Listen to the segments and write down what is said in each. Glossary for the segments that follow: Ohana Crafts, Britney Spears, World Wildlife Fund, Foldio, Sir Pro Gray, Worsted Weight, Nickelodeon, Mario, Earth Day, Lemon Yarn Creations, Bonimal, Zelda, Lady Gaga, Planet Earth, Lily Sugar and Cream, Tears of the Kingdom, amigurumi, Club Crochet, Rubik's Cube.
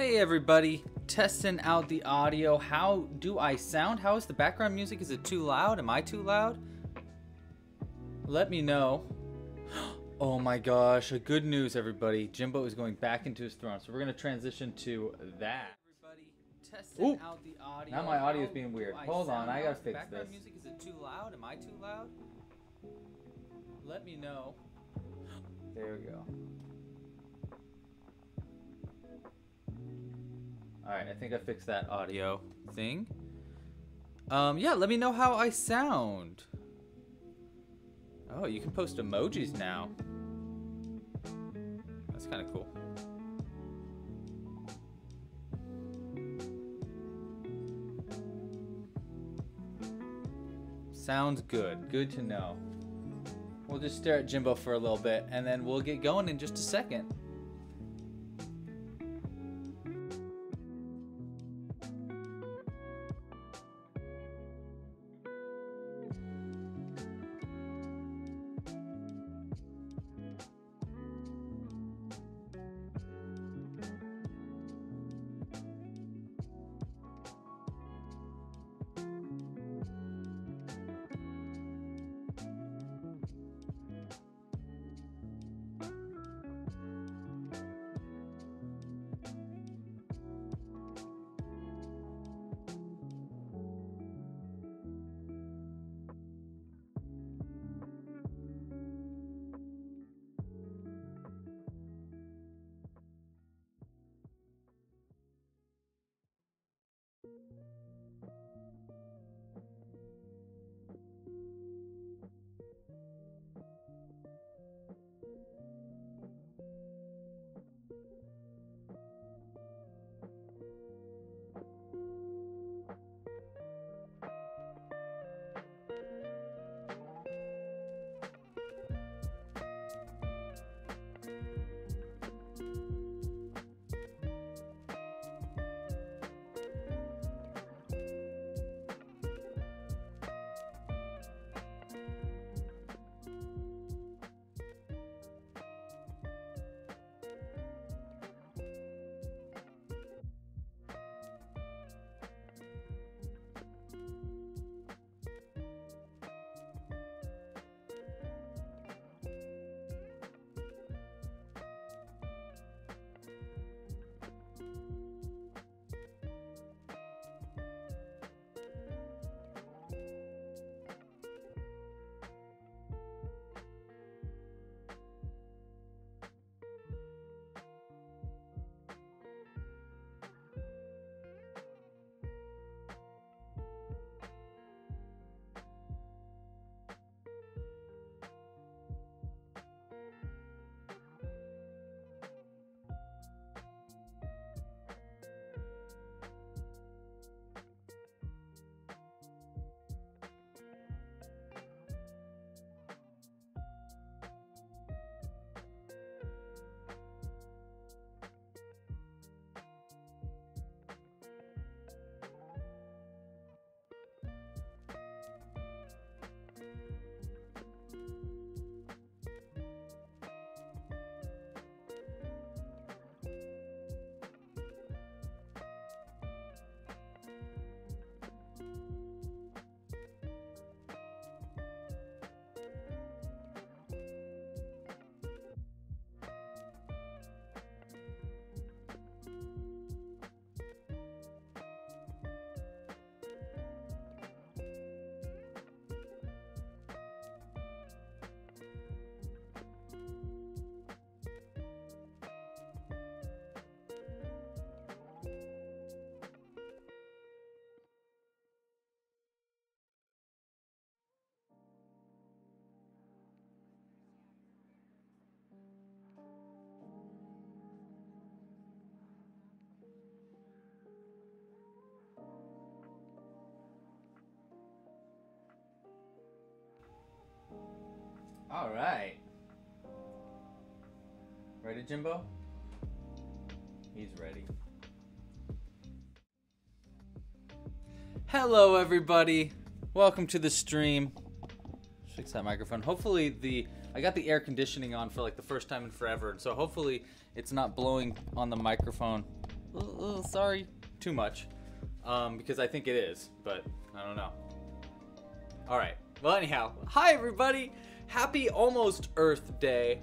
Hey everybody, testing out the audio. How do I sound? How is the background music? Is it too loud? Am I too loud? Let me know. Oh my gosh, good news everybody. Jimbo is going back into his throne. So we're going to transition to that. Ooh, out the audio. Now my audio is being weird. Hold on, I gotta fix this. Music. Is it too loud? Am I too loud? Let me know. There we go. Alright, I think I fixed that audio thing. Yeah, let me know how I sound. Oh, you can post emojis now. That's kind of cool. Sounds good. Good to know. We'll just stare at Jimbo for a little bit, and then we'll get going in just a second. All right. Ready, Jimbo? He's ready. Hello, everybody. Welcome to the stream. Fix that microphone. Hopefully I got the air conditioning on for like the first time in forever, so hopefully it's not blowing on the microphone sorry, too much, because I think it is, but I don't know. All right. Well, anyhow, hi everybody. Happy almost Earth Day.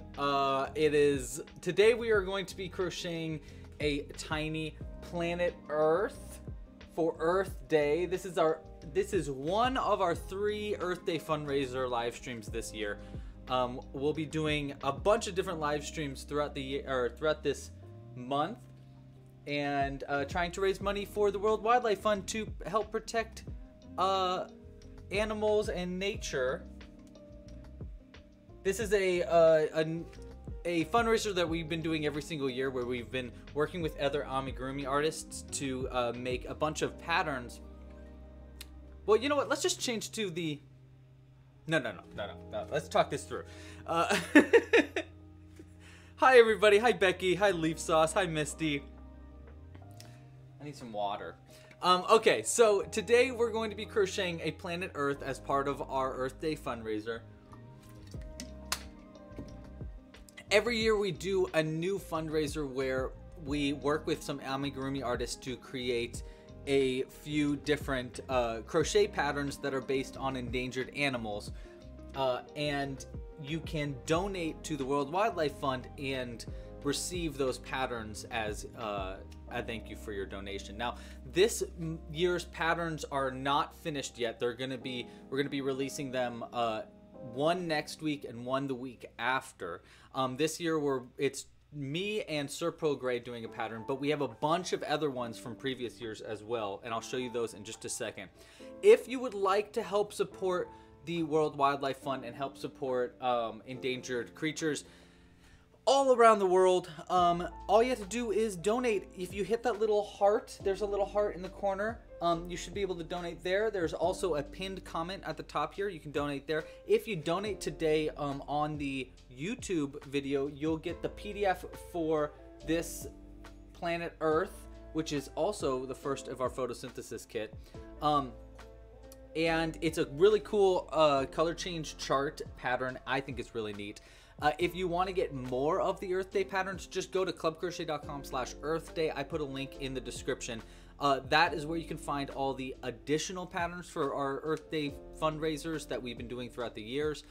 It is today. We are going to be crocheting a tiny planet Earth for Earth Day. This is one of our 3 Earth Day fundraiser live streams this year. We'll be doing a bunch of different live streams throughout the year, or throughout this month, and trying to raise money for the World Wildlife Fund to help protect animals and nature. This is a fundraiser that we've been doing every single year, where we've been working with other amigurumi artists to make a bunch of patterns. Well, you know what? Let's just change to the... No. Let's talk this through. Hi, everybody. Hi, Becky. Hi, Leaf Sauce. Hi, Misty. I need some water. Okay, so today we're going to be crocheting a planet Earth as part of our Earth Day fundraiser. Every year we do a new fundraiser where we work with some amigurumi artists to create a few different crochet patterns that are based on endangered animals, and you can donate to the World Wildlife Fund and receive those patterns as a thank you for your donation. Now, this year's patterns are not finished yet. We're gonna be releasing them one next week and one the week after. This year it's me and Sir Pro Gray doing a pattern, but we have a bunch of other ones from previous years as well, and I'll show you those in just a second. If you would like to help support the World Wildlife Fund and help support endangered creatures all around the world, all you have to do is donate. If you hit that little heart, there's a little heart in the corner. You should be able to donate there. There's also a pinned comment at the top here. You can donate there. If you donate today on the YouTube video, you'll get the PDF for this planet Earth, which is also the first of our photosynthesis kit. And it's a really cool color change chart pattern. I think it's really neat. If you want to get more of the Earth Day patterns, just go to clubcrochet.com/Earth Day. I put a link in the description. That is where you can find all the additional patterns for our Earth Day fundraisers that we've been doing throughout the years.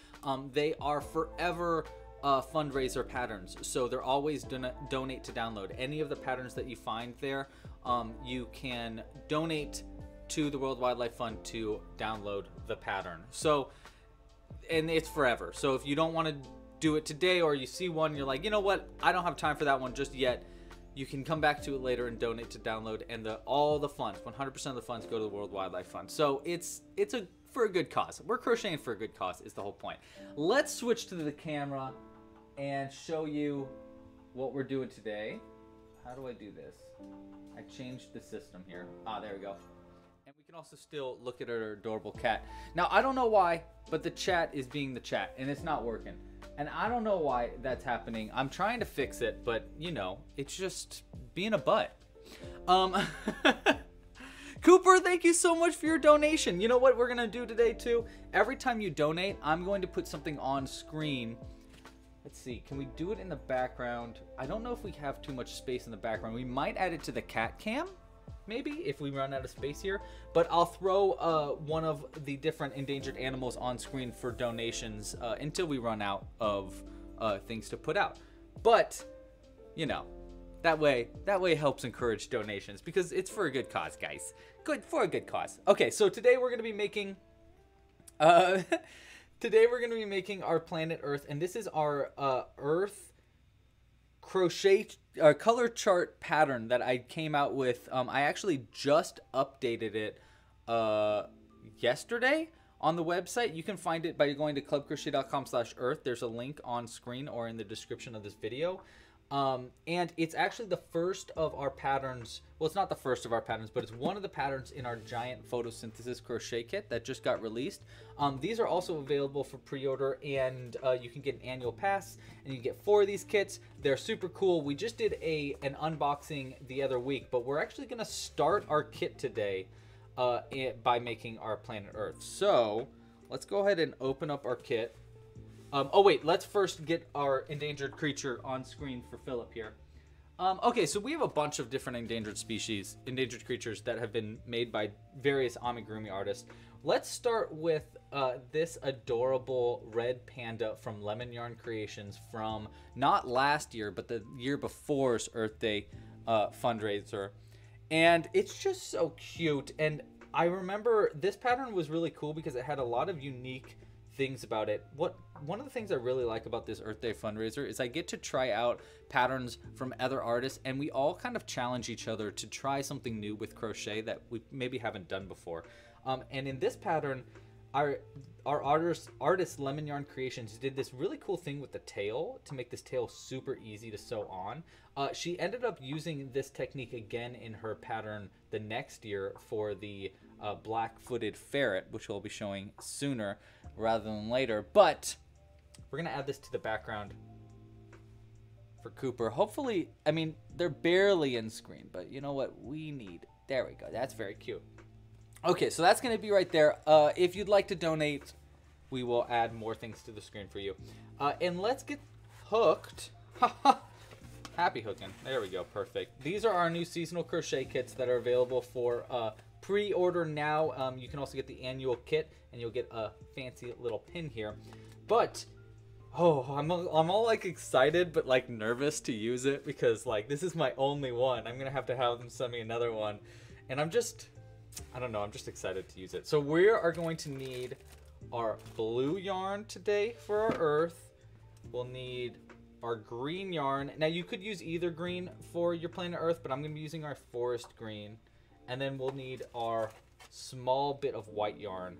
They are forever fundraiser patterns, so they're always donate to download. Any of the patterns that you find there, you can donate to the World Wildlife Fund to download the pattern. So, and it's forever. So if you don't want to do it today, or you see one, you're like, you know what, I don't have time for that one just yet, you can come back to it later and donate to download, and all the funds, 100% of the funds go to the World Wildlife Fund. So it's for a good cause. We're crocheting for a good cause is the whole point. Let's switch to the camera and show you what we're doing today. How do I do this? I changed the system here. Ah, there we go. And we can also still look at our adorable cat. Now, I don't know why, but the chat is being the chat, and it's not working. And I don't know why that's happening. I'm trying to fix it, but you know, it's just being a butt. Cooper, thank you so much for your donation. You know what we're gonna do today too? Every time you donate, I'm going to put something on screen. Let's see, can we do it in the background? I don't know if we have too much space in the background. We might add it to the cat cam, maybe, if we run out of space here. But I'll throw one of the different endangered animals on screen for donations until we run out of things to put out. But, you know, that way helps encourage donations, because it's for a good cause, guys. Good for a good cause. Okay, so today we're going to be making... today we're going to be making our planet Earth, and this is our Earth crochet color chart pattern that I came out with. I actually just updated it yesterday on the website. You can find it by going to clubcrochet.com/earth. There's a link on screen or in the description of this video. And it's actually the first of our patterns. Well, it's not the first of our patterns, but it's one of the patterns in our giant photosynthesis crochet kit that just got released. These are also available for pre-order, and you can get an annual pass, and you can get 4 of these kits. They're super cool. We just did an unboxing the other week, but we're actually going to start our kit today by making our planet Earth. So let's go ahead and open up our kit. Oh wait, let's first get our endangered creature on screen for Philip here. Okay, so we have a bunch of different endangered creatures that have been made by various amigurumi artists. Let's start with this adorable red panda from Lemon Yarn Creations from not last year, but the year before's Earth Day fundraiser. And it's just so cute. And I remember this pattern was really cool because it had a lot of unique things about it. One of the things I really like about this Earth Day fundraiser is I get to try out patterns from other artists, and we all kind of challenge each other to try something new with crochet that we maybe haven't done before. And in this pattern, our artist Lemon Yarn Creations did this really cool thing with the tail to make this tail super easy to sew on. She ended up using this technique again in her pattern the next year for the black-footed ferret, which we'll be showing sooner rather than later. But we're gonna add this to the background for Cooper. Hopefully, I mean, they're barely in screen, but you know what we need? There we go. That's very cute. Okay, so that's going to be right there. If you'd like to donate, we will add more things to the screen for you. And let's get hooked. Happy hooking. There we go. Perfect. These are our new seasonal crochet kits that are available for pre-order now. You can also get the annual kit, and you'll get a fancy little pin here. But, oh, I'm all like excited but like nervous to use it because like this is my only one. I'm going to have them send me another one. And I'm just... I don't know, I'm just excited to use it. So we are going to need our blue yarn today for our earth. We'll need our green yarn. Now you could use either green for your planet earth, but I'm going to be using our forest green. And then we'll need our small bit of white yarn.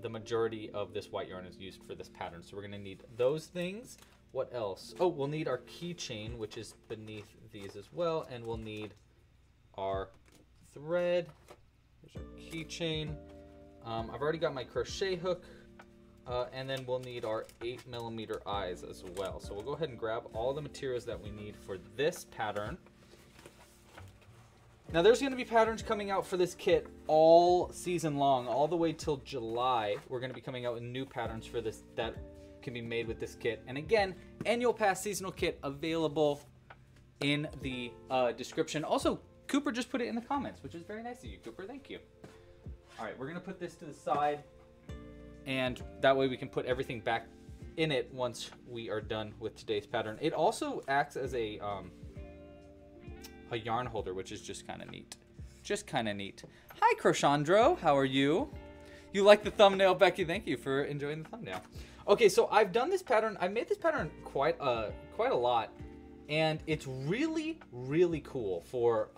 The majority of this white yarn is used for this pattern. So we're going to need those things. What else? Oh, we'll need our keychain, which is beneath these as well. And we'll need our thread. Here's our keychain. I've already got my crochet hook, and then we'll need our 8mm eyes as well. So we'll go ahead and grab all the materials that we need for this pattern. Now there's going to be patterns coming out for this kit all season long, all the way till July. We're going to be coming out with new patterns for this that can be made with this kit. And again, annual pass seasonal kit available in the description. Also, Cooper just put it in the comments, which is very nice of you, Cooper. Thank you. All right, we're going to put this to the side, and that way we can put everything back in it once we are done with today's pattern. It also acts as a yarn holder, which is just kind of neat. Just kind of neat. Hi, Crochandro. How are you? You like the thumbnail, Becky? Thank you for enjoying the thumbnail. Okay, so I've done this pattern. I made this pattern quite a lot. And it's really, really cool for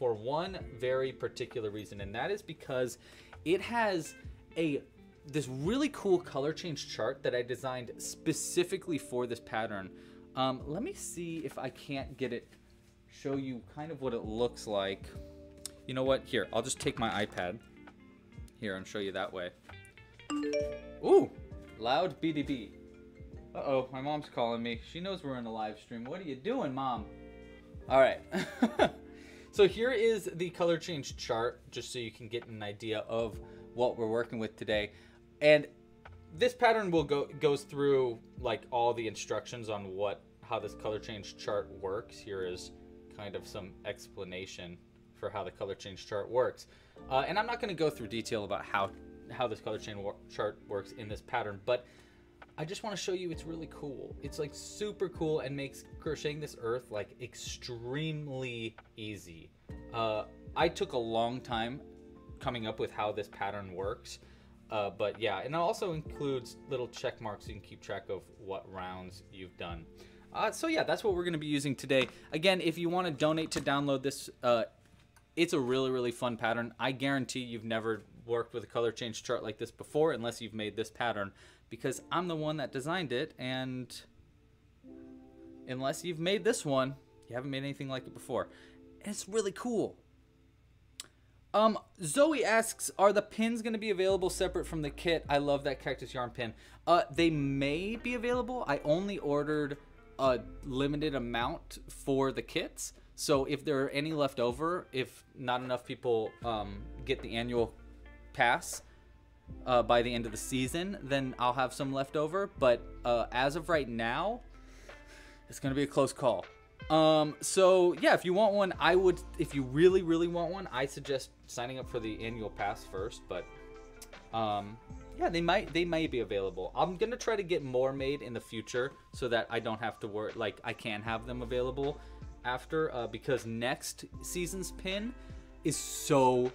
one very particular reason, and that is because it has this really cool color change chart that I designed specifically for this pattern. Let me see if I can't get it, show you kind of what it looks like. You know what? Here, I'll just take my iPad here and show you that way. Ooh, loud BDB. Uh-oh, my mom's calling me. She knows we're in a live stream. What are you doing, Mom? All right. So here is the color change chart, just so you can get an idea of what we're working with today. And this pattern will goes through like all the instructions on how this color change chart works. Here is kind of some explanation for how the color change chart works. And I'm not going to go through detail about how this color change chart works in this pattern, but I just want to show you it's really cool. It's like super cool and makes crocheting this earth like extremely easy. I took a long time coming up with how this pattern works, but yeah, and it also includes little check marks so you can keep track of what rounds you've done. So yeah, that's what we're going to be using today. Again, if you want to donate to download this, it's a really, really fun pattern. I guarantee you've never worked with a color change chart like this before unless you've made this pattern, because I'm the one that designed it, and unless you've made this one, you haven't made anything like it before. And it's really cool. Zoe asks, are the pins going to be available separate from the kit? I love that cactus yarn pin. They may be available. I only ordered a limited amount for the kits, so if there are any left over, if not enough people get the annual pass by the end of the season, then I'll have some left over. But as of right now, it's going to be a close call. So yeah, if you want one, I would, if you really, really want one, I suggest signing up for the annual pass first, but, yeah, they may be available. I'm going to try to get more made in the future so that I don't have to worry, like I can have them available after, because next season's pin is so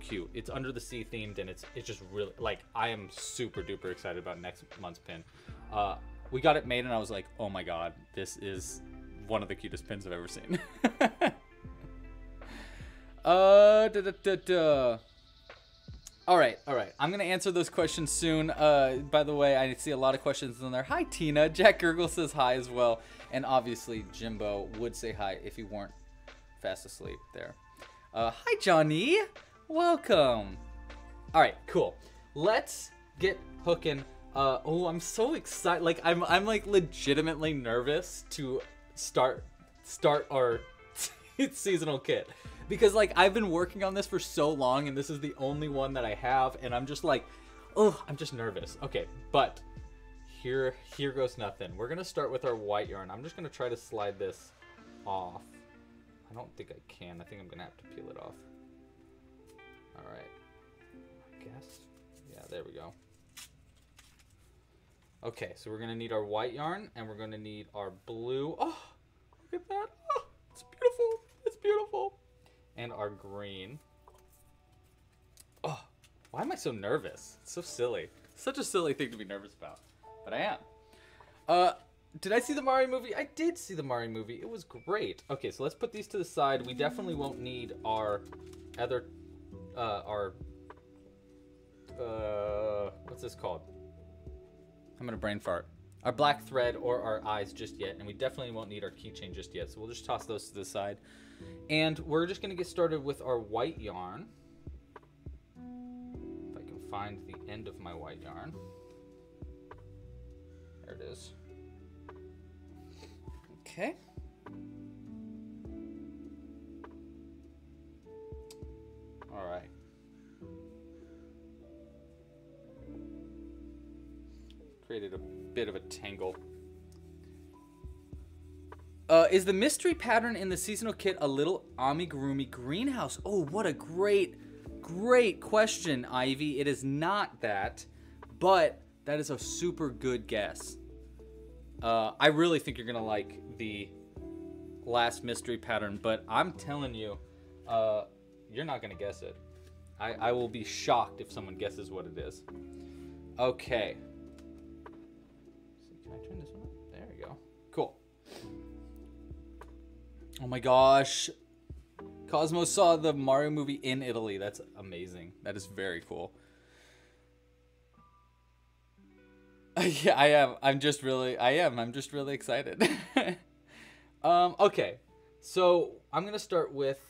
cute. It's under the sea themed, and it's just really, like, I am super duper excited about next month's pin. We got it made and I was like, oh my God, this is one of the cutest pins I've ever seen. All right. I'm going to answer those questions soon. By the way, I see a lot of questions in there. Hi, Tina. Jack Gurgle says hi as well. And obviously, Jimbo would say hi if he weren't fast asleep there. Hi, Johnny. Welcome. All right, cool. Let's get hooking. Oh, I'm so excited. Like, I'm like legitimately nervous to start our seasonal kit. Because, like, I've been working on this for so long, and this is the only one that I have, and I'm just like, oh, I'm just nervous. Okay, but here goes nothing. We're going to start with our white yarn. I'm just going to try to slide this off. I don't think I can. I think I'm going to have to peel it off. All right. I guess. Yeah, there we go. Okay, so we're going to need our white yarn, and we're going to need our blue. Oh, look at that. Oh, it's beautiful. It's beautiful. And our green. Oh, why am I so nervous? It's so silly. Such a silly thing to be nervous about, but I am. Did I see the Mario movie? I did see the Mario movie. It was great. Okay, so let's put these to the side. We definitely won't need our other, what's this called? I'm gonna brain fart. Our black thread or our eyes just yet, and we definitely won't need our keychain just yet, so we'll just toss those to the side. And we're just going to get started with our white yarn. If I can find the end of my white yarn. There it is. Okay. All right. Created a bit of a tangle. Is the mystery pattern in the seasonal kit a little amigurumi greenhouse? Oh, what a great question, Ivy. It is not that, but that is a super good guess. I really think you're going to like the last mystery pattern, but I'm telling you, you're not going to guess it. I will be shocked if someone guesses what it is. Okay. Can I turn this one up? There we go. Cool. Oh my gosh. Cosmo saw the Mario movie in Italy. That's amazing. That is very cool. Yeah, I am. I'm just really excited. Okay. So I'm going to start with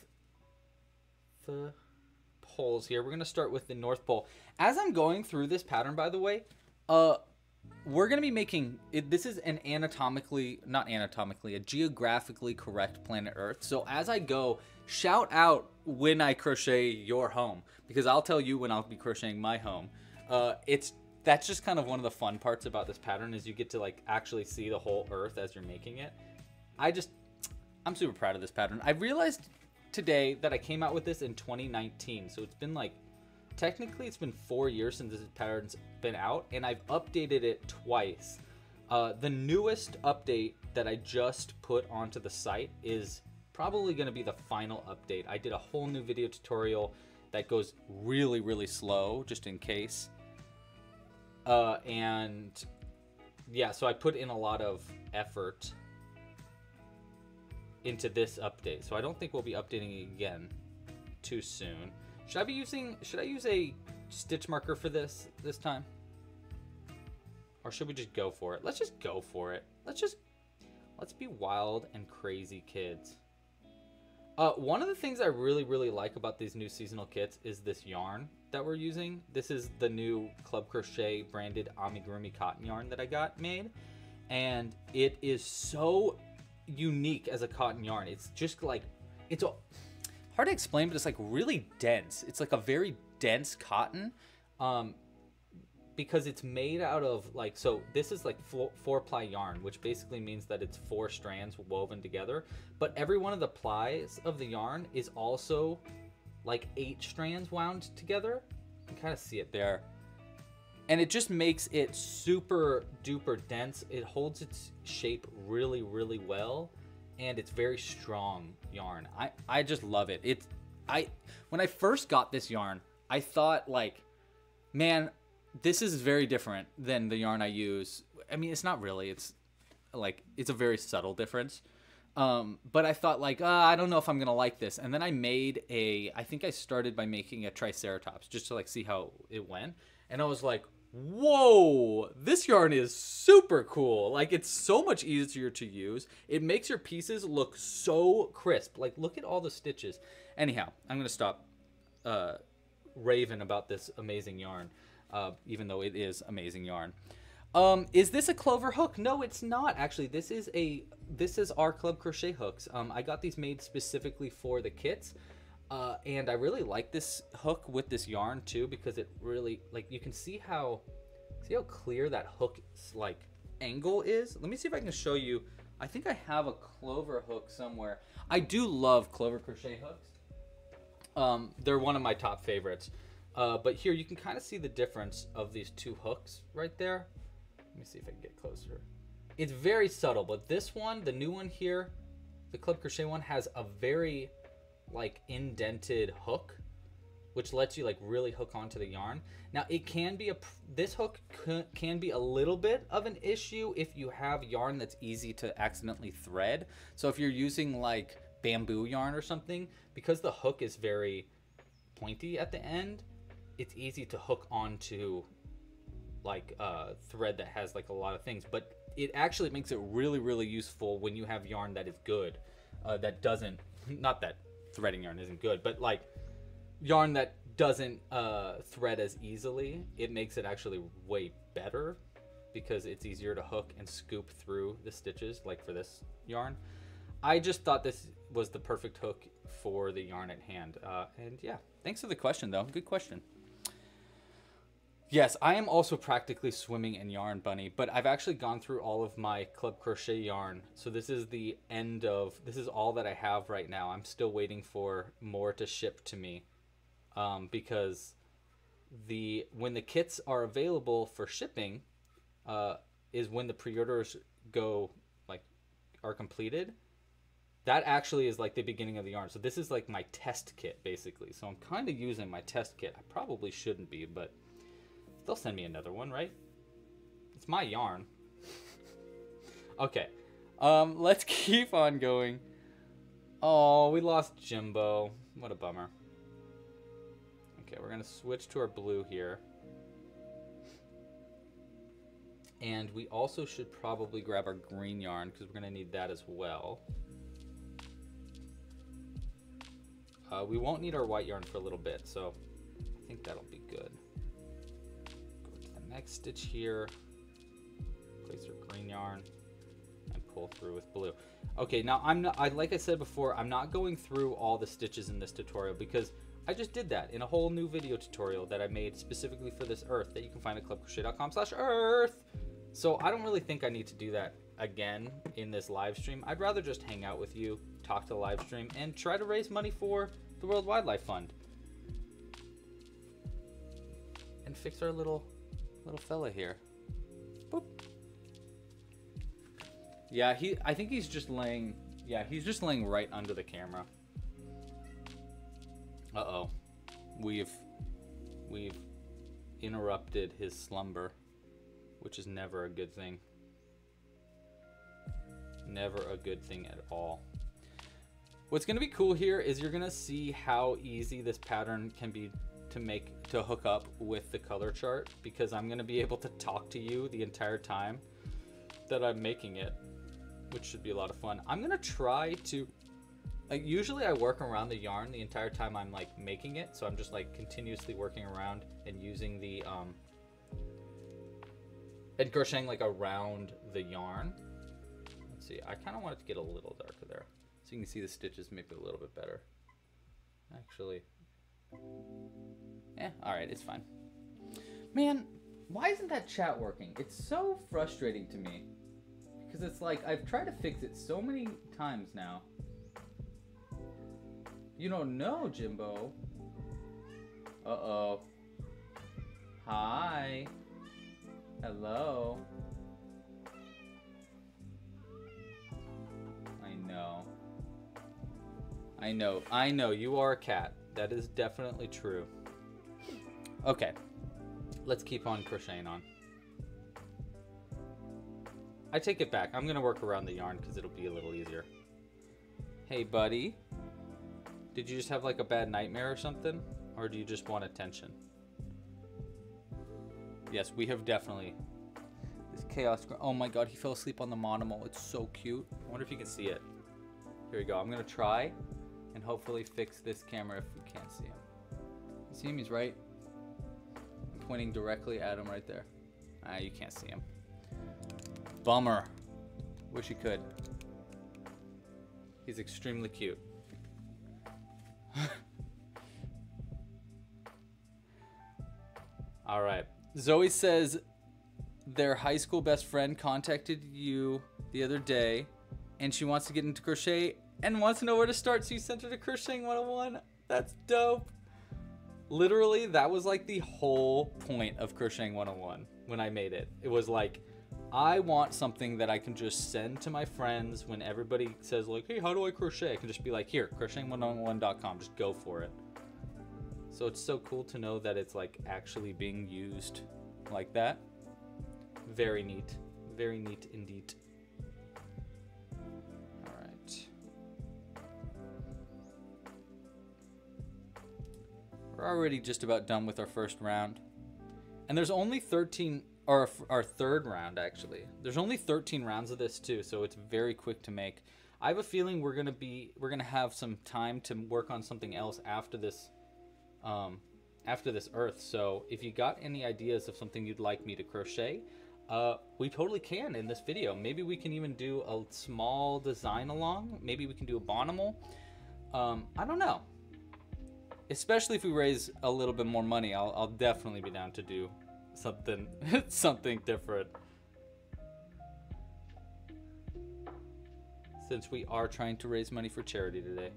the poles here. We're going to start with the North Pole. As I'm going through this pattern, by the way, we're going to be making it. This is an a geographically correct planet Earth. So as I go, shout out when I crochet your home, because I'll tell you when I'll be crocheting my home. That's just kind of one of the fun parts about this pattern, is you get to like actually see the whole Earth as you're making it. I'm super proud of this pattern. I realized today that I came out with this in 2019. So it's been like, technically, it's been 4 years since this pattern's been out, and I've updated it twice. The newest update that I just put onto the site is probably going to be the final update. I did a whole new video tutorial that goes really, really slow, just in case. And yeah, so I put in a lot of effort into this update. So I don't think we'll be updating it again too soon. Should I use a stitch marker for this time? Or should we just go for it? Let's just go for it. Let's be wild and crazy kids. One of the things I really, really like about these new seasonal kits is this yarn that we're using. This is the new Club Crochet branded amigurumi cotton yarn that I got made. And it is so unique as a cotton yarn. It's just like, it's all... hard to explain, but it's like really dense. It's like a very dense cotton, because it's made out of like, so this is like 4-ply yarn, which basically means that it's 4 strands woven together, but every one of the plies of the yarn is also like 8 strands wound together. You can kind of see it there. And it just makes it super duper dense. It holds its shape really, really well. And it's very strong yarn. I just love it. When I first got this yarn, I thought like, man, this is very different than the yarn I use. I mean, it's not really, it's like, it's a very subtle difference. But I thought like, I don't know if I'm going to like this. And then I made I think I started by making a triceratops just to like see how it went. And I was like, whoa, this yarn is super cool. Like, it's so much easier to use. It makes your pieces look so crisp. Like, look at all the stitches. Anyhow, I'm going to stop raving about this amazing yarn, even though it is amazing yarn. Is this a clover hook? No, it's not. Actually, this is our Club Crochet hooks. I got these made specifically for the kits. And I really like this hook with this yarn too, because it really, like, you can see how clear that hook like angle is. Let me see if I can show you. I think I have a clover hook somewhere. I do love Clover Crochet hooks. They're one of my top favorites. But here you can kind of see the difference of these two hooks right there. Let me see if I can get closer. It's very subtle, but this one, the new one here, the Club Crochet one, has a very like indented hook, which lets you like really hook onto the yarn. Now it can be this hook can be a little bit of an issue if you have yarn that's easy to accidentally thread. So if you're using like bamboo yarn or something, because the hook is very pointy at the end, it's easy to hook onto like a thread that has like a lot of things, but it actually makes it really, really useful when you have yarn that is good, that doesn't, not that threading yarn isn't good, but like yarn that doesn't thread as easily. It makes it actually way better because it's easier to hook and scoop through the stitches. Like for this yarn, I just thought this was the perfect hook for the yarn at hand. And yeah, thanks for the question though. Good question. Yes, I am also practically swimming in yarn, Bunny, but I've actually gone through all of my Club Crochet yarn. So this is the end of, this is all that I have right now. I'm still waiting for more to ship to me, because when the kits are available for shipping is when the pre-orders go, like, are completed. That actually is like the beginning of the yarn. So this is like my test kit basically. So I'm kind of using my test kit. I probably shouldn't be, but they'll send me another one, right? It's my yarn. Okay. Let's keep on going. Oh, we lost Jimbo. What a bummer. Okay, we're going to switch to our blue here. And we also should probably grab our green yarn because we're going to need that as well. We won't need our white yarn for a little bit, so I think that'll be good. Go to the next stitch here, place your green yarn, and pull through with blue. Okay, now like I said before, I'm not going through all the stitches in this tutorial because I just did that in a whole new video tutorial that I made specifically for this Earth that you can find at clubcrochet.com/earth. So I don't really think I need to do that again in this live stream. I'd rather just hang out with you, talk to the live stream, and try to raise money for the World Wildlife Fund and fix our little fella here. Boop. Yeah, I think he's just laying. Yeah, he's just laying right under the camera. Uh-oh, we've interrupted his slumber, which is never a good thing. Never a good thing at all. What's going to be cool here is you're going to see how easy this pattern can be to hook up with the color chart, because I'm going to be able to talk to you the entire time that I'm making it, which should be a lot of fun. I'm going to try to, like, usually I work around the yarn the entire time I'm like making it. So I'm just like continuously working around and using the, and crocheting like around the yarn. See, I kind of want it to get a little darker there so you can see the stitches maybe a little bit better. Actually, yeah, all right, it's fine. Man, Why isn't that chat working? It's so frustrating to me. Because it's like, I've tried to fix it so many times now. You don't know, Jimbo. Uh-oh. Hi. Hello. I know. I know. I know. You are a cat. That is definitely true. Okay. Let's keep on crocheting on. I take it back. I'm going to work around the yarn because it'll be a little easier. Hey, buddy. Did you just have like a bad nightmare or something? Or do you just want attention? Yes, we have definitely. This chaos. Oh my god, he fell asleep on the monomal. It's so cute. I wonder if you can see it. Here we go. I'm going to try and hopefully fix this camera if we can't see him. You see him? He's right. Pointing directly at him right there. Ah, you can't see him. Bummer. Wish he could. He's extremely cute. All right. Zoe says their high school best friend contacted you the other day and she wants to get into crochet and wants to know where to start, so you sent her to Crocheting 101. That's dope. Literally, that was like the whole point of Crocheting 101 when I made it. It was like, I want something that I can just send to my friends when everybody says like, hey, how do I crochet? I can just be like, here, crocheting101.com, just go for it. So it's so cool to know that it's like actually being used like that. Very neat indeed. We're already just about done with our first round. And there's only 13, or our third round actually. There's only 13 rounds of this too, so it's very quick to make. I have a feeling we're gonna have some time to work on something else after this earth. So if you got any ideas of something you'd like me to crochet, we totally can in this video. Maybe we can even do a small design along. Maybe we can do a Bonimal. I don't know. Especially if we raise a little bit more money, I'll definitely be down to do something, something different. Since we are trying to raise money for charity today.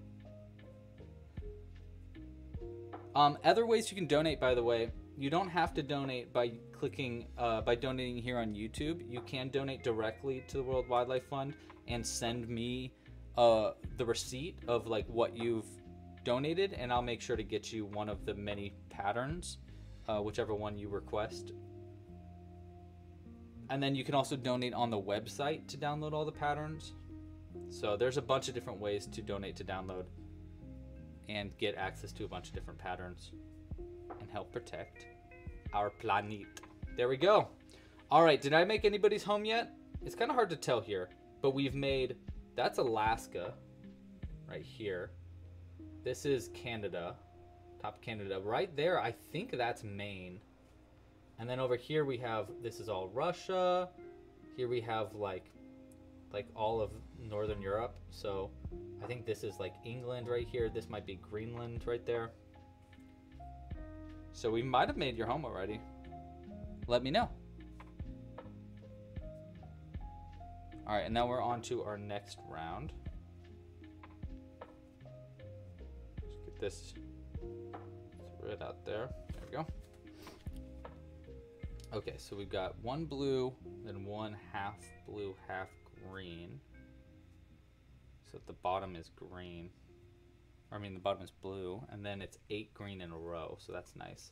Other ways you can donate, by the way, you don't have to donate by clicking, by donating here on YouTube. You can donate directly to the World Wildlife Fund and send me the receipt of like what you've donated, and I'll make sure to get you one of the many patterns, whichever one you request. And then you can also donate on the website to download all the patterns. So there's a bunch of different ways to donate to download and get access to a bunch of different patterns and help protect our planet. There we go. All right, did I make anybody's home yet? It's kind of hard to tell here, but we've made, that's Alaska right here. This is Canada, top Canada. Right there, I think that's Maine. And then over here we have, this is all Russia. Here we have like all of Northern Europe. So I think this is like England right here. This might be Greenland right there. So we might have made your home already. Let me know. All right, and now we're on to our next round. This thread out there. There we go. Okay, so we've got one blue, then one half blue, half green. So the bottom is green. Or I mean, the bottom is blue, and then it's 8 green in a row, so that's nice.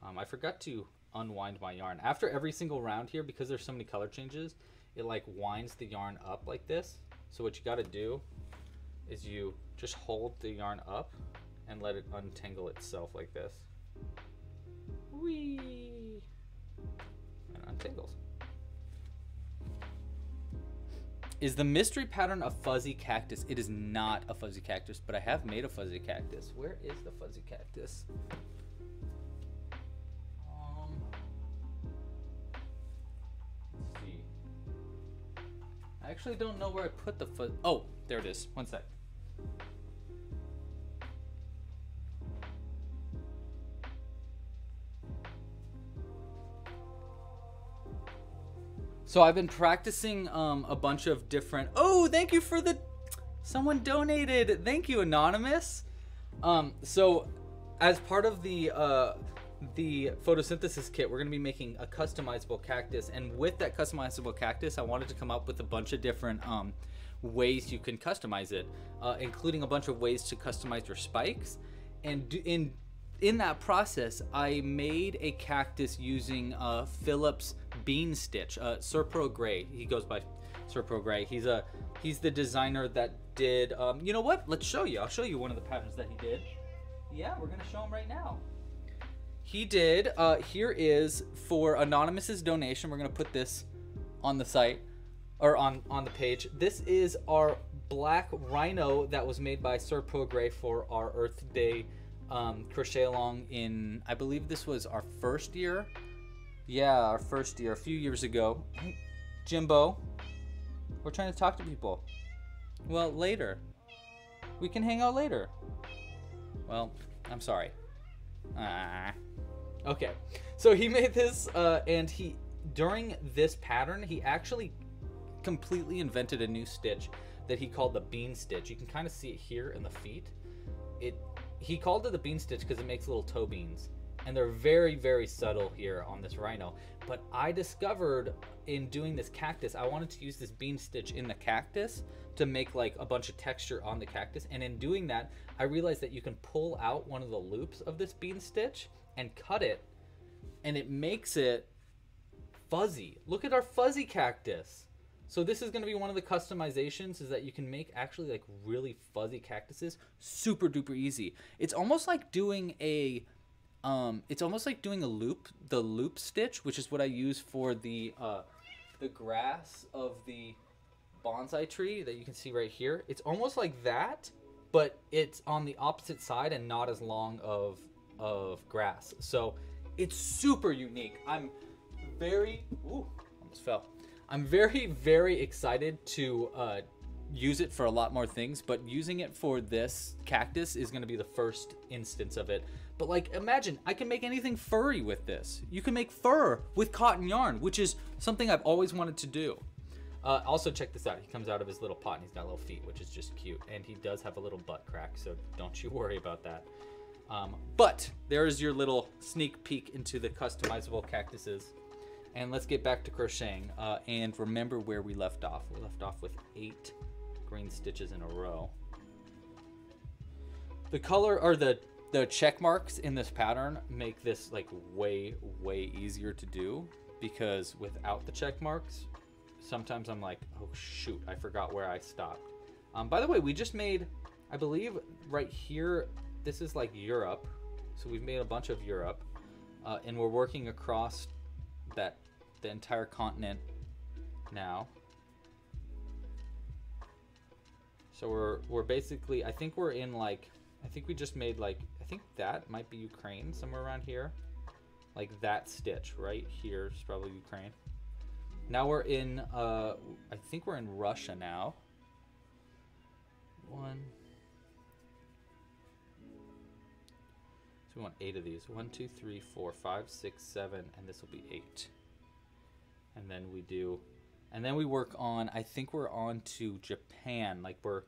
I forgot to unwind my yarn. After every single round here, because there's so many color changes, it like winds the yarn up like this. So what you gotta do is you just hold the yarn up and let it untangle itself like this. Whee! And it untangles. Is the mystery pattern a fuzzy cactus? It is not a fuzzy cactus, but I have made a fuzzy cactus. Where is the fuzzy cactus? Let's see. I actually don't know where I put the fuzzy. Oh, there it is. One sec. So I've been practicing a bunch of different... Oh, thank you for the... Someone donated. Thank you, Anonymous. So as part of the photosynthesis kit, we're going to be making a customizable cactus. And with that customizable cactus, I wanted to come up with a bunch of different ways you can customize it, including a bunch of ways to customize your spikes. And in that process, I made a cactus using Philip's bean stitch, Sir Pro Gray. He goes by Sir Pro Gray. He's the designer that did, you know what? Let's show you. I'll show you one of the patterns that he did. Yeah, we're going to show him right now. He did, here is, for Anonymous's donation, we're going to put this on the site, or on the page. This is our black rhino that was made by Sir Pro Gray for our Earth Day crochet along in, I believe this was our first year. Yeah, our first year, a few years ago. Hey, Jimbo, we're trying to talk to people. Well, later. We can hang out later. Well, I'm sorry. Okay, so he made this, and he, during this pattern, he actually completely invented a new stitch that he called the bean stitch. You can kind of see it here in the feet. He called it the bean stitch because it makes little toe beans, and they're very, very subtle here on this rhino. But I discovered in doing this cactus, I wanted to use this bean stitch in the cactus to make like a bunch of texture on the cactus. And in doing that, I realized that you can pull out one of the loops of this bean stitch and cut it, and it makes it fuzzy. Look at our fuzzy cactus. So this is gonna be one of the customizations, is that you can make actually like really fuzzy cactuses super duper easy. It's almost like doing a loop, the loop stitch, which is what I use for the grass of the bonsai tree that you can see right here. It's almost like that, but it's on the opposite side and not as long of grass. So it's super unique. I'm very, ooh, almost fell. I'm very, very excited to use it for a lot more things, but using it for this cactus is gonna be the first instance of it. But like, imagine, I can make anything furry with this. You can make fur with cotton yarn, which is something I've always wanted to do. Also check this out. He comes out of his little pot and he's got little feet, which is just cute. And he does have a little butt crack, so don't you worry about that. But there is your little sneak peek into the customizable cactuses. And let's get back to crocheting and remember where we left off. We left off with 8 green stitches in a row. The color, or the check marks in this pattern make this like way, way easier to do, because without the check marks, sometimes I'm like, oh shoot, I forgot where I stopped. By the way, we just made, I believe right here, this is like Europe. So we've made a bunch of Europe and we're working across that the entire continent now. So we're basically, I think we're in like, I think we just made like, I think that might be Ukraine, somewhere around here. Like that stitch right here is probably Ukraine. Now we're in, I think we're in Russia now. One. So we want 8 of these. 1, 2, 3, 4, 5, 6, 7, and this will be 8. And then we do, and then we work on, I think we're on to Japan. Like we're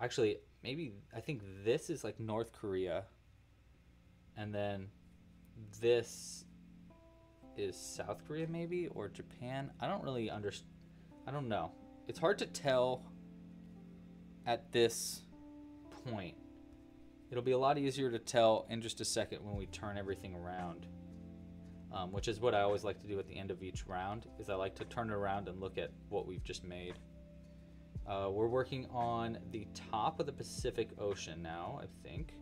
actually, maybe, I think this is like North Korea. And then this is South Korea maybe, or Japan. I don't really understand. I don't know. It's hard to tell at this point. It'll be a lot easier to tell in just a second when we turn everything around, which is what I always like to do at the end of each round, is I like to turn it around and look at what we've just made. We're working on the top of the Pacific Ocean now, I think.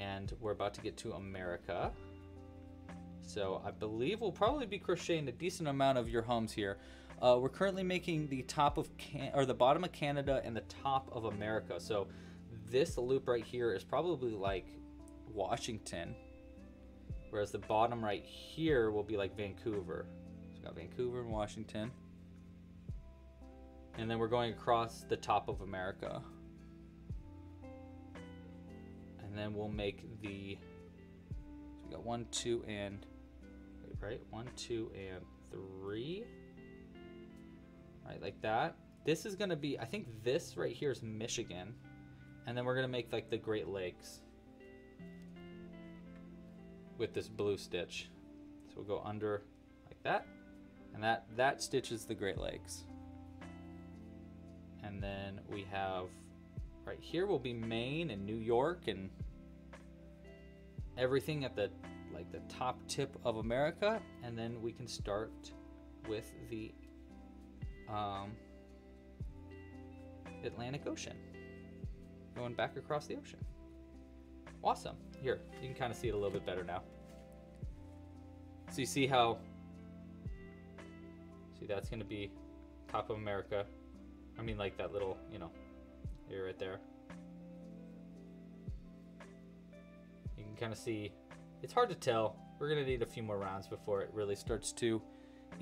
And we're about to get to America. So I believe we'll probably be crocheting a decent amount of your homes here. We're currently making the top of the bottom of Canada and the top of America. So this loop right here is probably like Washington, whereas the bottom right here will be like Vancouver. So we've got Vancouver and Washington. And then we're going across the top of America. And then we'll make the, so we got 1, 2, and, right? 1, 2, and 3. All right, like that. This is gonna be, I think this right here is Michigan. And then we're gonna make like the Great Lakes with this blue stitch. So we'll go under like that. And that stitches the Great Lakes. And then we have, right here will be Maine and New York and everything at the, like the top tip of America. And then we can start with the Atlantic Ocean, going back across the ocean. Awesome. Here, you can kind of see it a little bit better now. So you see how, see that's gonna be top of America. I mean like that little, you know, area right there. You can kind of see, it's hard to tell. We're gonna need a few more rounds before it really starts to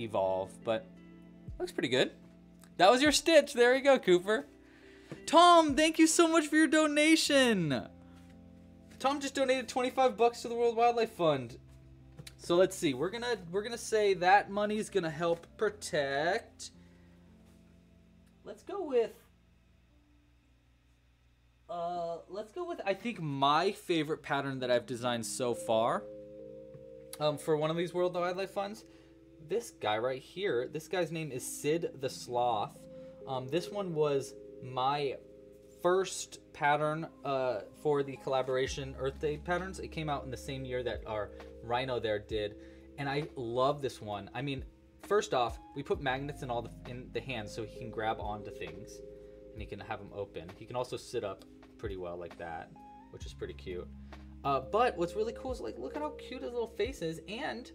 evolve, but looks pretty good. That was your stitch, there you go, Cooper. Tom, thank you so much for your donation. Tom just donated 25 bucks to the World Wildlife Fund. So let's see, we're gonna say that money's gonna help protect. Let's go with, I think my favorite pattern that I've designed so far for one of these World Wildlife Funds. This guy right here, this guy's name is Sid the Sloth. This one was my first pattern for the collaboration Earth Day patterns. It came out in the same year that our Rhino there did. And I love this one. I mean, first off, we put magnets in all in the hands so he can grab onto things and he can have them open. He can also sit up pretty well like that, which is pretty cute. But what's really cool is like, look at how cute his little face is, and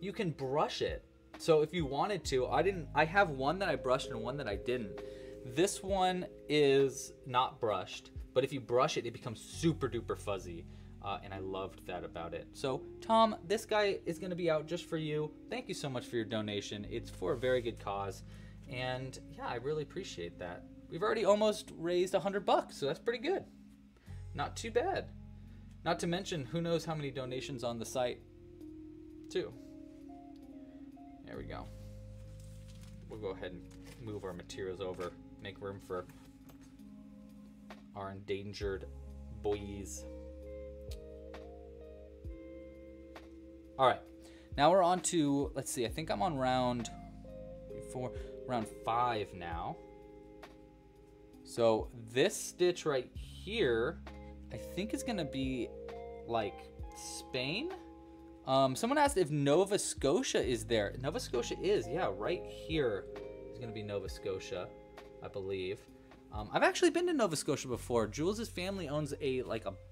you can brush it. So if you wanted to, I have one that I brushed and one that I didn't. This one is not brushed, but if you brush it, it becomes super duper fuzzy. And I loved that about it. So Tom, this guy is gonna be out just for you. Thank you so much for your donation. It's for a very good cause. And yeah, I really appreciate that. We've already almost raised 100 bucks, so that's pretty good. Not too bad. Not to mention, who knows how many donations on the site too. There we go. We'll go ahead and move our materials over, make room for our endangered boys. All right, now we're on to, let's see, I think I'm on round 5 now. So this stitch right here, I think is gonna be like Spain. Someone asked if Nova Scotia is there. Nova Scotia is, yeah, right here is gonna be Nova Scotia, I believe. I've actually been to Nova Scotia before. Jules's family owns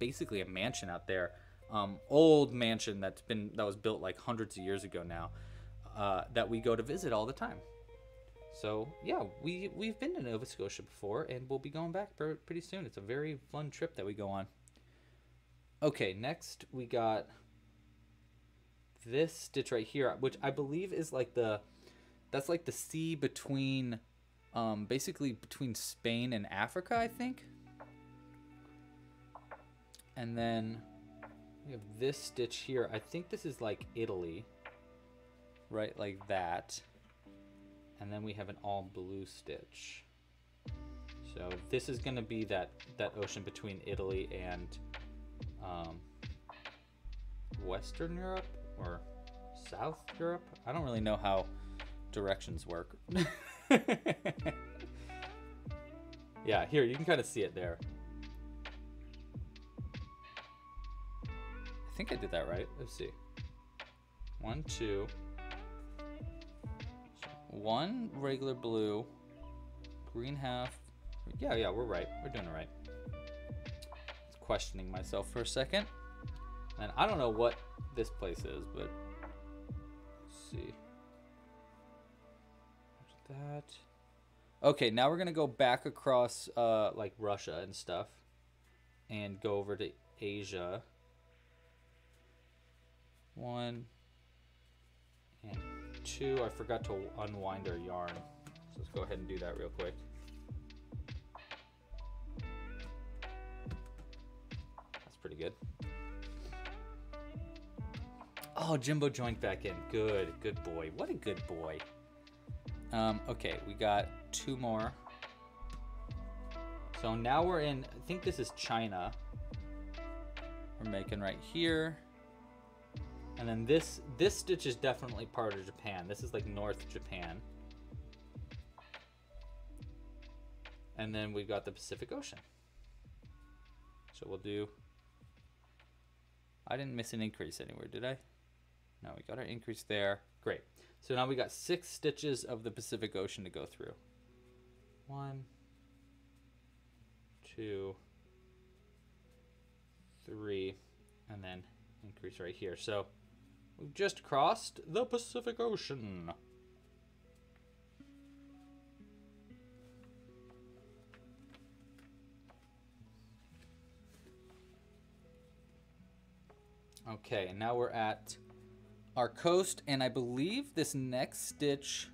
basically a mansion out there, old mansion that was built like hundreds of years ago now, that we go to visit all the time. So yeah, we've been to Nova Scotia before, and we'll be going back pretty soon. It's a very fun trip that we go on. Okay, next we got this stitch right here, which I believe is like that's like the sea between, basically between Spain and Africa, I think. And then we have this stitch here. I think this is like Italy, right? Like that. And then we have an all blue stitch. So this is gonna be that ocean between Italy and Western Europe, or South Europe. I don't really know how directions work. Yeah, here, you can kind of see it there. I think I did that right. Let's see. 1, 2, 1 regular blue, green half. Yeah, we're right. We're doing it right. I was questioning myself for a second. And I don't know what this place is, but let's see. There's that. Okay, now we're gonna go back across like Russia and stuff, and go over to Asia. 1 and 2. I forgot to unwind our yarn, so let's go ahead and do that real quick. That's pretty good. Oh, Jimbo joined back in. Good, good boy. What a good boy. Okay, we got two more. So now we're in, I think this is China. We're making right here. And then this stitch is definitely part of Japan. This is like North Japan. And then we've got the Pacific Ocean. So we'll do, I didn't miss an increase anywhere, did I? No, we got our increase there. Great. So now we got 6 stitches of the Pacific Ocean to go through. 1, 2, 3, and then increase right here. So we've just crossed the Pacific Ocean. Okay, and now we're at our coast, and I believe this next stitch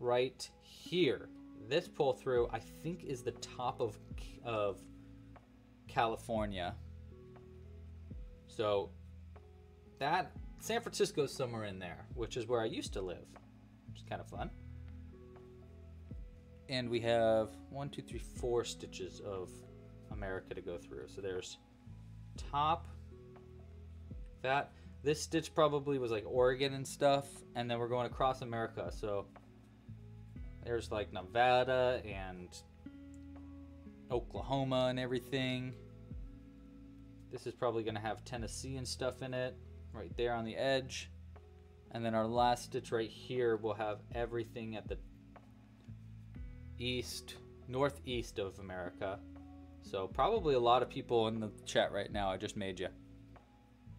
right here, this pull through, I think is the top of California. So that, San Francisco's somewhere in there, which is where I used to live, which is kind of fun. And we have 1, 2, 3, 4 stitches of America to go through. So there's top. That this stitch probably was like Oregon and stuff, and then we're going across America, so there's like Nevada and Oklahoma and everything. This is probably gonna have Tennessee and stuff in it right there on the edge, and then our last stitch right here will have everything at the east, northeast of America. So probably a lot of people in the chat right now. I just made you.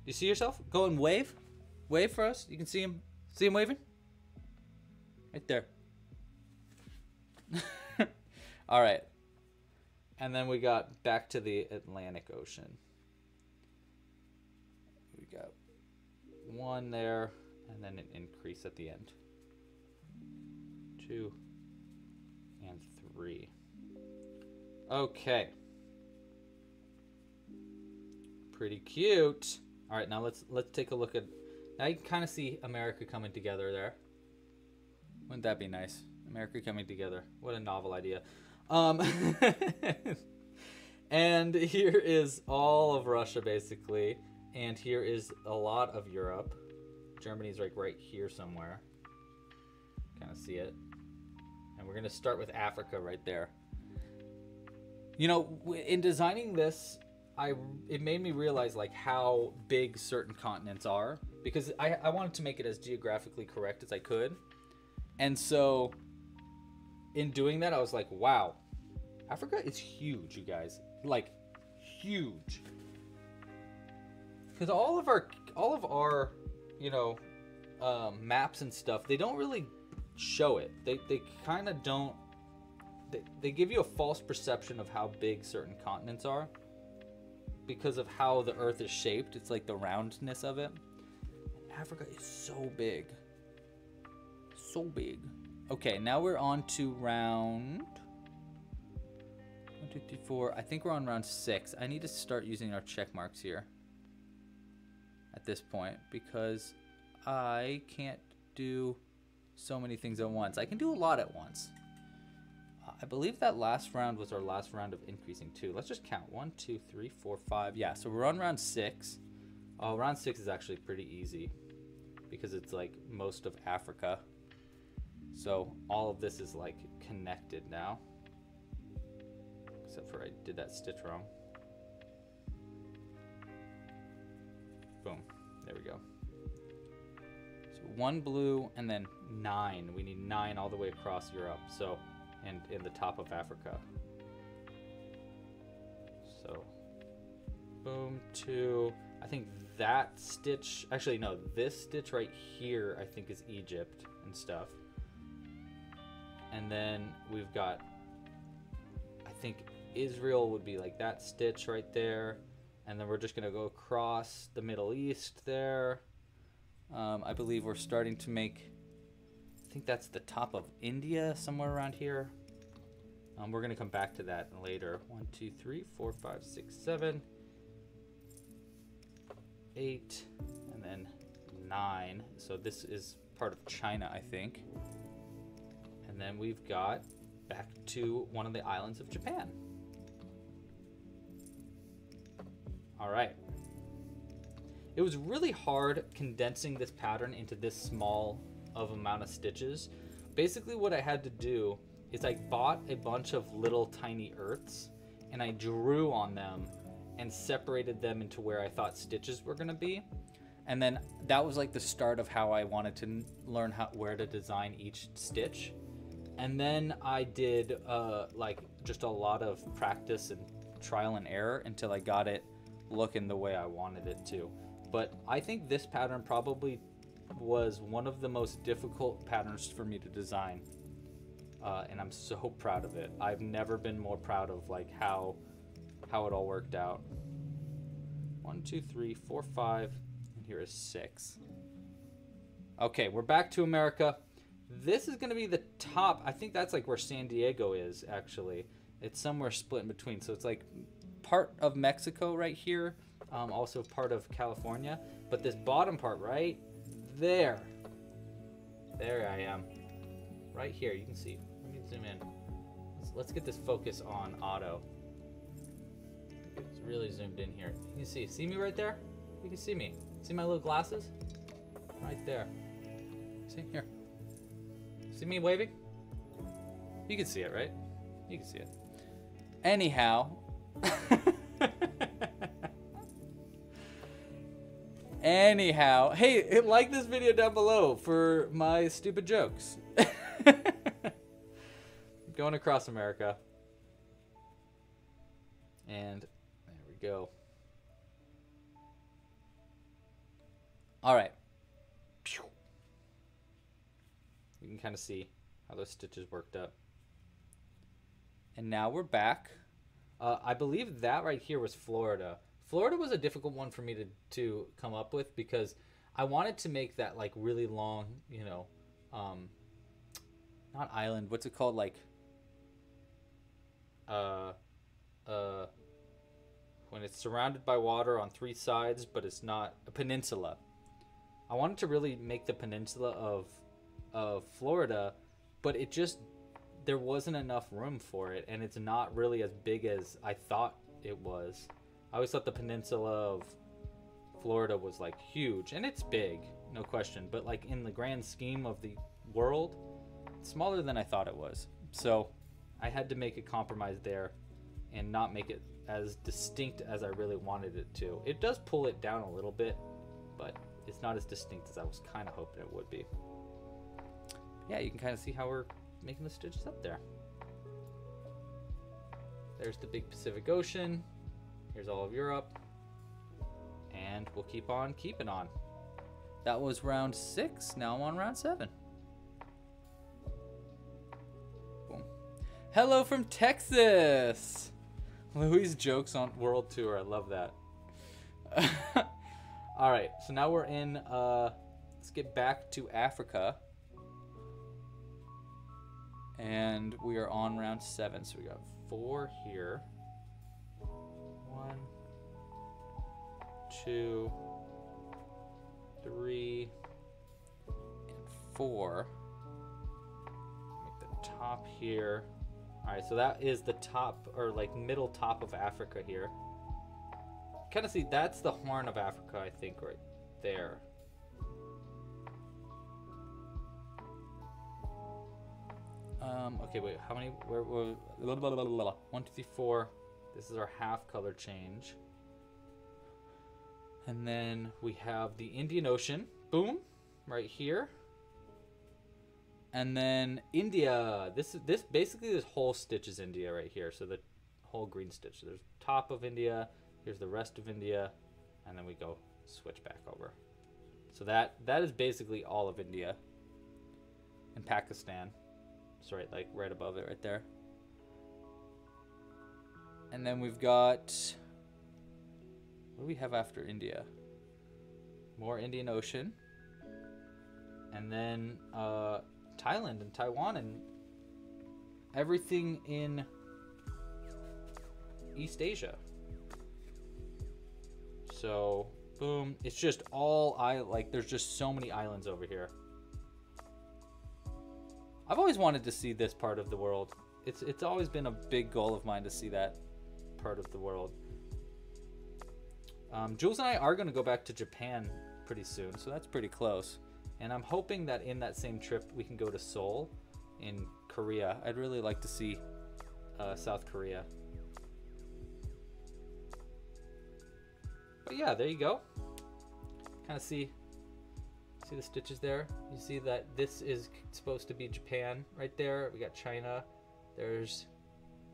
Do you see yourself? Go and wave. Wave for us. You can see him. See him waving? Right there. All right. And then we got back to the Atlantic Ocean. We got one there and then an increase at the end. 2 and 3. Okay. Pretty cute. All right, now let's take a look at, now you can kind of see America coming together there. Wouldn't that be nice? America coming together. What a novel idea. And here is all of Russia basically, and here is a lot of Europe. Germany's like right here somewhere. Kind of see it. And we're going to start with Africa right there. You know, in designing this, it made me realize like how big certain continents are, because I wanted to make it as geographically correct as I could. And so in doing that, I was like, wow, Africa is huge, you guys, like huge. Because all of our, you know, maps and stuff, they don't really show it. They kind of don't, they give you a false perception of how big certain continents are. Because of how the earth is shaped, it's like the roundness of it. Africa is so big. So big. Okay, now we're on to round 1, 2, 3, 4. I think we're on round 6. I need to start using our check marks here at this point, because I can't do so many things at once. I can do a lot at once. I believe that last round was our last round of increasing too. Let's just count. 1, 2, 3, 4, 5. Yeah, so we're on round 6. Oh, round 6 is actually pretty easy because it's like most of Africa. So all of this is like connected now. Except for I did that stitch wrong. Boom. There we go. So 1 blue and then 9. We need 9 all the way across Europe. So, and in the top of Africa. So, boom, 2. I think that stitch, actually no, this stitch right here I think is Egypt and stuff. And then we've got, I think Israel would be like that stitch right there. And then we're just gonna go across the Middle East there. I believe we're starting to make, I think that's the top of India, somewhere around here. We're going to come back to that later. 1, 2, 3, 4, 5, 6, 7, 8, and then 9. So this is part of China, I think. And then we've got back to one of the islands of Japan. All right. It was really hard condensing this pattern into this small of amount of stitches. Basically what I had to do is I bought a bunch of little tiny earths and I drew on them and separated them into where I thought stitches were gonna be. And then that was like the start of how I wanted to learn where to design each stitch. And then I did like just a lot of practice and trial and error until I got it looking the way I wanted it to. But I think this pattern probably was one of the most difficult patterns for me to design. And I'm so proud of it. I've never been more proud of like how it all worked out. 1, 2, 3, 4, 5, and here is 6. Okay, we're back to America. This is gonna be the top. I think that's like where San Diego is actually. It's somewhere split in between. So it's like part of Mexico right here, also part of California. But this bottom part right there, I am. Right here, you can see. Let me zoom in. Let's get this focus on auto. It's really zoomed in here. You can see. See me right there? You can see me. See my little glasses? Right there. See here. See me waving? You can see it, right? You can see it. Anyhow. Anyhow. Hey, like this video down below for my stupid jokes. Going across America. And there we go. All right. You can kind of see how those stitches worked up. And now we're back. I believe that right here was Florida. Florida was a difficult one for me to come up with because I wanted to make that like really long, you know, not island, what's it called? Like, when it's surrounded by water on 3 sides, but it's not a peninsula. I wanted to really make the peninsula of Florida, but it just, there wasn't enough room for it, and it's not really as big as I thought it was. I always thought the peninsula of Florida was like huge, and it's big, no question, but like in the grand scheme of the world, it's smaller than I thought it was. So I had to make a compromise there and not make it as distinct as I really wanted it to. It does pull it down a little bit, but it's not as distinct as I was kind of hoping it would be. Yeah, you can kind of see how we're making the stitches up there. There's the big Pacific Ocean. Here's all of Europe. And we'll keep on keeping on. That was round 6. Now I'm on round 7. Boom. Hello from Texas. Louis jokes on world tour. I love that. All right, so now we're in, let's get back to Africa. And we are on round 7, so we got 4 here. 1, 2, 3, and 4. Make the top here. All right, so that is the top, or like middle top of Africa here. Kind of see, that's the Horn of Africa, I think, right there. Okay, wait, how many? Where, blah, blah, blah, blah. 1, 2, 3, 4. This is our half color change. And then we have the Indian Ocean. Boom, right here. And then India. This basically this whole stitch is India right here. So the whole green stitch. So there's top of India. Here's the rest of India. And then we go switch back over. So that is basically all of India and Pakistan. So right, like right above it right there. And then we've got, what do we have after India? More Indian Ocean. And then Thailand and Taiwan and everything in East Asia. So Boom. It's just all there's just so many islands over here. I've always wanted to see this part of the world. It's always been a big goal of mine to see that part of the world. Jules and I are going to go back to Japan pretty soon, so that's pretty close. And I'm hoping that in that same trip we can go to Seoul in Korea. I'd really like to see South Korea. But yeah, there you go. Kind of see the stitches there. You see that this is supposed to be Japan right there. We got China, there's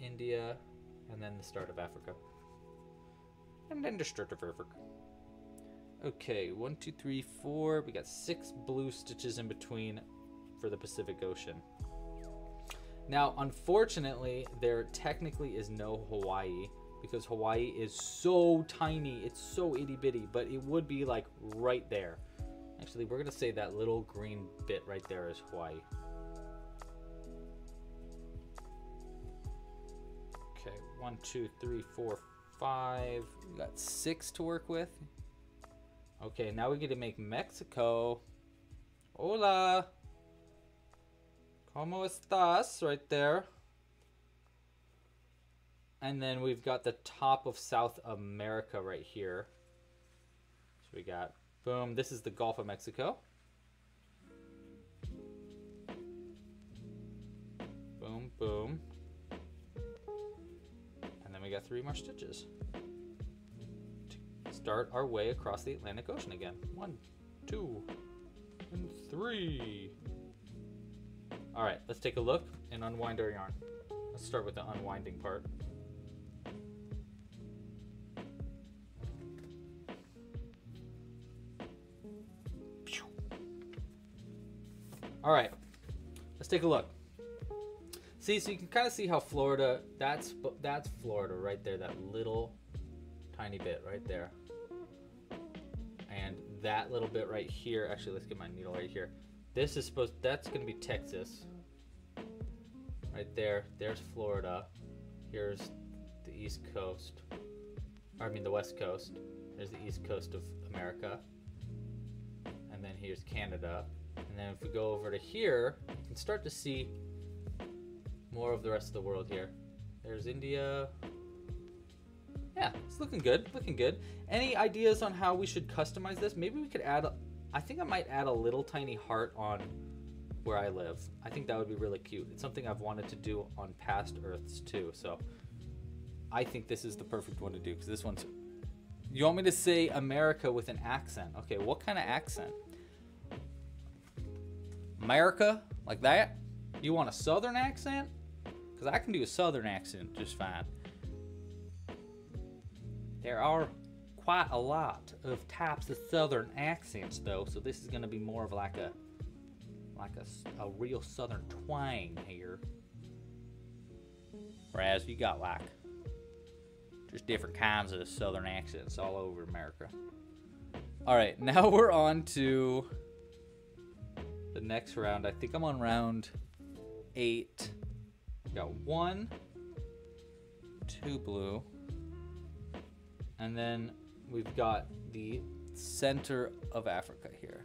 India, and then the start of Africa. And then the start of Africa. Okay, 1, 2, 3, 4. We got 6 blue stitches in between for the Pacific Ocean. Now, unfortunately, there technically is no Hawaii because Hawaii is so tiny. It's so itty bitty, but it would be like right there. Actually, we're gonna say that little green bit right there is Hawaii. Okay, 1, 2, 3, 4, 5. We got 6 to work with. Okay, now we get to make Mexico. Hola. ¿Cómo estás? Right there. And then we've got the top of South America right here. So we got, boom, this is the Gulf of Mexico. Boom, boom. And then we got 3 more stitches. Start our way across the Atlantic Ocean again. 1, 2, and 3. All right, let's take a look and unwind our yarn. Let's start with the unwinding part. All right, let's take a look. See, so you can kind of see how Florida, that's Florida right there, that little tiny bit right there. And that little bit right here, actually, let's get my needle right here. This is supposed, that's going to be Texas. Right there, there's Florida. Here's the East Coast, the West Coast. There's the East Coast of America. And then here's Canada. And then if we go over to here, you can start to see more of the rest of the world here. There's India. Yeah, it's looking good, looking good. Any ideas on how we should customize this? Maybe we could add, I think I might add a little tiny heart on where I live. I think that would be really cute. It's something I've wanted to do on past Earths too, so I think this is the perfect one to do because this one's, you want me to say America with an accent. Okay, what kind of accent? America, like that? You want a southern accent? Because I can do a southern accent just fine. There are quite a lot of types of southern accents though, so this is going to be more of like a real southern twang here. Whereas you got like just different kinds of southern accents all over America. All right, now we're on to the next round. I think I'm on round 8. We got 1, 2 blue. And then we've got the center of Africa here.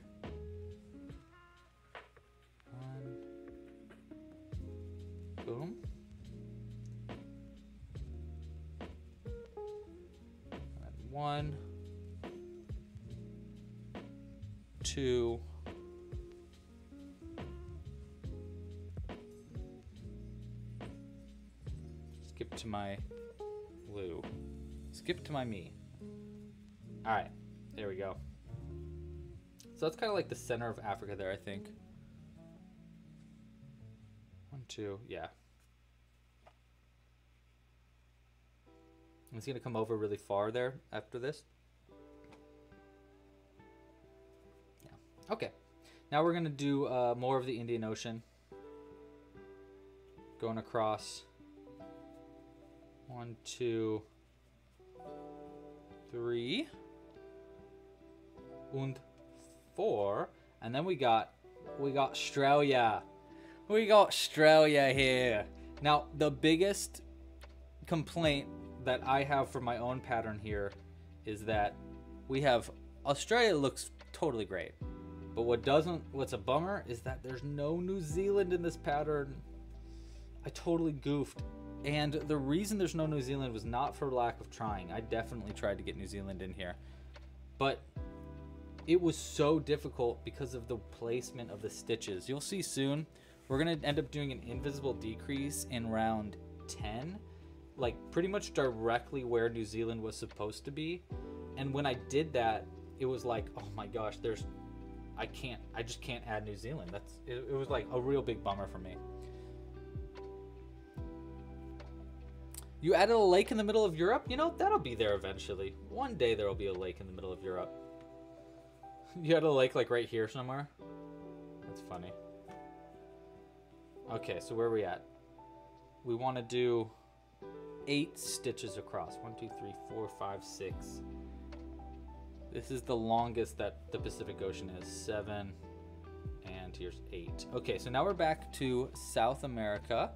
1, boom. And 1, 2. Skip to my blue. Skip to my me. All right, there we go. So that's kind of like the center of Africa there, I think. 1, 2, yeah. It's gonna come over really far there after this. Yeah, okay. Now we're gonna do more of the Indian Ocean. Going across. 1, 2, 3, and 4, and then we got Australia. We got Australia here. Now the biggest complaint that I have for my own pattern here is that we have Australia looks totally great, but what's a bummer is that there's no New Zealand in this pattern. I totally goofed. And the reason there's no New Zealand was not for lack of trying. I definitely tried to get New Zealand in here, but it was so difficult because of the placement of the stitches. You'll see soon, we're gonna end up doing an invisible decrease in round 10, like pretty much directly where New Zealand was supposed to be. And when I did that, it was like, oh my gosh, I just can't add New Zealand. It was like a real big bummer for me. You added a lake in the middle of Europe? You know, that'll be there eventually. One day there'll be a lake in the middle of Europe. You had a lake like right here somewhere? That's funny. Okay, so where are we at? We want to do 8 stitches across. 1, 2, 3, 4, 5, 6. This is the longest that the Pacific Ocean is. 7, and here's 8. Okay, so now we're back to South America.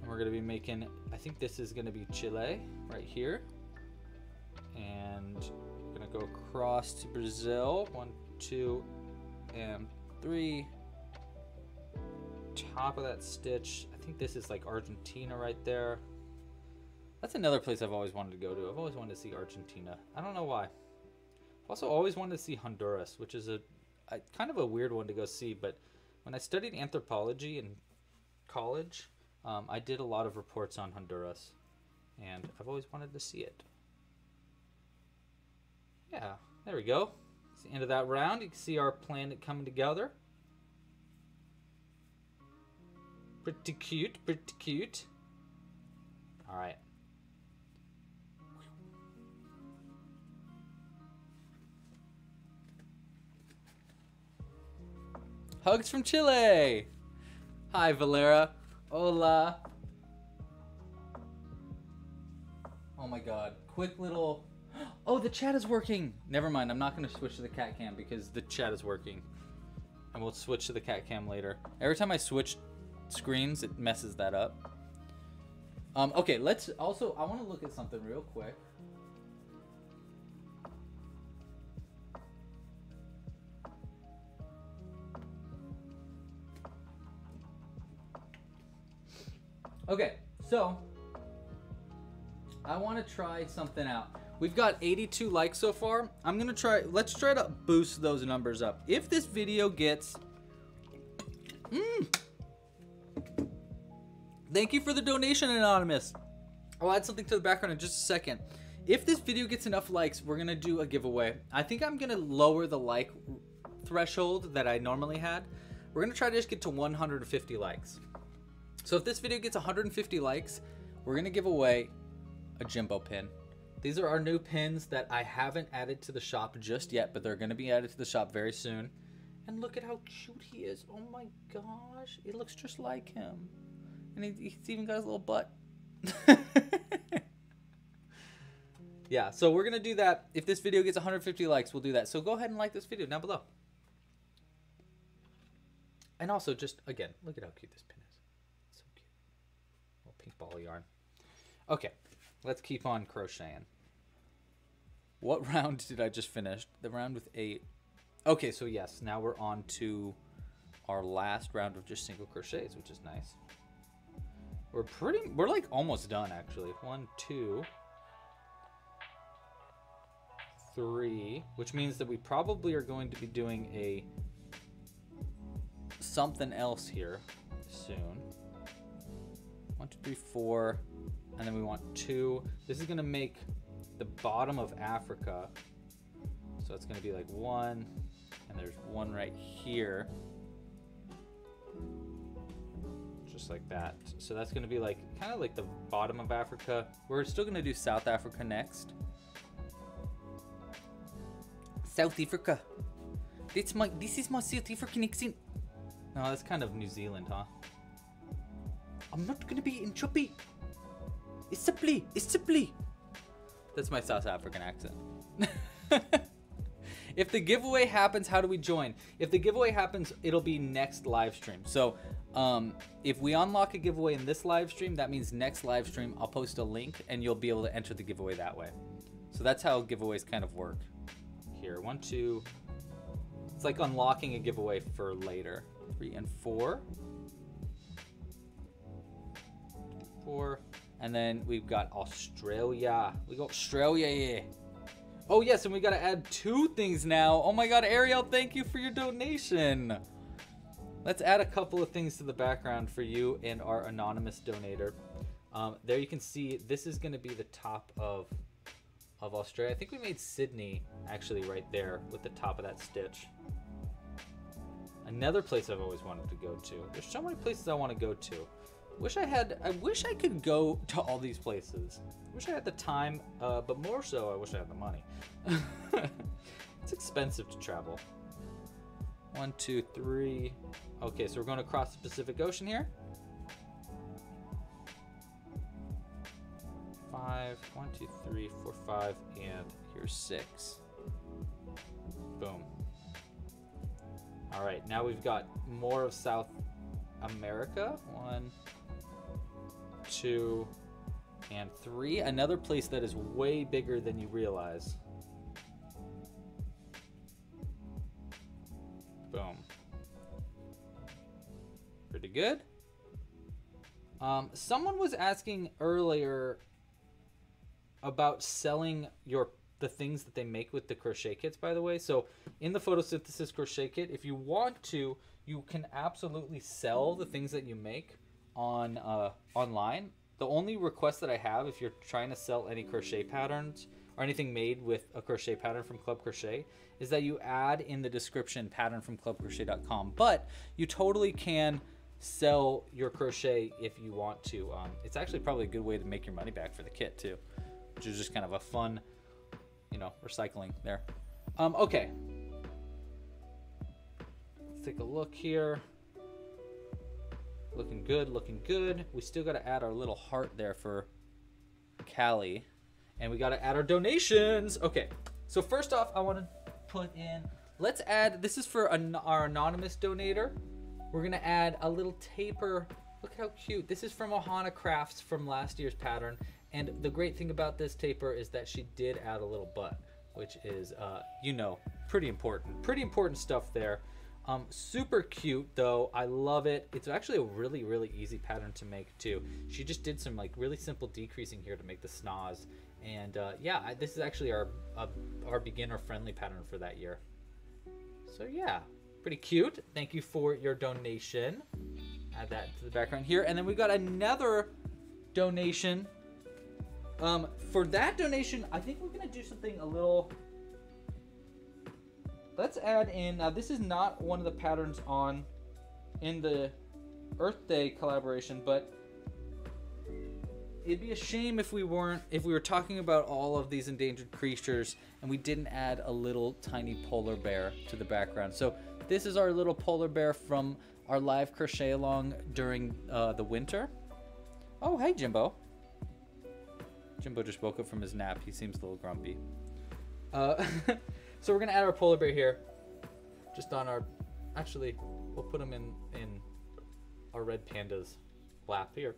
And we're gonna be making, I think this is gonna be Chile right here. And we're gonna go across to Brazil. 1, 2, and 3. Top of that stitch. I think this is like Argentina right there. That's another place I've always wanted to go to. I've always wanted to see Argentina. I don't know why. I've also always wanted to see Honduras, which is a kind of a weird one to go see. But when I studied anthropology in college, I did a lot of reports on Honduras, and I've always wanted to see it. Yeah, there we go. It's the end of that round. You can see our planet coming together. Pretty cute, pretty cute. All right. Hugs from Chile. Hi, Valera. Hola. Oh my God. Quick little. Oh, the chat is working. Never mind. I'm not going to switch to the cat cam because the chat is working. And we'll switch to the cat cam later. Every time I switch screens, it messes that up. Okay, let's also. I want to look at something real quick. Okay, so I want to try something out. We've got 82 likes so far. I'm going to try, let's try to boost those numbers up. If this video gets, thank you for the donation, Anonymous. I'll add something to the background in just a second. If this video gets enough likes, we're going to do a giveaway. I think I'm going to lower the like threshold that I normally had. We're going to try to just get to 150 likes. So if this video gets 150 likes, we're going to give away a Jimbo pin. These are our new pins that I haven't added to the shop just yet, but they're going to be added to the shop very soon. And look at how cute he is. Oh my gosh. He looks just like him. And he's even got his little butt. Yeah, so we're going to do that. If this video gets 150 likes, we'll do that. So go ahead and like this video down below. And also just, again, look at how cute this pin is. Ball yarn. Okay, let's keep on crocheting. What round did I just finish? The round with 8. Okay, so yes, now we're on to our last round of just single crochets, which is nice. We're like almost done actually. 1, 2, 3, which means that we probably are going to be doing a something else here soon. 1, 2, 3, 4, and then we want 2. This is gonna make the bottom of Africa. So it's gonna be like 1, and there's 1 right here. Just like that. So that's gonna be like, kind of like the bottom of Africa. We're still gonna do South Africa next. South Africa. This is my South African accent. No, that's kind of New Zealand, huh? I'm not going to be in choppy. It's simply. That's my South African accent. If the giveaway happens, how do we join? If the giveaway happens, it'll be next live stream. So if we unlock a giveaway in this live stream, that means next live stream, I'll post a link and you'll be able to enter the giveaway that way. So that's how giveaways kind of work. here. 1, 2. It's like unlocking a giveaway for later. 3 and 4. 4. And then we've got Australia. We got Australia, yeah. Oh yes, and we gotta add 2 things now. Oh my god, Ariel, thank you for your donation. Let's add a couple of things to the background for you and our anonymous donator. There you can see this is gonna be the top of Australia. I think we made Sydney actually right there with the top of that stitch. Another place I've always wanted to go to. There's so many places I want to go to. I wish I could go to all these places. I wish I had the time, but more so I wish I had the money. It's expensive to travel. 1, 2, 3. Okay, so we're going across the Pacific Ocean here. 5, 1, 2, 3, 4, 5, and here's 6. Boom. All right, now we've got more of South America. 1, 2, and 3. Another place that is way bigger than you realize. Boom. Pretty good. Someone was asking earlier about selling the things that they make with the crochet kits, by the way. So in the photosynthesis crochet kit, if you want to, you can absolutely sell the things that you make on online. The only request that I have, if you're trying to sell any crochet patterns or anything made with a crochet pattern from Club Crochet, is that you add in the description pattern from clubcrochet.com. But you totally can sell your crochet if you want to. It's actually probably a good way to make your money back for the kit too, which is just kind of a fun, you know, recycling there. Okay. Let's take a look here. Looking good, looking good. We still got to add our little heart there for Callie. And we got to add our donations. Okay, so first off, I want to put in, let's add, this is for our anonymous donator. We're going to add a little taper. Look how cute. This is from Ohana Crafts from last year's pattern. And the great thing about this taper is that she did add a little butt, which is, you know, pretty important. Pretty important stuff there. Super cute though. I love it. It's actually a really, really easy pattern to make too. She just did some like really simple decreasing here to make the snaz. And yeah, this is actually our beginner friendly pattern for that year. So yeah, pretty cute. Thank you for your donation. Add that to the background here. And then we've got another donation. For that donation, I think we're going to do something a little... Let's add in... Now, this is not one of the patterns in the Earth Day collaboration, but it'd be a shame if we weren't... If we were talking about all of these endangered creatures and we didn't add a little tiny polar bear to the background. So this is our little polar bear from our live crochet along during the winter. Oh, hey, Jimbo. Jimbo just woke up from his nap. He seems a little grumpy. So we're gonna add our polar bear here. Just on our, actually, we'll put him in our red panda's lap here.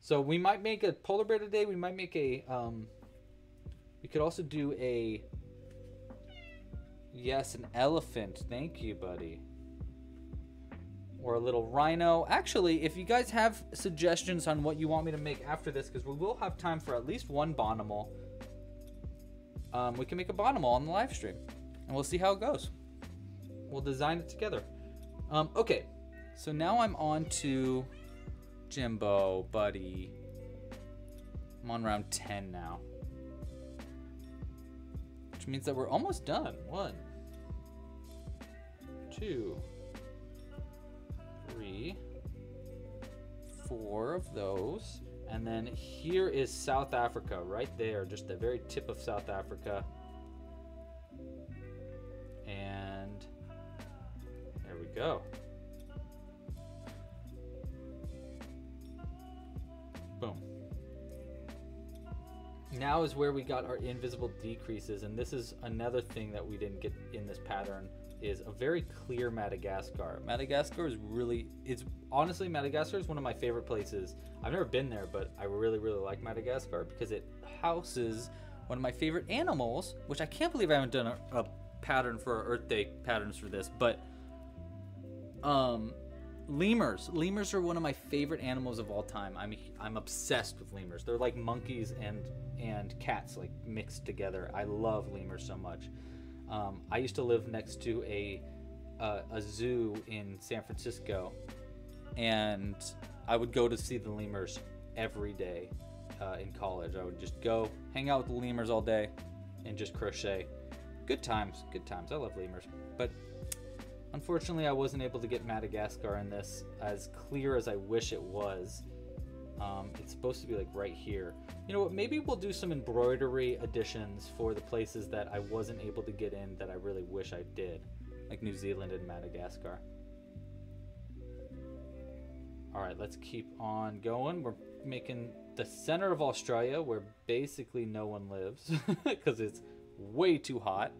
So we might make a polar bear today. We might make a, we could also do a, yes, an elephant. Thank you, buddy. Or a little rhino. Actually, if you guys have suggestions on what you want me to make after this, because we will have time for at least one Bonimal, we can make a Bonimal on the live stream, and we'll see how it goes. We'll design it together. Okay, so now I'm on to Jimbo, buddy. I'm on round 10 now, which means that we're almost done. 1, 2, 3, 4 of those. And then here is South Africa right there, just the very tip of South Africa. And there we go. Boom. Now is where we got our invisible decreases. And this is another thing that we didn't get in this pattern, is a very clear Madagascar. Madagascar is really, it's honestly, Madagascar is one of my favorite places. I've never been there, but I really, really like Madagascar because it houses one of my favorite animals, which I can't believe I haven't done a pattern for Earth Day patterns for this, but lemurs. Lemurs are one of my favorite animals of all time. I'm obsessed with lemurs. They're like monkeys and cats, like mixed together. I love lemurs so much. I used to live next to a zoo in San Francisco, and I would go to see the lemurs every day in college. I would just go hang out with the lemurs all day and just crochet. Good times, good times. I love lemurs. But unfortunately, I wasn't able to get Madagascar in this as clear as I wish it was. It's supposed to be like right here. You know what, maybe we'll do some embroidery additions for the places that I wasn't able to get in that I really wish I did, like New Zealand and Madagascar. All right, let's keep on going. We're making the center of Australia where basically no one lives because it's way too hot.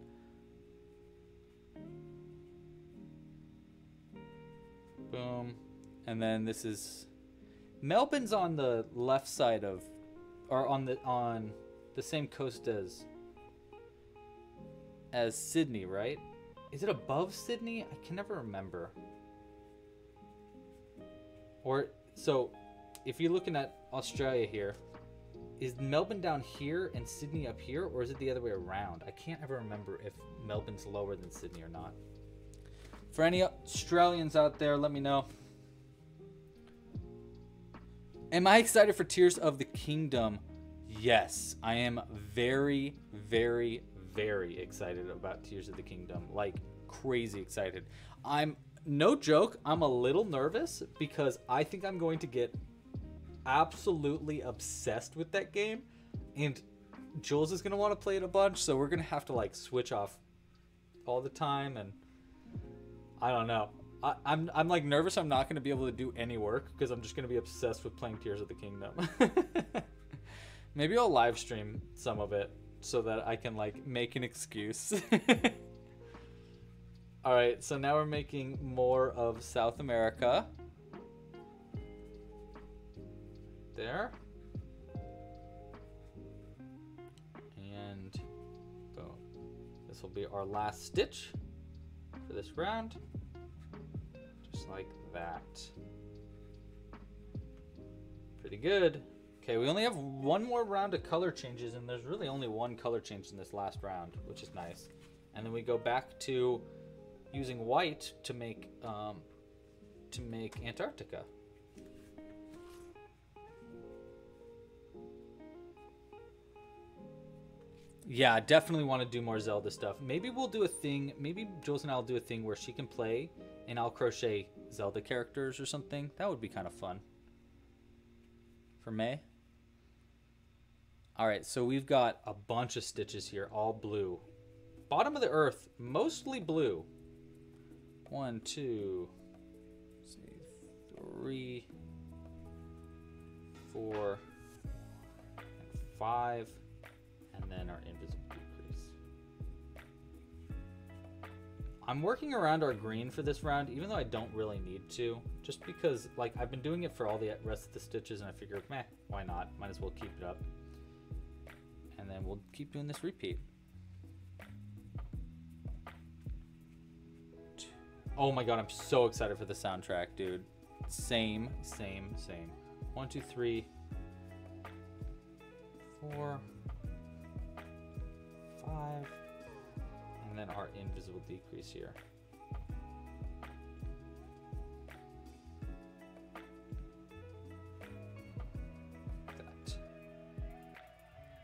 Boom. And then this is Melbourne's on the left side of, or on the same coast as Sydney, right? Is it above Sydney? I can never remember. Or so if you're looking at Australia here, is Melbourne down here and Sydney up here, or is it the other way around? I can't ever remember if Melbourne's lower than Sydney or not. For any Australians out there, let me know. Am I excited for Tears of the Kingdom? Yes, I am very, very, very excited about Tears of the Kingdom. Like, crazy excited. I'm, no joke, I'm a little nervous because I think I'm going to get absolutely obsessed with that game. And Jules is going to want to play it a bunch, so we're going to have to, like, switch off all the time and... I don't know. I'm like nervous I'm not going to be able to do any work because I'm just going to be obsessed with playing Tears of the Kingdom. Maybe I'll live stream some of it so that I can like make an excuse. All right, so now we're making more of South America. There. And boom. This will be our last stitch for this round. Just like that. Pretty good. Okay, we only have one more round of color changes, and there's really only one color change in this last round, which is nice. And then we go back to using white to make Antarctica. Yeah, I definitely want to do more Zelda stuff. Maybe we'll do a thing. Maybe Jules and I will do a thing where she can play and I'll crochet Zelda characters or something. That would be kind of fun. For May. All right, so we've got a bunch of stitches here, all blue. Bottom of the earth, mostly blue. 1, 2, 3, 4, 5. And then our invisible decrease. I'm working around our green for this round, even though I don't really need to, just because like I've been doing it for all the rest of the stitches, and I figured, meh, why not? Might as well keep it up. And then we'll keep doing this repeat. Oh my God, I'm so excited for the soundtrack, dude. Same. 1, 2, 3, 4, 5, and then our invisible decrease here.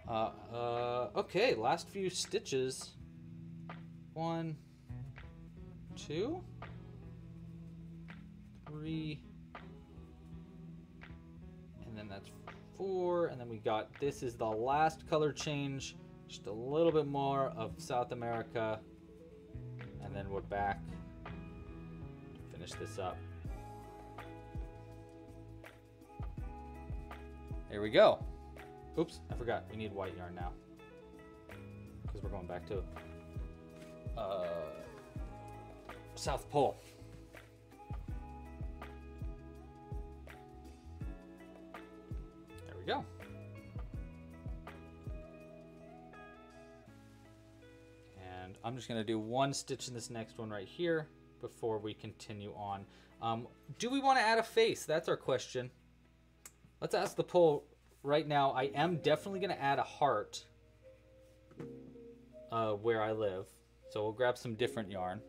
That. Okay, last few stitches. 1, 2, 3, and then that's 4, and then we got, this is the last color change. Just a little bit more of South America, and then we're back to finish this up. There we go. Oops, I forgot. We need white yarn now because we're going back to South Pole. There we go. I'm just gonna do one stitch in this next one right here before we continue on. Do we wanna add a face? That's our question. Let's ask the poll right now. I am definitely gonna add a heart where I live. So we'll grab some different yarn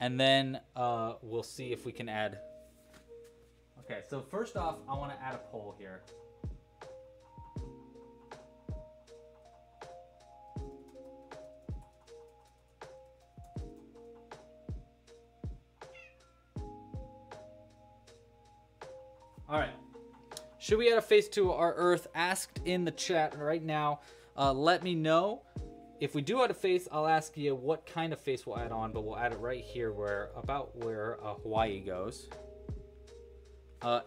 and then we'll see if we can add. Okay, so first off, I wanna add a poll here. All right, should we add a face to our Earth? Asked in the chat right now. Let me know. If we do add a face, I'll ask you what kind of face we'll add on, but we'll add it right here where, about where Hawaii goes.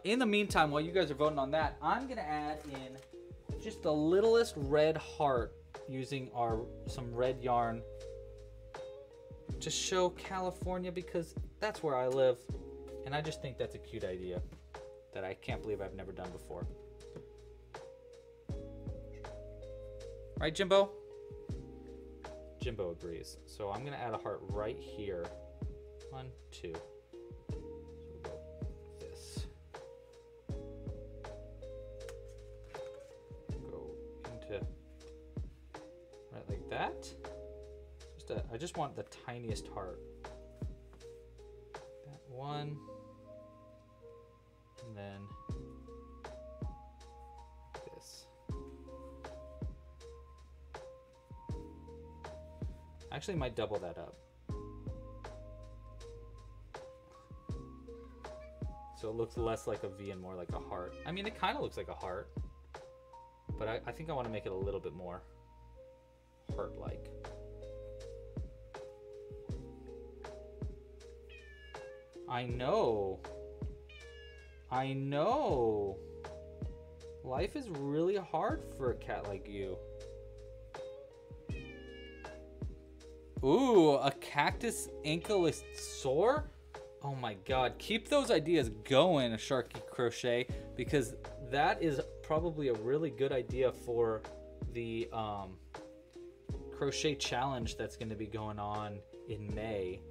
In the meantime, while you guys are voting on that, I'm gonna add in just the littlest red heart using some red yarn to show California because that's where I live. And I just think that's a cute idea that I can't believe I've never done before. Right, Jimbo? Jimbo agrees. So I'm gonna add a heart right here. 1, 2. So we'll go like this. Go into right like that. I just want the tiniest heart. That one. And then this. Actually, might double that up. So it looks less like a V and more like a heart. I mean, it kind of looks like a heart, but I think I want to make it a little bit more heart-like. I know. I know. Life is really hard for a cat like you. Ooh, a cactus ankylosaur? Oh my God, keep those ideas going, Sharky Crochet, because that is probably a really good idea for the crochet challenge that's gonna be going on in May,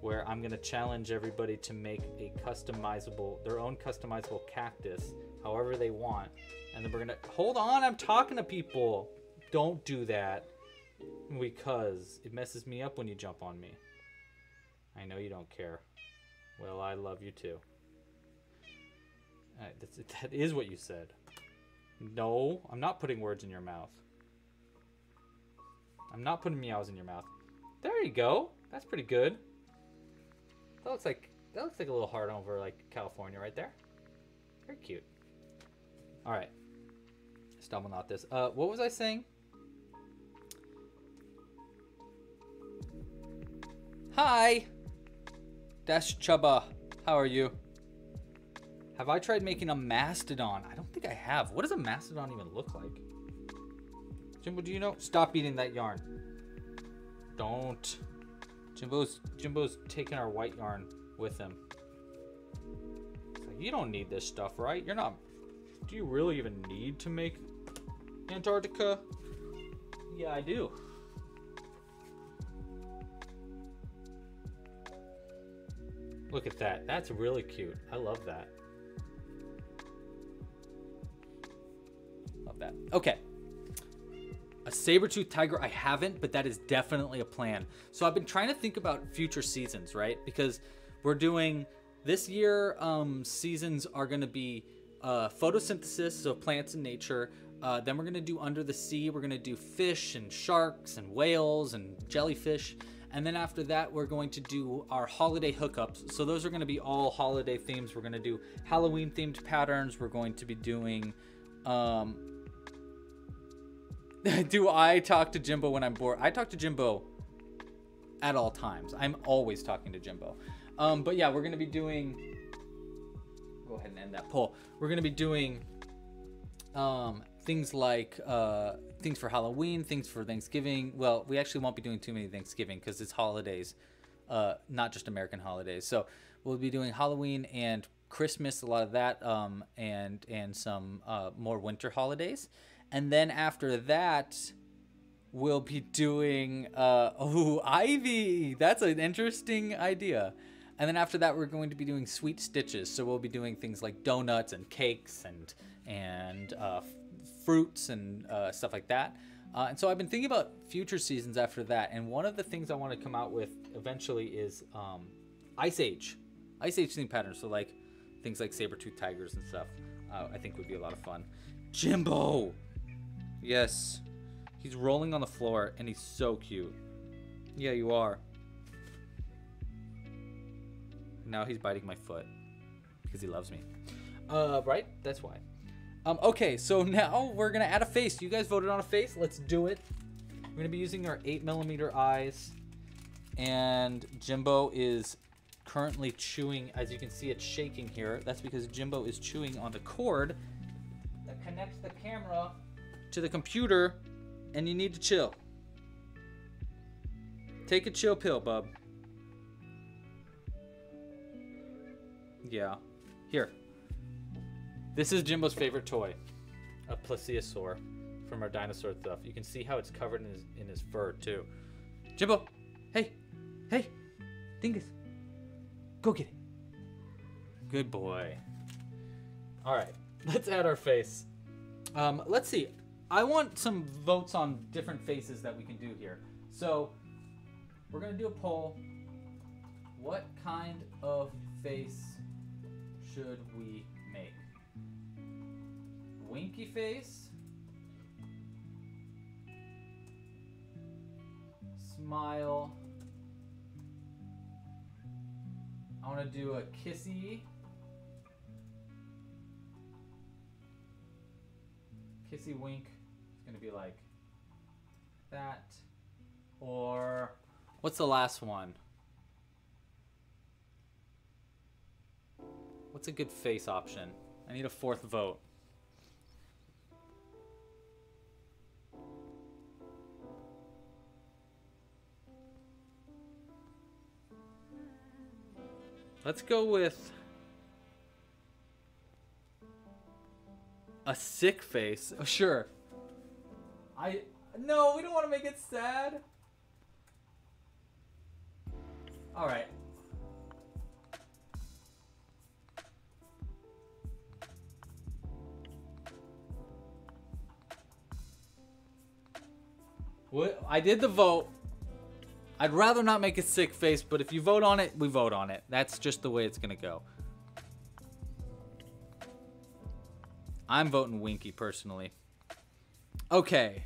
where I'm gonna challenge everybody to make a customizable, their own customizable cactus, however they want. And then we're gonna, hold on, I'm talking to people. Don't do that because it messes me up when you jump on me. I know you don't care. Well, I love you too. All right, that is what you said. No, I'm not putting words in your mouth. I'm not putting meows in your mouth. There you go, that's pretty good. That looks like a little heart over like California right there. Very cute. All right, stumble not this. What was I saying? Hi, Dash Chuba, how are you? Have I tried making a mastodon? I don't think I have. What does a mastodon even look like? Jimbo, do you know? Stop eating that yarn. Don't. Jimbo's taking our white yarn with him. It's like, you don't need this stuff, right? You're not, do you really even need to make Antarctica? Yeah, I do. Look at that, that's really cute. I love that. Love that, okay. A saber-toothed tiger, I haven't, but that is definitely a plan. So I've been trying to think about future seasons, right? Because we're doing, this year, seasons are gonna be photosynthesis, so plants and nature. Then we're gonna do under the sea, we're gonna do fish and sharks and whales and jellyfish. And then after that, we're going to do our holiday hookups. So those are gonna be all holiday themes. We're gonna do Halloween themed patterns. We're going to be doing, do I talk to Jimbo when I'm bored? I talk to Jimbo at all times. I'm always talking to Jimbo. But yeah, we're gonna be doing, go ahead and end that poll. We're gonna be doing things like things for Halloween, things for Thanksgiving. Well, we actually won't be doing too many Thanksgiving because it's holidays, not just American holidays. So we'll be doing Halloween and Christmas, a lot of that, and some more winter holidays. And then after that, we'll be doing, oh, Ivy! That's an interesting idea. And then after that, we're going to be doing sweet stitches. So we'll be doing things like donuts and cakes and fruits and stuff like that. And so I've been thinking about future seasons after that. And one of the things I want to come out with eventually is Ice Age theme patterns. So like things like saber-toothed tigers and stuff, I think would be a lot of fun. Jimbo! Yes. He's rolling on the floor and he's so cute. Yeah, you are. Now he's biting my foot because he loves me. Right? That's why. Okay, so now we're gonna add a face. You guys voted on a face. Let's do it. We're gonna be using our 8mm eyes, and Jimbo is currently chewing. As you can see, it's shaking here. That's because Jimbo is chewing on the cord that connects the camera to the computer, and you need to chill. Take a chill pill, bub. Yeah. Here. This is Jimbo's favorite toy, a plesiosaur from our dinosaur stuff. You can see how it's covered in his fur, too. Jimbo! Hey! Hey! Dingus! Go get it! Good boy. Alright, let's add our face. Let's see. I want some votes on different faces that we can do here. So, we're going to do a poll. What kind of face should we make? Winky face, smile. I want to do a kissy wink. It's going to be like that. Or what's the last one? What's a good face option? I need a fourth vote. Let's go with a sick face. Oh, sure. No, we don't want to make it sad. All right. What? I did the vote. I'd rather not make a sick face, but if you vote on it, we vote on it. That's just the way it's gonna go. I'm voting Winky personally. Okay.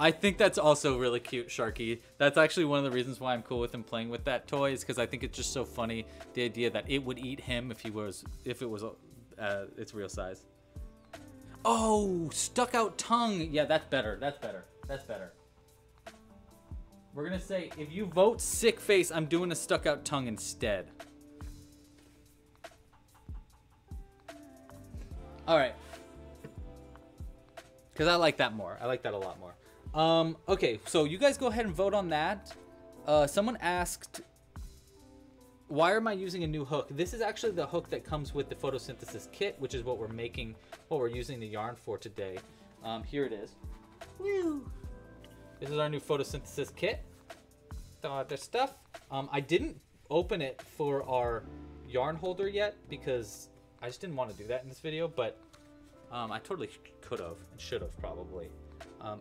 I think that's also really cute, Sharky. That's actually one of the reasons why I'm cool with him playing with that toy, is because I think it's just so funny, the idea that it would eat him if it was its real size. Oh, stuck out tongue. Yeah, that's better. That's better. That's better. We're going to say, if you vote sick face, I'm doing a stuck out tongue instead. All right. Because I like that more. I like that a lot more. Okay, so you guys go ahead and vote on that. Someone asked, why am I using a new hook? This is actually the hook that comes with the photosynthesis kit, which is what we're making, what we're using the yarn for today. Here it is. Woo! This is our new photosynthesis kit. All other stuff. I didn't open it for our yarn holder yet because I just didn't want to do that in this video, but I totally could have and should have probably.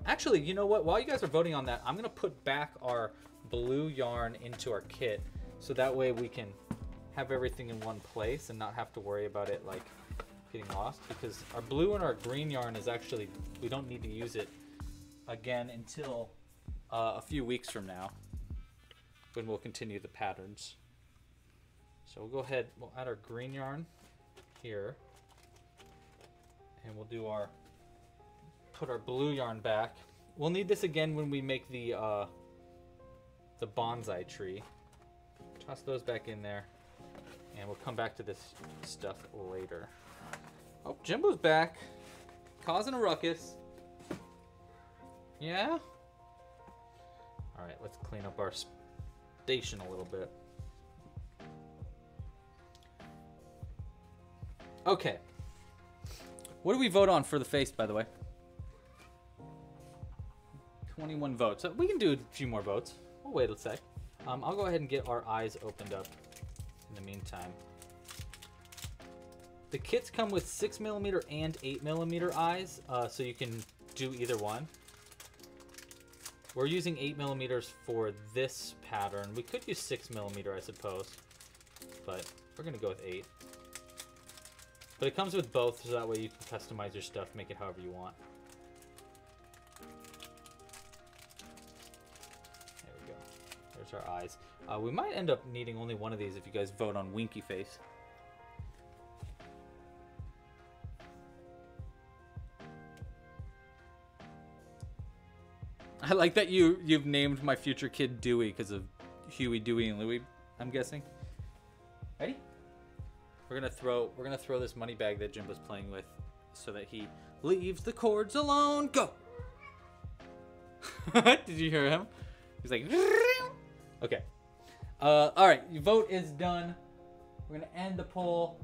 Actually, you know what? While you guys are voting on that, I'm going to put back our blue yarn into our kit. So that way we can have everything in one place and not have to worry about it like getting lost, because our blue and our green yarn is actually, we don't need to use it again until a few weeks from now when we'll continue the patterns. So we'll go ahead, we'll add our green yarn here and we'll do our, put our blue yarn back. We'll need this again when we make the bonsai tree. Toss those back in there, and we'll come back to this stuff later. Oh, Jimbo's back, causing a ruckus. Yeah? All right, let's clean up our station a little bit. Okay. What do we vote on for the face, by the way? 21 votes. So we can do a few more votes. We'll wait a sec. I'll go ahead and get our eyes opened up in the meantime. The kits come with 6mm and 8mm eyes, so you can do either one. We're using 8mm for this pattern. We could use 6mm, I suppose, but we're gonna go with 8. But it comes with both, so that way you can customize your stuff, make it however you want. There we go. There's our eyes. We might end up needing only one of these if you guys vote on Winky Face. I like that you've named my future kid Dewey because of Huey, Dewey, and Louie, I'm guessing. Ready? We're gonna throw this money bag that Jimbo's playing with so that he leaves the cords alone. Go! Did you hear him? He's like, okay. Alright, your vote is done. We're gonna end the poll.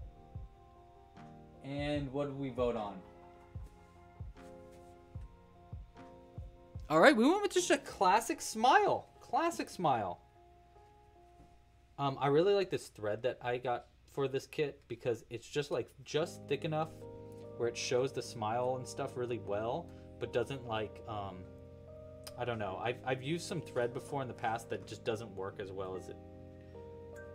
And what did we vote on? All right, we went with just a classic smile. Classic smile. I really like this thread that I got for this kit because it's just thick enough where it shows the smile and stuff really well, but doesn't I don't know. I've used some thread before in the past that just doesn't work as well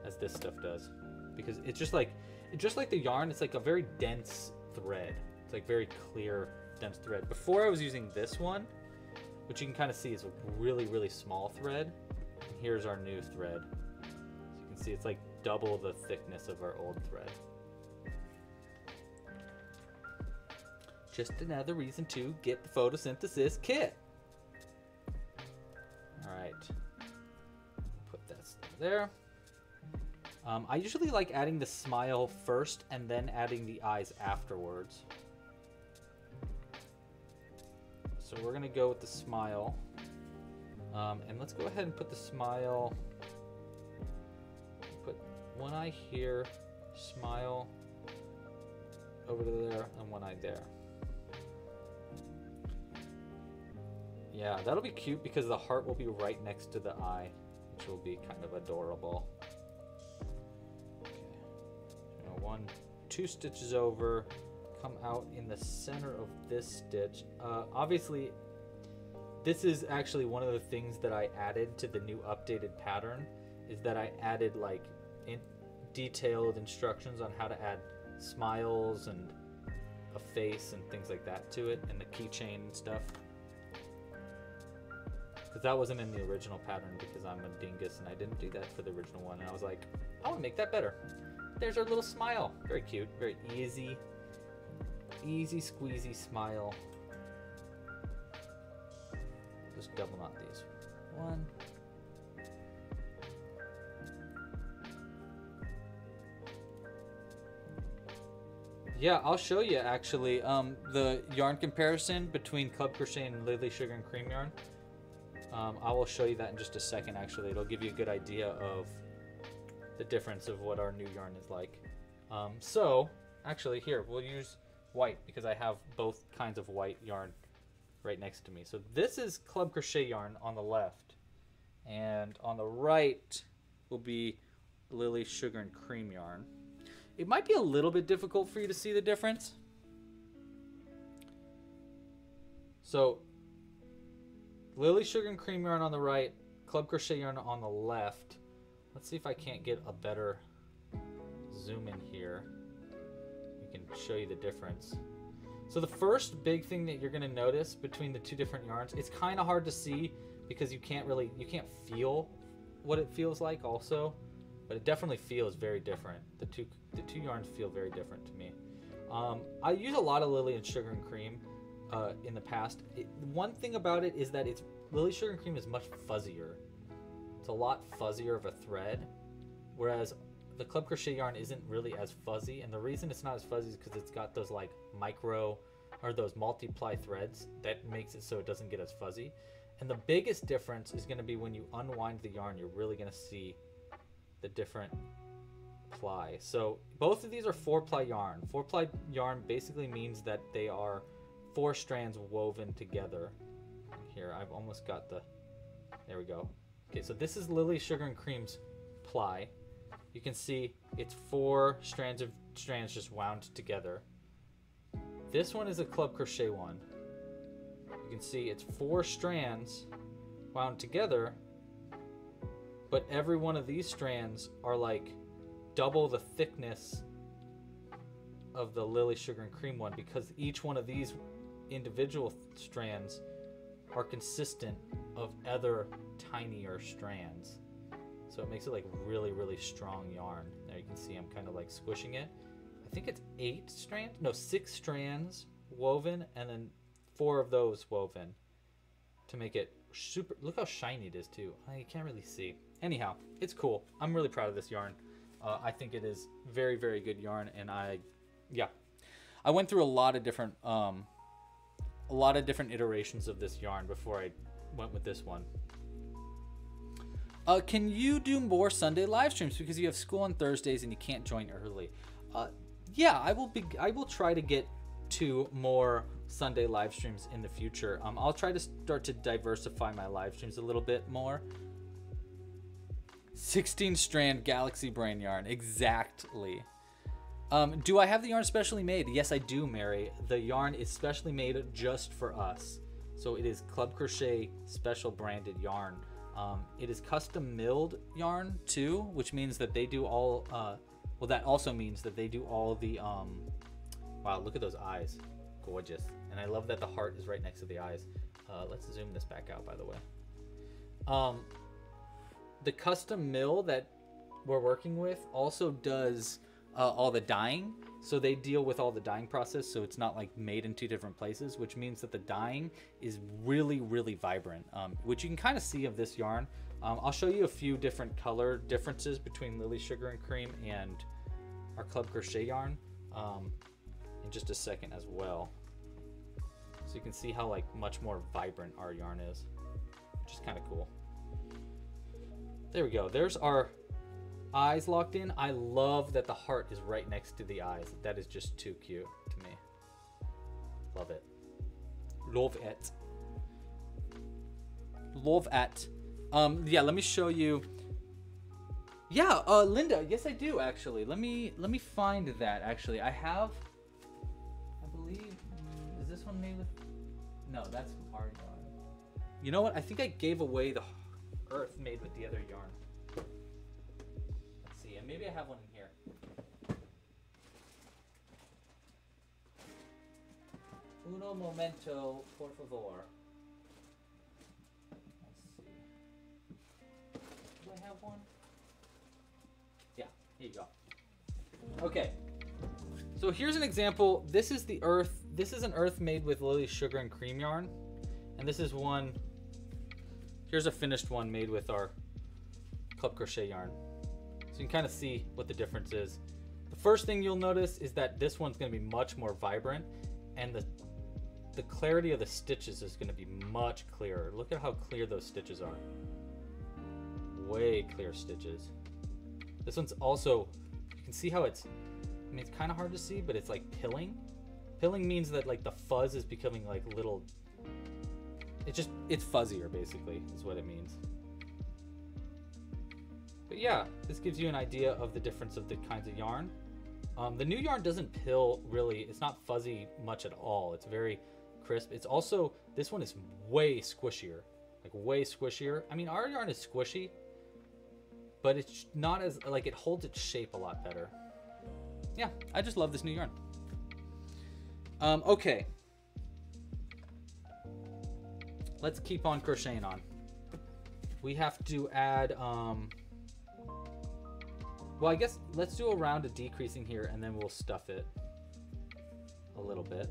as this stuff does, because it's just like the yarn. It's like a very dense thread. It's like very clear, dense thread. Before I was using this one, which you can kind of see is a really, really small thread. And here's our new thread. So you can see it's like double the thickness of our old thread. Just another reason to get the photosynthesis kit. All right, put that stuff there. I usually like adding the smile first and then adding the eyes afterwards. So we're gonna go with the smile, and let's go ahead and put the smile, put one eye here, smile over there, and one eye there. Yeah, that'll be cute because the heart will be right next to the eye, which will be kind of adorable. Okay. Now 1, 2 stitches over. Come out in the center of this stitch. Obviously, this is actually one of the things that I added to the new updated pattern, is that I added detailed instructions on how to add smiles and a face and things like that to it, and the keychain and stuff. Because that wasn't in the original pattern because I'm a dingus and I didn't do that for the original one. And I was like, I want to make that better. There's our little smile. Very cute, very easy. Easy squeezy smile. Just double knot these. 1. Yeah, I'll show you actually the yarn comparison between Club Crochet and Lily Sugar and Cream yarn. I will show you that in just a second actually. It'll give you a good idea of the difference of what our new yarn is like. So actually here, we'll use white because I have both kinds of white yarn right next to me. So this is Club Crochet yarn on the left, and on the right will be Lily Sugar and Cream yarn. It might be a little bit difficult for you to see the difference. So Lily Sugar and Cream yarn on the right, Club Crochet yarn on the left. Let's see if I can't get a better zoom in here. Can show you the difference. So the first big thing that you're going to notice between the two different yarns, it's kind of hard to see because you can't feel what it feels like also, but it definitely feels very different. The two yarns feel very different to me. I use a lot of Lily and Sugar and Cream in the past. One thing about it is that Lily Sugar and Cream is much fuzzier. It's a lot fuzzier of a thread, whereas the Club Crochet yarn isn't really as fuzzy, and the reason it's not as fuzzy is because it's got those those multiply threads that makes it so it doesn't get as fuzzy. And the biggest difference is going to be when you unwind the yarn, you're really going to see the different ply. So both of these are 4-ply yarn. 4-ply yarn basically means that they are 4 strands woven together. here. I've almost got the, there we go. Okay, so this is Lily Sugar and Cream's ply. You can see it's four strands just wound together. This one is a Club Crochet one. You can see it's four strands wound together, but every one of these strands are like double the thickness of the Lily Sugar and Cream one, because each one of these individual strands are consistent of other tinier strands. So it makes it like really, really strong yarn. There you can see I'm kind of like squishing it. I think it's six strands woven, and then four of those woven to make it super. Look how shiny it is too. I can't really see. Anyhow, it's cool. I'm really proud of this yarn. I think it is very, very good yarn, and I went through a lot of different iterations of this yarn before I went with this one. Can you do more Sunday live streams because you have school on Thursdays and you can't join early? Yeah, I will try to get to more Sunday live streams in the future. I'll try to start to diversify my live streams a little bit more. 16 strand Galaxy Brain yarn, exactly. Do I have the yarn specially made? Yes, I do, Mary. The yarn is specially made just for us. So it is Club Crochet special branded yarn. It is custom milled yarn too, which means that they do all, well, that also means that they do all the, wow, look at those eyes. Gorgeous. And I love that the heart is right next to the eyes. Let's zoom this back out, by the way. The custom mill that we're working with also does all the dyeing. So they deal with all the dyeing process. So it's not like made in two different places, which means that the dyeing is really, really vibrant, which you can kind of see of this yarn. I'll show you a few different color differences between Lily Sugar and Cream and our Club Crochet yarn in just a second as well. So you can see how like much more vibrant our yarn is, which is kind of cool. There we go. There's our eyes locked in. I love that the heart is right next to the eyes. That is just too cute to me. Love it. Love it. Love it. Yeah, let me show you. Yeah, Linda, yes I do actually. Let me find that actually. I have, I believe, is this one made with, no, that's our yarn. You know what? I think I gave away the earth made with the other yarn. Let's see, and maybe I have one in here. Uno momento, por favor. I have one. Yeah, here you go. Okay, so here's an example. This is the earth. This is an earth made with Lily Sugar and Cream yarn, and this is one. Here's a finished one made with our Club Crochet yarn. So you can kind of see what the difference is. The first thing you'll notice is that this one's going to be much more vibrant, and the clarity of the stitches is going to be much clearer. Look at how clear those stitches are. Way clear stitches. This one's also, you can see how it's, I mean, it's kind of hard to see, but it's like pilling. Pilling means that like the fuzz is becoming like little, it's fuzzier basically is what it means. But yeah, this gives you an idea of the difference of the kinds of yarn. The new yarn doesn't pill really, it's not fuzzy much at all. It's very crisp. It's also, this one is way squishier, like way squishier. I mean, our yarn is squishy, but it's not as, like, it holds its shape a lot better. Yeah, I just love this new yarn. Okay. Let's keep on crocheting on. We have to add, well, I guess let's do a round of decreasing here, and then we'll stuff it a little bit.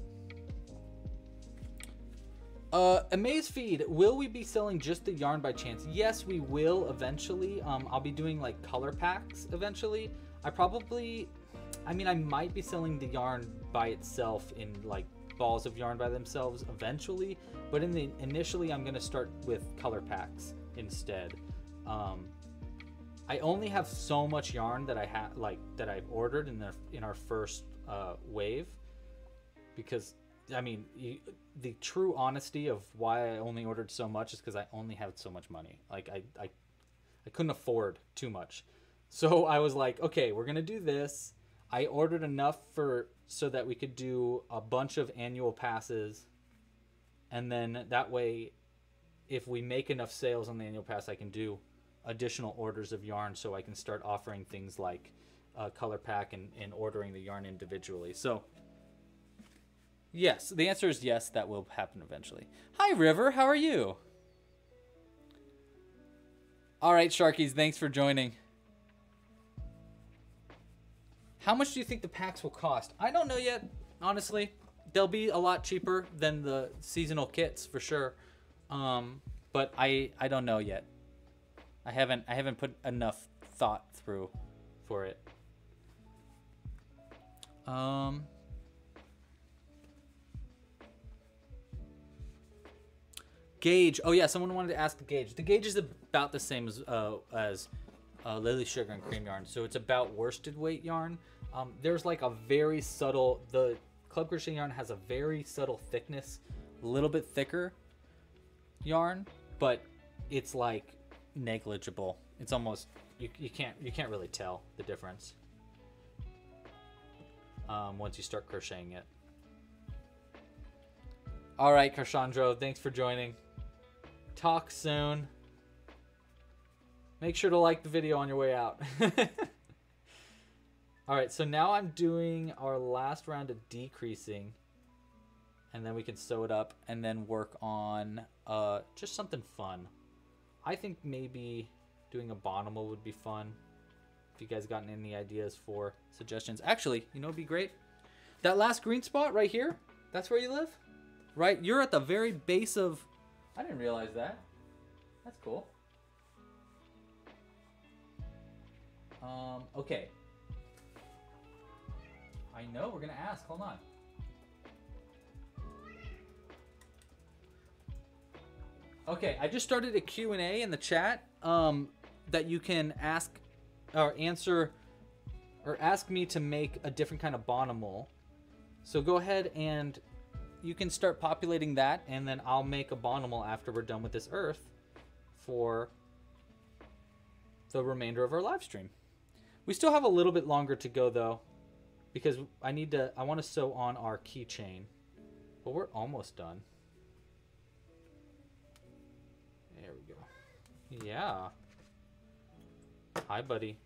Amazfeed, will we be selling just the yarn by chance? Yes, we will eventually. I'll be doing like color packs eventually. I might be selling the yarn by itself in like balls of yarn by themselves eventually, but initially I'm gonna start with color packs instead. I only have so much yarn that I've ordered in our first wave, because I mean, the true honesty of why I only ordered so much is because I only had so much money. Like, I couldn't afford too much. So I was like, okay, we're going to do this. I ordered enough so that we could do a bunch of annual passes. And then that way, if we make enough sales on the annual pass, I can do additional orders of yarn, so I can start offering things like color pack and ordering the yarn individually. So yes, the answer is yes, that will happen eventually. Hi, River. How are you? All right, Sharkies, thanks for joining. How much do you think the packs will cost? I don't know yet, honestly. They'll be a lot cheaper than the seasonal kits for sure. But I don't know yet. I haven't put enough thought through for it. Gauge. Oh yeah, someone wanted to ask the gauge. The gauge is about the same as Lily Sugar and Cream yarn, so it's about worsted weight yarn. There's like a very subtle. The Club Crochet yarn has a very subtle thickness, a little bit thicker yarn, but it's like negligible. It's almost you can't really tell the difference once you start crocheting it. All right, Cassandra, thanks for joining. Talk soon. Make sure to like the video on your way out. All right, so now I'm doing our last round of decreasing, and then we can sew it up and then work on just something fun. I think maybe doing a Bonimal would be fun. If you guys gotten any ideas for suggestions. Actually, you know it'd be great? That last green spot right here, that's where you live? Right, you're at the very base of... I didn't realize that. That's cool. Okay. I know, we're gonna ask, hold on. Okay, I just started a Q&A in the chat that you can ask or answer or ask me to make a different kind of Bonimal. So go ahead and you can start populating that, and then I'll make a Bonimal after we're done with this earth for the remainder of our live stream. We still have a little bit longer to go though, because I want to sew on our keychain, but we're almost done. There we go. Yeah. Hi, buddy.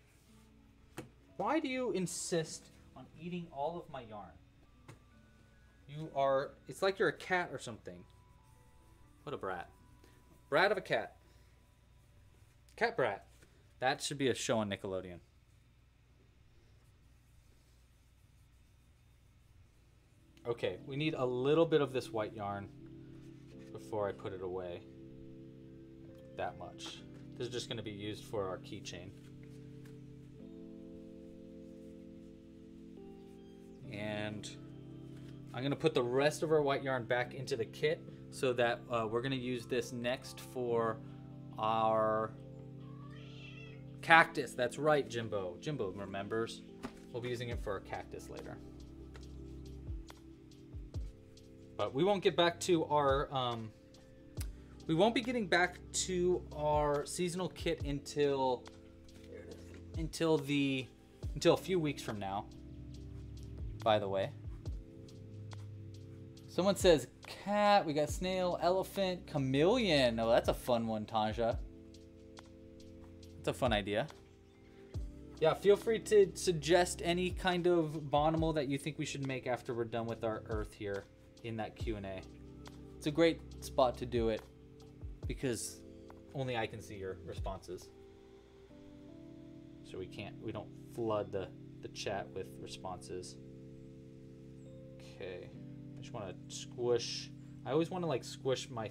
Why do you insist on eating all of my yarn? You are, it's like you're a cat or something. What a brat. Brat of a cat. Cat brat. That should be a show on Nickelodeon. Okay, we need a little bit of this white yarn before I put it away. That much. This is just going to be used for our keychain. And I'm going to put the rest of our white yarn back into the kit, so that we're going to use this next for our cactus. That's right, Jimbo. Jimbo remembers. We'll be using it for our cactus later. But we won't get back to our... we won't be getting back to our seasonal kit until a few weeks from now, by the way. Someone says cat, we got snail, elephant, chameleon. Oh, that's a fun one, Tanja. That's a fun idea. Yeah, feel free to suggest any kind of Bonimal that you think we should make after we're done with our earth here in that Q&A. It's a great spot to do it because only I can see your responses. So we don't flood the chat with responses. Okay. I just want to squish. I always want to like squish my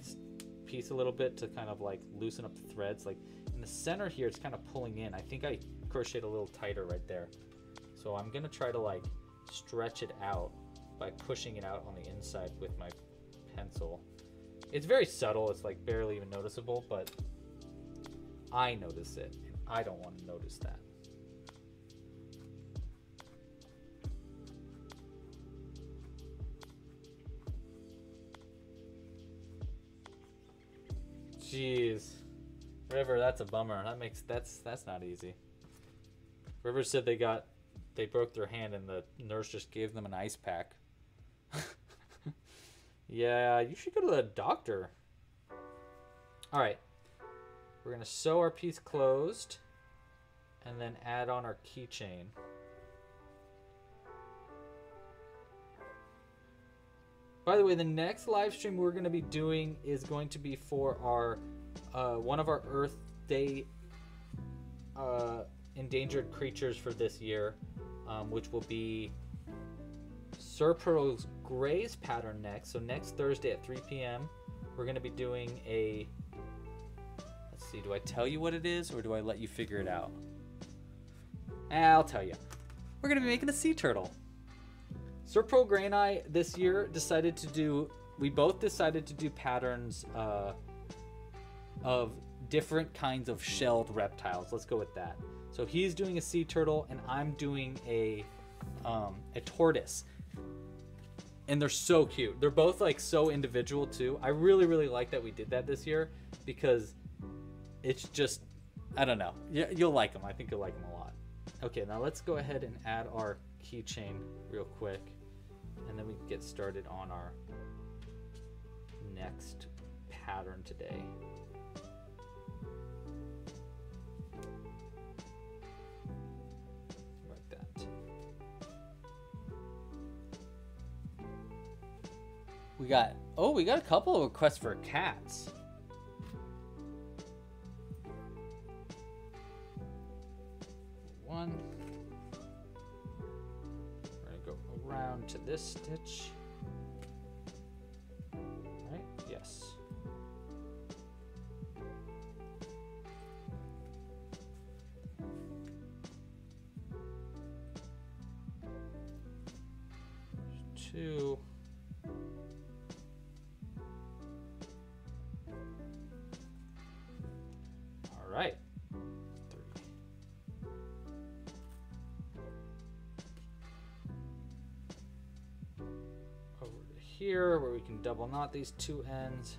piece a little bit to kind of like loosen up the threads. Like in the center here, it's kind of pulling in. I think I crocheted a little tighter right there. So I'm going to try to like stretch it out by pushing it out on the inside with my pencil. It's very subtle. It's like barely even noticeable, but I notice it. And I don't want to notice that. Jeez. River, that's a bummer. That makes that's not easy. River said they broke their hand and the nurse just gave them an ice pack. Yeah, you should go to the doctor. All right. We're going to sew our piece closed and then add on our keychain. By the way, the next live stream we're going to be doing is going to be for our one of our Earth Day endangered creatures for this year, which will be Sir Pro Gray's pattern next. So next Thursday at 3 p.m. we're going to be doing a... Let's see, do I tell you what it is or do I let you figure it out? I'll tell you. We're going to be making a sea turtle. Sir Pro Gray and I this year decided to do, we both decided to do patterns of different kinds of shelled reptiles. Let's go with that. So he's doing a sea turtle and I'm doing a tortoise. And they're so cute. They're both like so individual too. I really, really like that we did that this year because it's just, I don't know. You'll like them. I think you'll like them a lot. Okay, now let's go ahead and add our keychain real quick. And then we can get started on our next pattern today. Like that. We got a couple of requests for cats. One. We're gonna go around to this stitch. All right, yes. There's two. All right. Here where we can double knot these two ends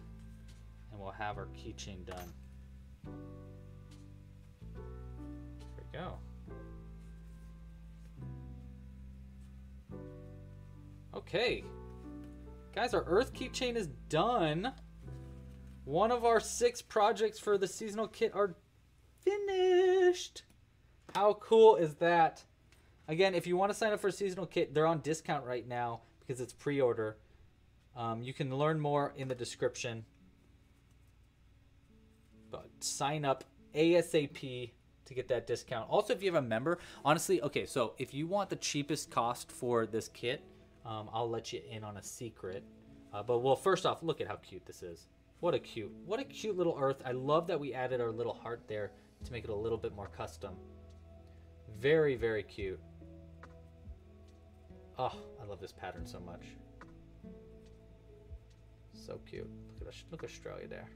and we'll have our keychain done. There we go. Okay. Guys, our Earth keychain is done. One of our 6 projects for the seasonal kit are finished. How cool is that? Again, if you want to sign up for a seasonal kit, they're on discount right now because it's pre-order. You can learn more in the description, but sign up ASAP to get that discount. Also, if you have a member, honestly, okay, so if you want the cheapest cost for this kit, I'll let you in on a secret. But well, first off, look at how cute this is. What a cute little Earth. I love that we added our little heart there to make it a little bit more custom. Very, very cute. Oh, I love this pattern so much. So cute. Look at Australia there.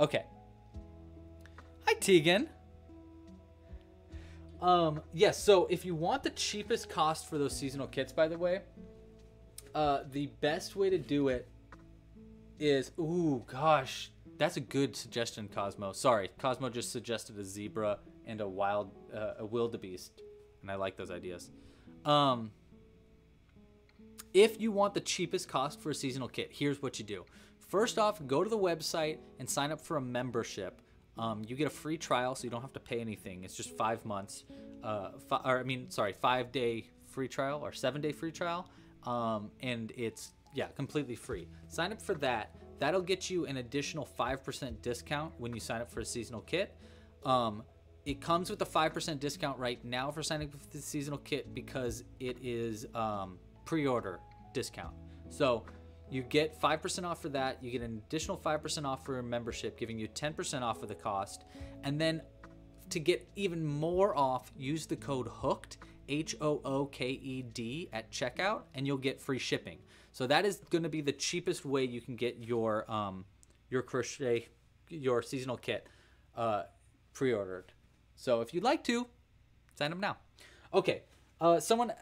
Okay. Hi, Tegan. Yes, yeah, so if you want the cheapest cost for those seasonal kits, by the way, the best way to do it is... Ooh, gosh. That's a good suggestion, Cosmo. Sorry, Cosmo just suggested a zebra and a wildebeest, and I like those ideas. If you want the cheapest cost for a seasonal kit, here's what you do. First off, go to the website and sign up for a membership. You get a free trial, so you don't have to pay anything. It's just 5 months, 5-day free trial or 7-day free trial. And it's, yeah, completely free. Sign up for that. That'll get you an additional 5% discount when you sign up for a seasonal kit. It comes with a 5% discount right now for signing up for the seasonal kit because it is... pre-order discount. So you get 5% off for that. You get an additional 5% off for your membership, giving you 10% off of the cost. And then to get even more off, use the code HOOKED, H-O-O-K-E-D at checkout, and you'll get free shipping. So that is going to be the cheapest way you can get your seasonal kit pre-ordered. So if you'd like to, sign up now. Okay. Someone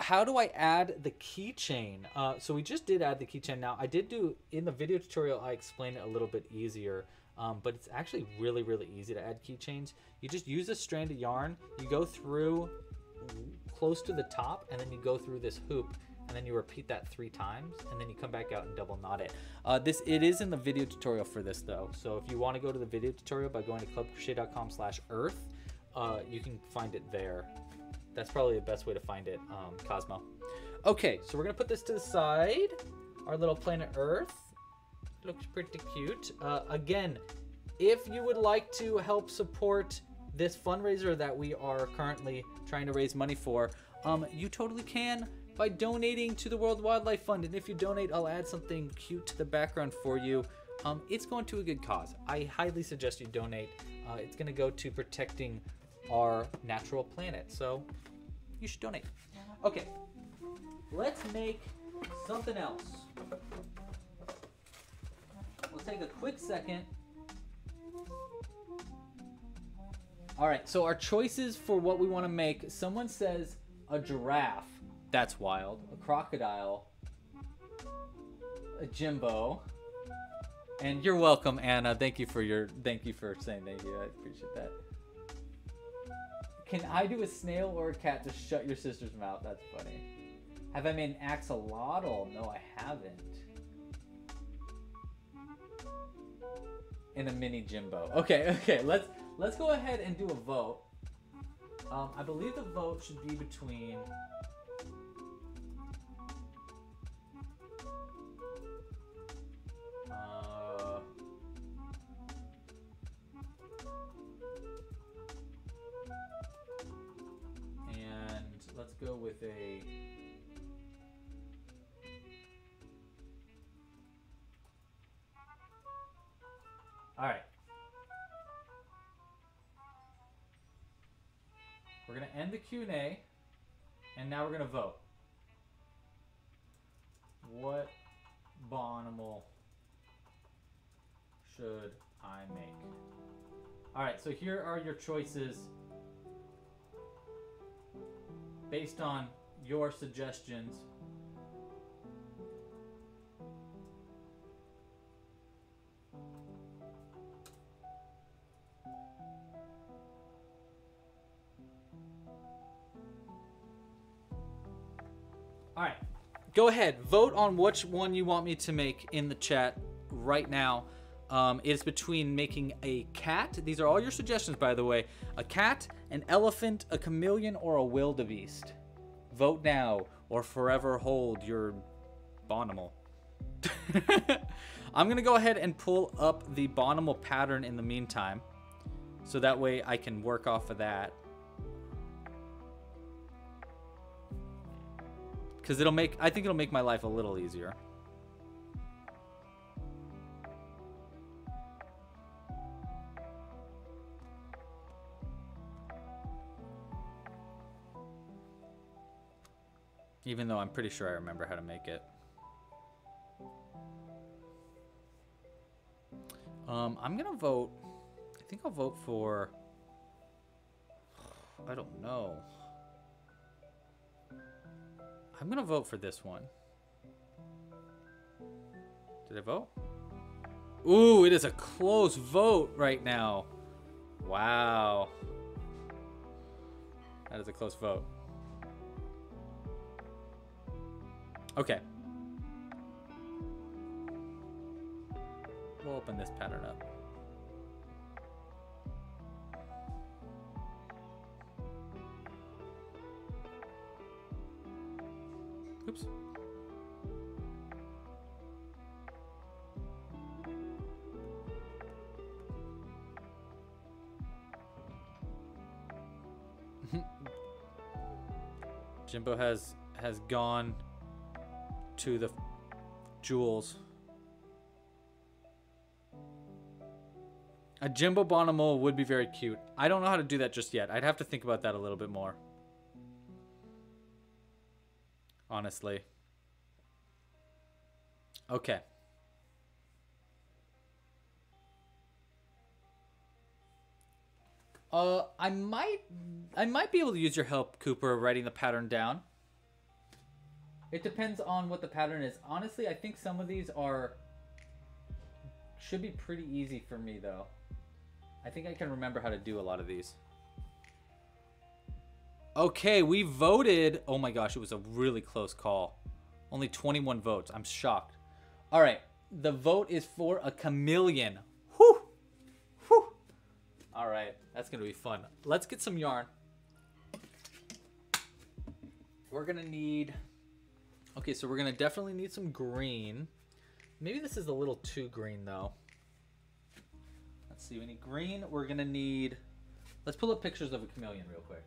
How do I add the keychain? So we just did add the keychain. Now I did do, in the video tutorial, I explained it a little bit easier, but it's actually really, really easy to add keychains. You just use a strand of yarn, you go through close to the top, and then you go through this hoop, and then you repeat that 3 times, and then you come back out and double knot it. It is in the video tutorial for this though. So if you wanna go to the video tutorial by going to clubcrochet.com/earth, you can find it there. That's probably the best way to find it, Cosmo. Okay, so we're gonna put this to the side. Our little planet Earth looks pretty cute. Again, if you would like to help support this fundraiser that we are currently trying to raise money for, you totally can. By donating to the World Wildlife Fund, and if you donate, I'll add something cute to the background for you. It's going to a good cause. I highly suggest you donate. It's gonna go to protecting our natural planet, so you should donate. Okay, let's make something else. We'll take a quick second. All right, so our choices for what we wanna make, someone says a giraffe. That's wild. A crocodile, a Jimbo, and you're welcome, Anna. Thank you for saying thank you. I appreciate that. Can I do a snail or a cat to shut your sister's mouth? That's funny. Have I made an axolotl? No, I haven't. And a mini Jimbo. Okay, okay. Let's go ahead and do a vote. I believe the vote should be between. Let's go with a all right. We're going to end the Q&A and now we're going to vote. What bonimal should I make? All right, so here are your choices. Based on your suggestions. All right, go ahead, vote on which one you want me to make in the chat right now. It's between making a cat, these are all your suggestions by the way, a cat, an elephant, a chameleon, or a wildebeest. Vote now or forever hold your Bonimal. I'm gonna go ahead and pull up the Bonimal pattern in the meantime, so that way I can work off of that. Because it'll make, I think it'll make my life a little easier. Even though I'm pretty sure I remember how to make it. I'm gonna vote, I think I'll vote for, I don't know. I'm gonna vote for this one. Did I vote? Ooh, it is a close vote right now. Wow. That is a close vote. Okay. We'll open this pattern up. Oops. Jimbo has gone to the jewels. A Jimbo Bonimal would be very cute. I don't know how to do that just yet. I'd have to think about that a little bit more. Honestly. Okay. I might be able to use your help, Cooper, writing the pattern down. It depends on what the pattern is. Honestly, I think some of these are... should be pretty easy for me, though. I think I can remember how to do a lot of these. Okay, we voted. Oh my gosh, it was a really close call. Only 21 votes. I'm shocked. All right, the vote is for a chameleon. Whew! Whew! All right, that's going to be fun. Let's get some yarn. We're going to need... okay, so we're going to definitely need some green. Maybe this is a little too green, though. Let's see, we need green. We're going to need... let's pull up pictures of a chameleon real quick.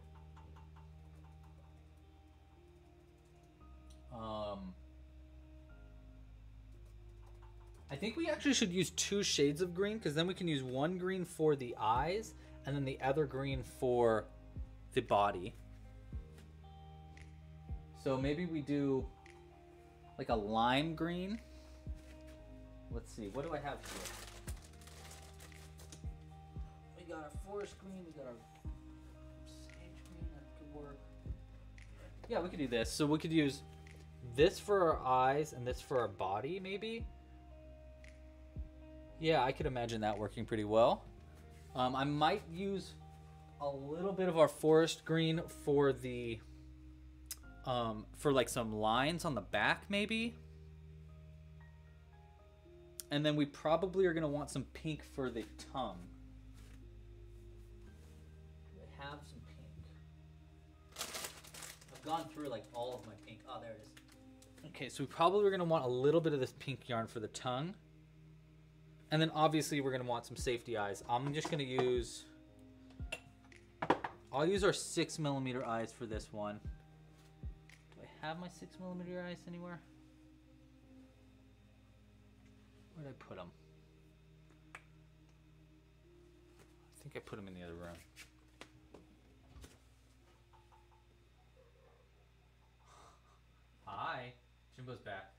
I think we actually should use two shades of green, because then we can use one green for the eyes and then the other green for the body. So maybe we do like a lime green. Let's see, what do I have here? We got our forest green, we got our sage green, that could work. Yeah, we could do this. So we could use this for our eyes and this for our body, maybe. Yeah, I could imagine that working pretty well. I might use a little bit of our forest green for the for like some lines on the back, maybe. And then we probably are gonna want some pink for the tongue. I have some pink. Gone through like all of my pink. Oh, there it is. Okay, so we probably are going to want a little bit of this pink yarn for the tongue. And then obviously we're going to want some safety eyes. I'm just going to use... I'll use our 6mm eyes for this one. Do I have my 6mm eyes anywhere? Where did I put them? I think I put them in the other room. Hi, Jimbo's back.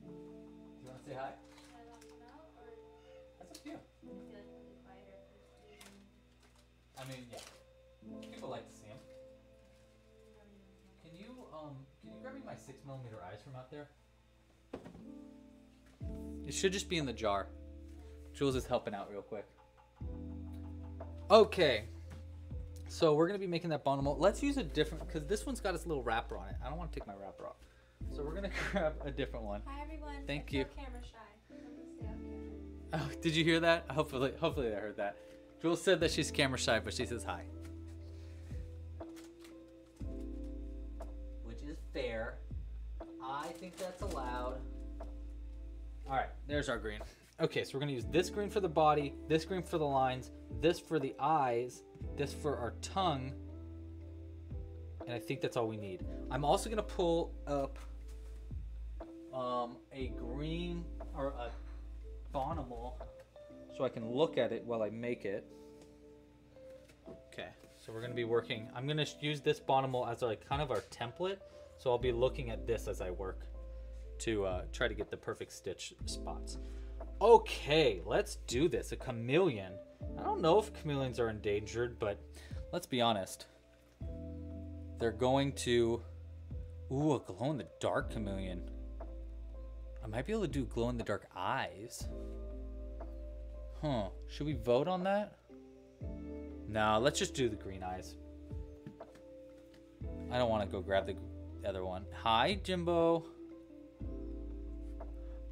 Do you want to say hi? I love you now, or that's up to you. I feel like it'll be quieter for I mean, yeah. People like to see him. Can you grab me my 6mm eyes from out there? It should just be in the jar. Jules is helping out real quick. Okay. So we're going to be making that bottom mold. Let's use a different, because this one's got its little wrapper on it. I don't want to take my wrapper off. So we're going to grab a different one. Hi, everyone. Thank you. I'm camera shy. Oh, did you hear that? Hopefully they heard that. Jules said that she's camera shy, but she says hi. Which is fair. I think that's allowed. All right, there's our green. Okay, so we're gonna use this green for the body, this green for the lines, this for the eyes, this for our tongue, and I think that's all we need. I'm also gonna pull up a green or a Bonnemal so I can look at it while I make it. Okay, so we're gonna be working. I'm gonna use this Bonnemal as like kind of our template, so I'll be looking at this as I work to try to get the perfect stitch spots. Okay, let's do this. A chameleon. I don't know if chameleons are endangered, but let's be honest. They're going to... ooh, a glow-in-the-dark chameleon. I might be able to do glow-in-the-dark eyes. Huh. Should we vote on that? No, let's just do the green eyes. I don't want to go grab the other one. Hi, Jimbo.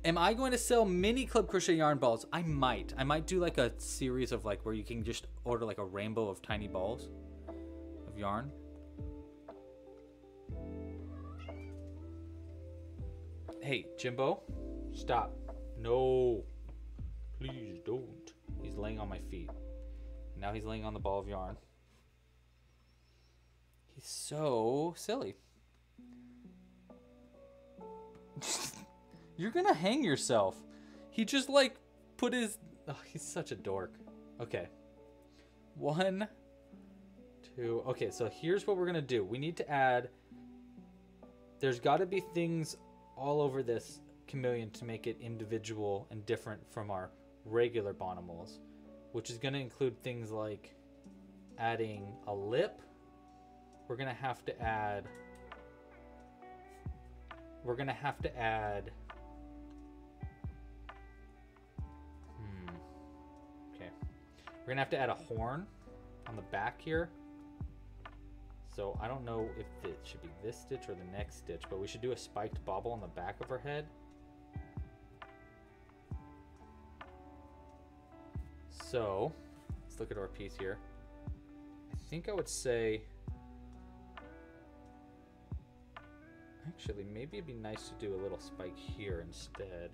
Am I going to sell mini Club Crochet yarn balls? I might. I might do like a series of like where you can just order like a rainbow of tiny balls of yarn. Hey, Jimbo, stop. No, please don't. He's laying on my feet. Now he's laying on the ball of yarn. He's so silly. You're gonna hang yourself. He just like put his... oh, he's such a dork. Okay. One, two. Okay, so here's what we're gonna do. We need to add... there's gotta be things all over this chameleon to make it individual and different from our regular Bonnemals, which is gonna include things like adding a lip. We're gonna have to add we're gonna have to add, okay, we're gonna have to add a horn on the back here. So I don't know if it should be this stitch or the next stitch, but we should do a spiked bobble on the back of her head. So let's look at our piece here. I think I would say, actually, maybe it'd be nice to do a little spike here instead.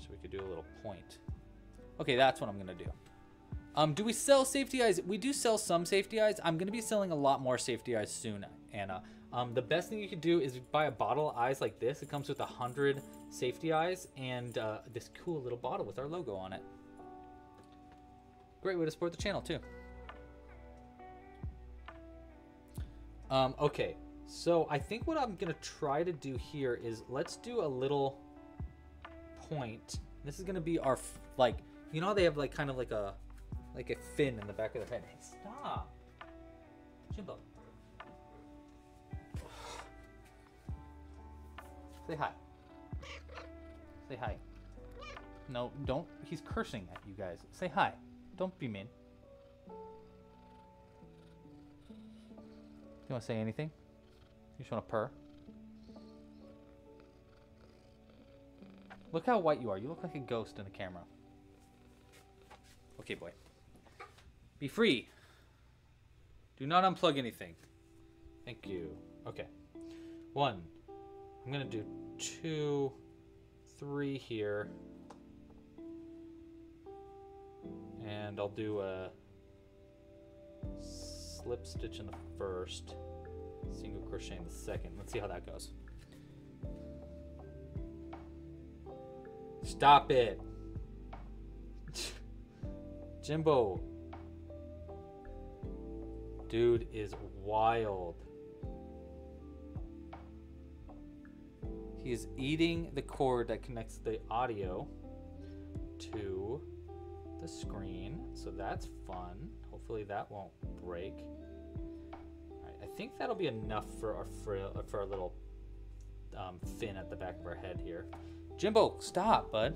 So we could do a little point. Okay, that's what I'm gonna do. Do we sell safety eyes? We do sell some safety eyes. I'm going to be selling a lot more safety eyes soon, Anna. The best thing you could do is buy a bottle of eyes like this. It comes with 100 safety eyes and this cool little bottle with our logo on it. Great way to support the channel too. Okay, so I think what I'm going to try to do here is let's do a little point. This is going to be our, like, you know how they have like kind of like a fin in the back of their head. Hey, stop. Jimbo. Say hi. Say hi. No, don't. He's cursing at you guys. Say hi. Don't be mean. Do you want to say anything? You just want to purr? Look how white you are. You look like a ghost in the camera. Okay, boy. Be free. Do not unplug anything. Thank you. Okay. One. I'm going to do 2, 3 here. And I'll do a slip stitch in the first, single crochet in the second. Let's see how that goes. Stop it. Jimbo. Dude is wild. He is eating the cord that connects the audio to the screen. So that's fun. Hopefully that won't break. All right, I think that'll be enough for our little fin at the back of our head here. Jimbo, stop, bud.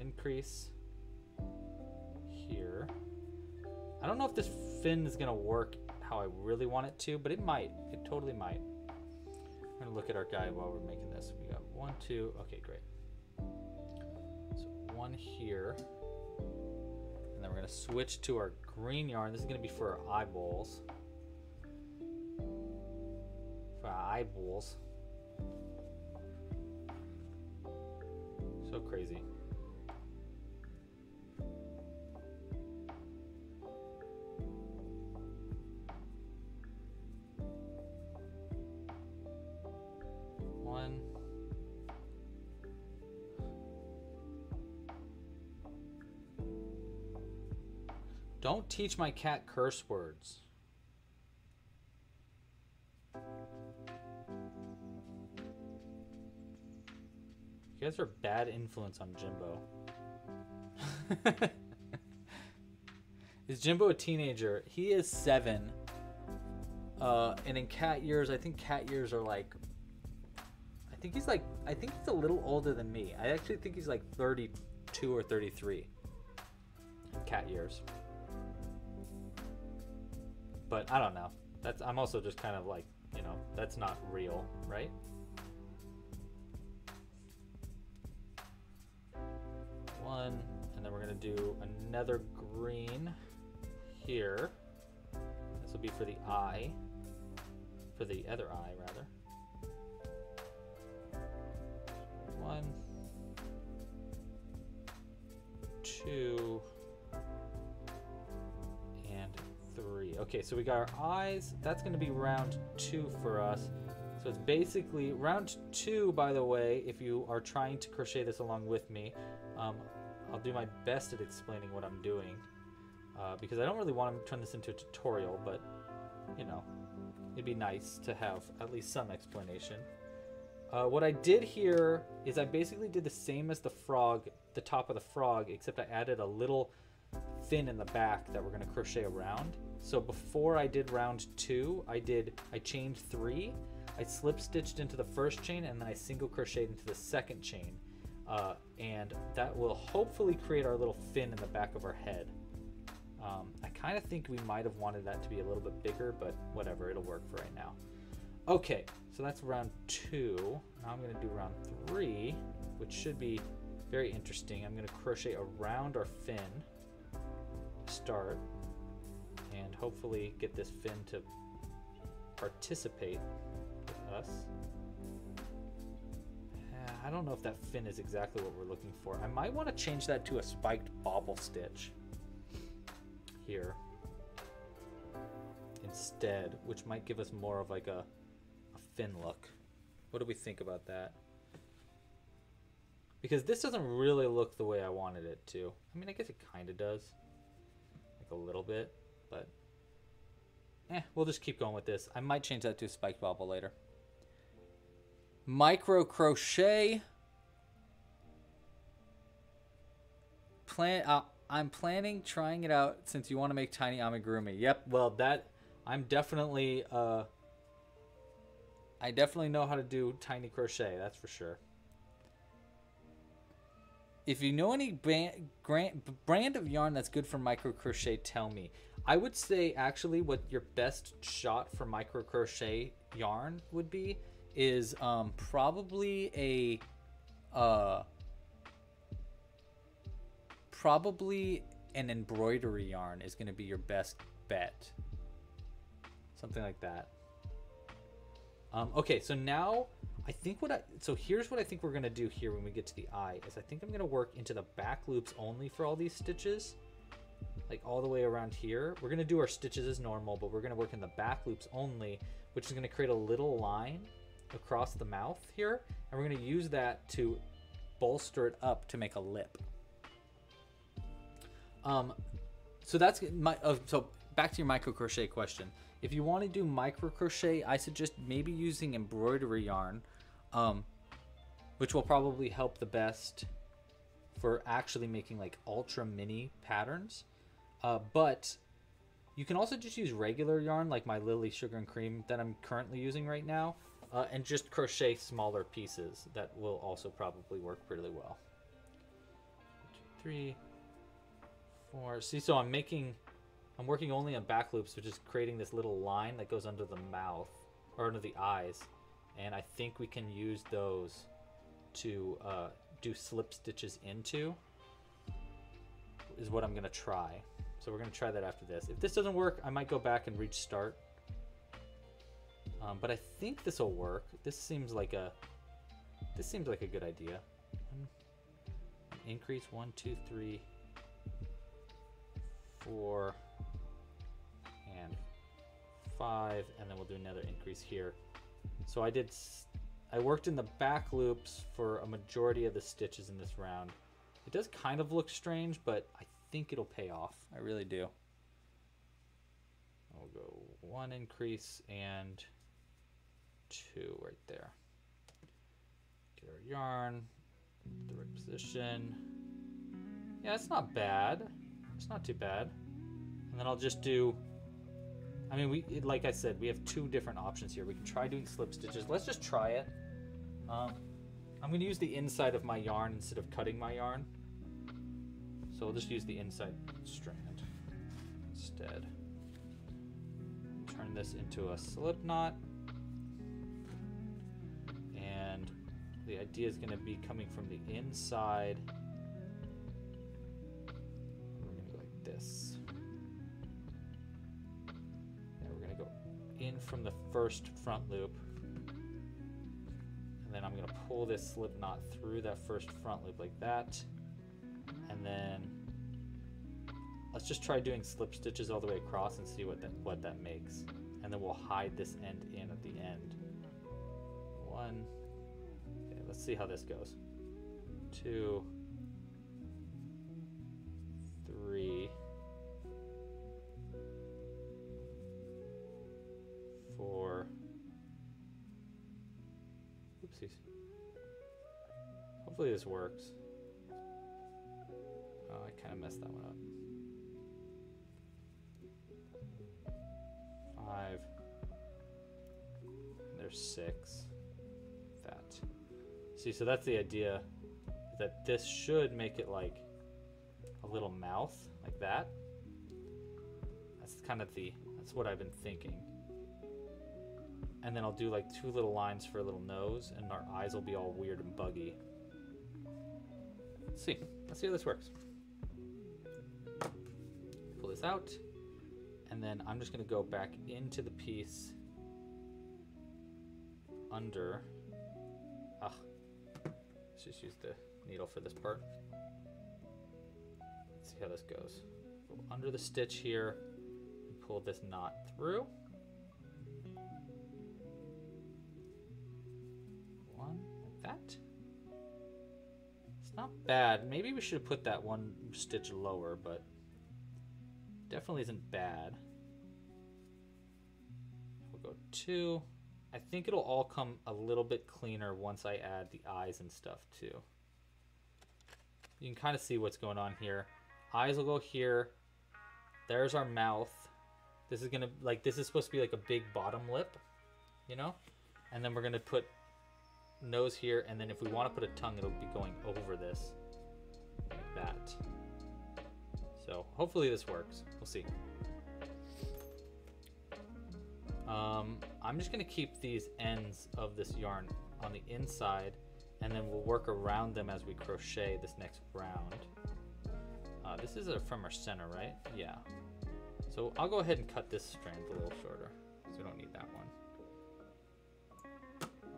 Increase here. I don't know if this fin is gonna work how I really want it to, but it might. It totally might. I'm gonna look at our guide while we're making this. We got 1, 2. Okay, great. So 1 here, and then we're gonna switch to our green yarn. This is gonna be for our eyeballs. For our eyeballs. So crazy. Don't teach my cat curse words. You guys are a bad influence on Jimbo. Is Jimbo a teenager? He is 7. And in cat years, I think cat years are like, I think he's a little older than me. I actually think he's like 32 or 33. Cat years. But I don't know. That's, I'm also just kind of like, you know, that's not real, right? One, and then we're gonna do another green here. This will be for the eye, for the other eye rather. 1, 2. Okay, so we got our eyes. That's going to be round 2 for us. So it's basically round 2, by the way, if you are trying to crochet this along with me. I'll do my best at explaining what I'm doing because I don't really want to turn this into a tutorial, but, you know, it'd be nice to have at least some explanation. What I did here is I basically did the same as the frog, the top of the frog, except I added a little thin in the back that we're going to crochet around. So before I did round two, I chained three, I slip stitched into the first chain, and then I single crocheted into the second chain, and that will hopefully create our little fin in the back of our head. I kind of think we might have wanted that to be a little bit bigger, but whatever, it'll work for right now. Okay, so that's round two. Now I'm going to do round three, which should be very interesting. I'm going to crochet around our fin to start, and hopefully get this fin to participate with us. I don't know if that fin is exactly what we're looking for. I might want to change that to a spiked bobble stitch here instead, which might give us more of like a fin look. What do we think about that? Because this doesn't really look the way I wanted it to. I mean, I guess it kind of does, like a little bit, but we'll just keep going with this. I might change that to a spiked bobble later. Micro crochet. I'm planning trying it out since you want to make tiny amigurumi. Yep, well that, I'm definitely, I definitely know how to do tiny crochet, that's for sure. If you know any brand of yarn that's good for micro crochet, tell me. I would say actually what your best shot for micro crochet yarn would be is probably a probably an embroidery yarn is going to be your best bet, something like that. Okay, so now I think so here's what I think we're going to do here when we get to the eye is I think I'm going to work into the back loops only for all these stitches, like all the way around here. We're going to do our stitches as normal, but we're going to work in the back loops only, which is going to create a little line across the mouth here, and we're going to use that to bolster it up to make a lip. So that's my, so back to your micro crochet question. If you want to do micro crochet, I suggest maybe using embroidery yarn, which will probably help the best for actually making like ultra mini patterns. But you can also just use regular yarn like my Lily Sugar and Cream that I'm currently using right now, and just crochet smaller pieces. That will also probably work really well. 1, 2, 3, 4. See, so I'm working only on back loops, which is creating this little line that goes under the mouth or under the eyes. And I think we can use those to do slip stitches into, is what I'm gonna try. So we're gonna try that after this. If this doesn't work, I might go back and restart. But I think this will work. This seems like a good idea. Increase 1, 2, 3, 4, and 5, and then we'll do another increase here. So I worked in the back loops for a majority of the stitches in this round. It does kind of look strange, but I think it'll pay off. I really do. I'll go 1 increase and 2 right there. Get our yarn, get the right position. Yeah, it's not bad. It's not too bad. And then I'll just do, I mean, like I said, we have two different options here. We can try doing slip stitches. Let's just try it. I'm going to use the inside of my yarn instead of cutting my yarn. So I'll just use the inside strand instead. Turn this into a slip knot. And the idea is going to be coming from the inside. And we're going to go in from the first front loop, and then I'm going to pull this slip knot through that first front loop like that, and then let's just try doing slip stitches all the way across and see what that makes, and then we'll hide this end in at the end. 1, okay, let's see how this goes. 2, 3, 4. Oopsies. Hopefully this works. Oh, I kind of messed that one up. there's 6 fat. See, so that's the idea, that this should make it like a little mouth like that. That's kind of the, that's what I've been thinking. And then I'll do like 2 little lines for a little nose, and our eyes will be all weird and buggy. Let's see how this works. Pull this out, and then I'm just gonna go back into the piece under. Let's just use the needle for this part. Let's see how this goes. Go under the stitch here, and pull this knot through. 1 like that. It's not bad. Maybe we should have put that 1 stitch lower, but definitely isn't bad. We'll go 2. I think it'll all come a little bit cleaner once I add the eyes and stuff too. You can kind of see what's going on here. Eyes will go here. There's our mouth. This is gonna, like, this is supposed to be like a big bottom lip, you know? And then we're gonna put nose here, and then if we want to put a tongue, it'll be going over this, like that. So hopefully this works. We'll see. I'm just going to keep these ends of this yarn on the inside, and then we'll work around them as we crochet this next round. This is from our center, right? Yeah. So I'll go ahead and cut this strand a little shorter, because we don't need that one.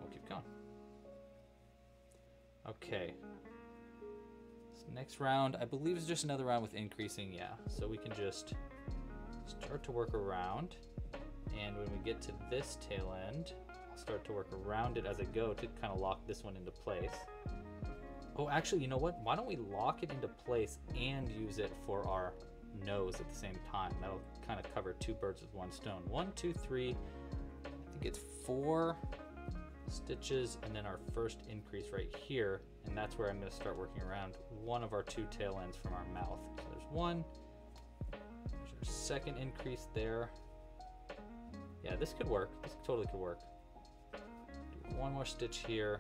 We'll keep going. Okay. This next round, I believe, is just another round with increasing. Yeah. So we can just start to work around. And when we get to this tail end, I'll start to work around it as I go to kind of lock this one into place. Oh, actually, you know what? Why don't we lock it into place and use it for our nose at the same time? That'll kind of cover 2 birds with 1 stone. 1, 2, 3, I think it's 4 stitches, and then our first increase right here. And that's where I'm going to start working around one of our 2 tail ends from our mouth. So there's 1, there's our second increase there. Yeah, this could work. This totally could work. Do 1 more stitch here.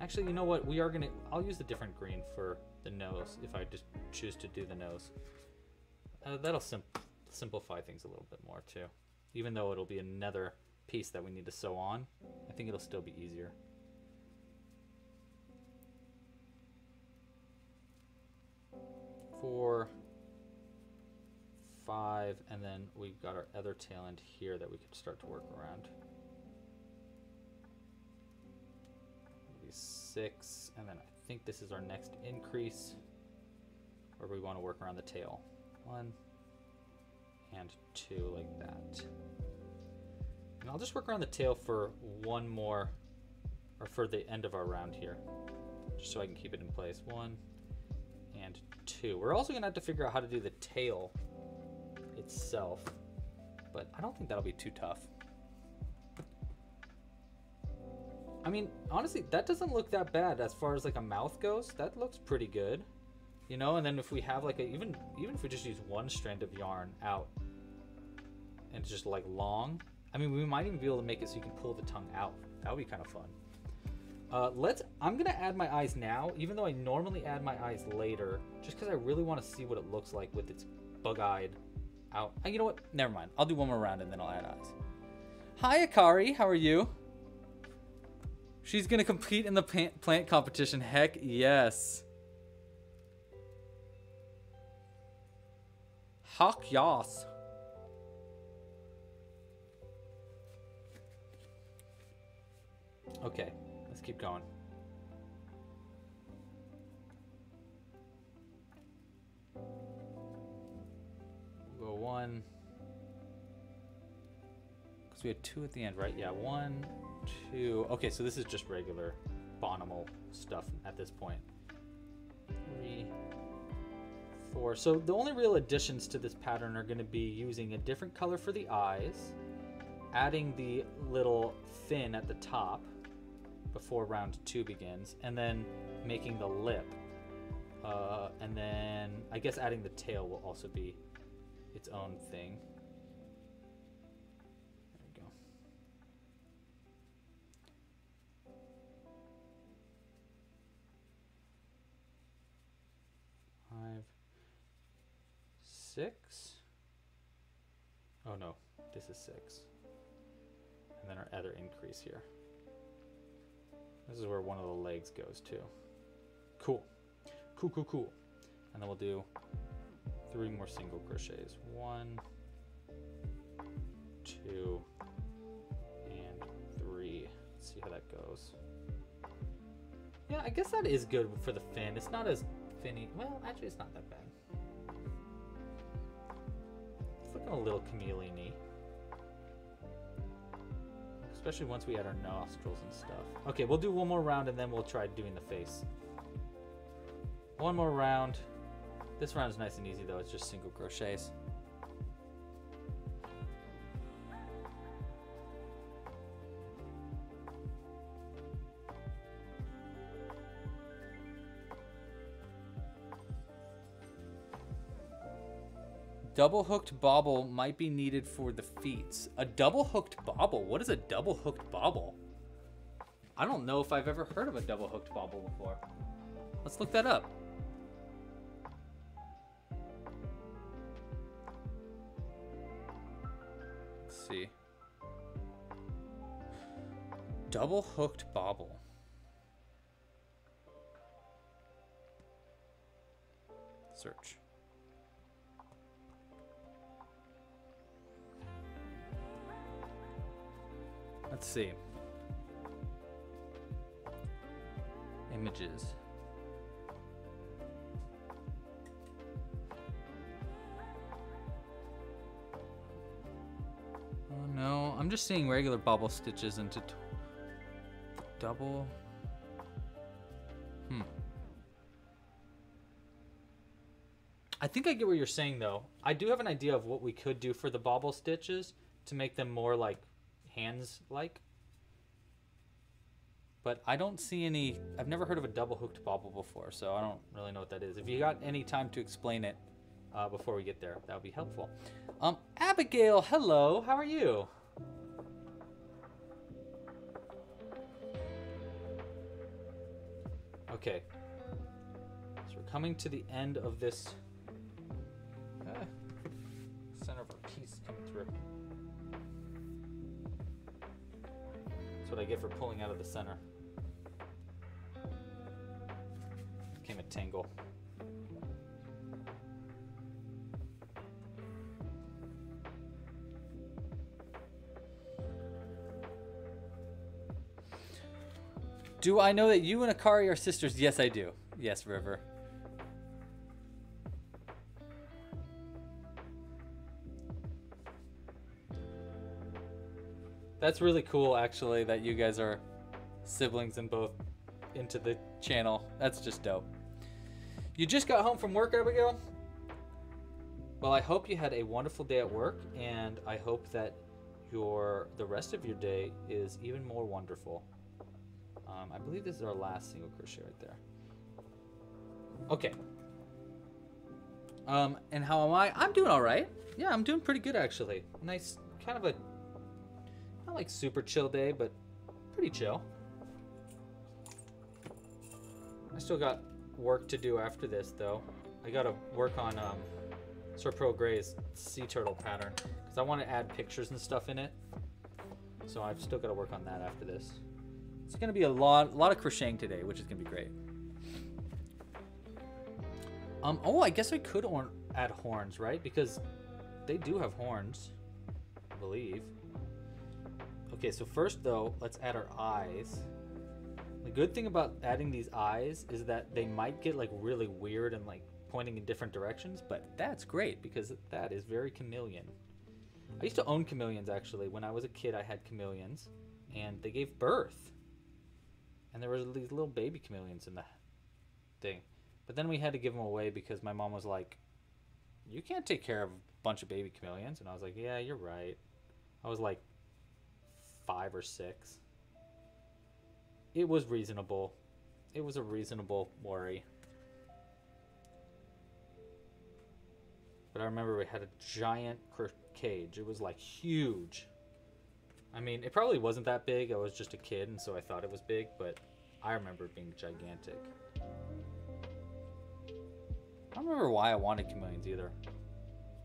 Actually, you know what? We are gonna, I'll use a different green for the nose if I just choose to do the nose. That'll simplify things a little bit more too. Even though it'll be another piece that we need to sew on, I think it'll still be easier. For 5, and then we've got our other tail end here that we could start to work around. Maybe 6, and then I think this is our next increase where we want to work around the tail. 1 and 2 like that. And I'll just work around the tail for 1 more, or for the end of our round here, just so I can keep it in place. 1 and 2. We're also gonna have to figure out how to do the tail itself, but I don't think that'll be too tough. I mean, honestly, that doesn't look that bad as far as like a mouth goes. That looks pretty good, you know. And then if we have like a, even if we just use 1 strand of yarn out and just like long, I mean, we might even be able to make it so you can pull the tongue out. That would be kind of fun. I'm gonna add my eyes now, even though I normally add my eyes later, just because I really want to see what it looks like with its bug-eyed out. You know what? Never mind. I'll do 1 more round and then I'll add eyes. Hi, Akari. How are you? She's going to compete in the plant competition. Heck yes. Hawk yas. Okay. Let's keep going. Go 1, because we had 2 at the end, right? Yeah, 1, 2. Okay, so this is just regular Bonimal stuff at this point. 3, 4. So the only real additions to this pattern are going to be using a different color for the eyes, adding the little fin at the top before round 2 begins, and then making the lip. And then I guess adding the tail will also be its own thing. There we go. 6. Oh no, this is 6. And then our other increase here. This is where one of the legs goes to. Cool. Cool, cool, cool. And then we'll do 3 more single crochets. 1, 2, and 3. Let's see how that goes. Yeah, I guess that is good for the fin. It's not as finny. Well, actually, it's not that bad. It's looking a little chameleon-y. Especially once we add our nostrils and stuff. Okay, we'll do one more round and then we'll try doing the face. One more round. This round is nice and easy though, it's just single crochets. Double hooked bobble might be needed for the feet. A double hooked bobble? What is a double hooked bobble? I don't know if I've ever heard of a double hooked bobble before. Let's look that up. Let's see. Double hooked bobble. Search. Let's see. Images. Oh no, I'm just seeing regular bobble stitches into double. I think I get what you're saying though. I do have an idea of what we could do for the bobble stitches to make them more like hands like, but I don't see any. I've never heard of a double hooked bobble before, so I don't really know what that is. If you got any time to explain it before we get there, that would be helpful. Abigail, hello, how are you? Okay, so we're coming to the end of this center of our piece coming through. That's what I get for pulling out of the center. Became a tangle. Do I know that you and Akari are sisters? Yes, I do. Yes, River. That's really cool, actually, that you guys are siblings and both into the channel. That's just dope. You just got home from work, Abigail? Well, I hope you had a wonderful day at work, and I hope that the rest of your day is even more wonderful. I believe this is our last single crochet right there. Okay. And how am I? I'm doing all right. Yeah, I'm doing pretty good, actually. Nice, kind of a... not like super chill day, but pretty chill. I still got work to do after this, though. I gotta work on Sir Pro Gray's sea turtle pattern because I want to add pictures and stuff in it. So I've still got to work on that after this. It's gonna be a lot of crocheting today, which is gonna be great. Oh, I guess I could add horns, right? Because they do have horns, I believe. Okay, so first though, let's add our eyes. The good thing about adding these eyes is that they might get like really weird and like pointing in different directions, but that's great because that is very chameleon. I used to own chameleons actually. When I was a kid, I had chameleons and they gave birth. And there were these little baby chameleons in the thing. But then we had to give them away because my mom was like, you can't take care of a bunch of baby chameleons. And I was like, yeah, you're right. I was like, 5 or 6. It was reasonable. It was a reasonable worry. But I remember we had a giant cage. It was like huge. I mean, it probably wasn't that big. I was just a kid, and so I thought it was big, but I remember it being gigantic. I don't remember why I wanted chameleons either.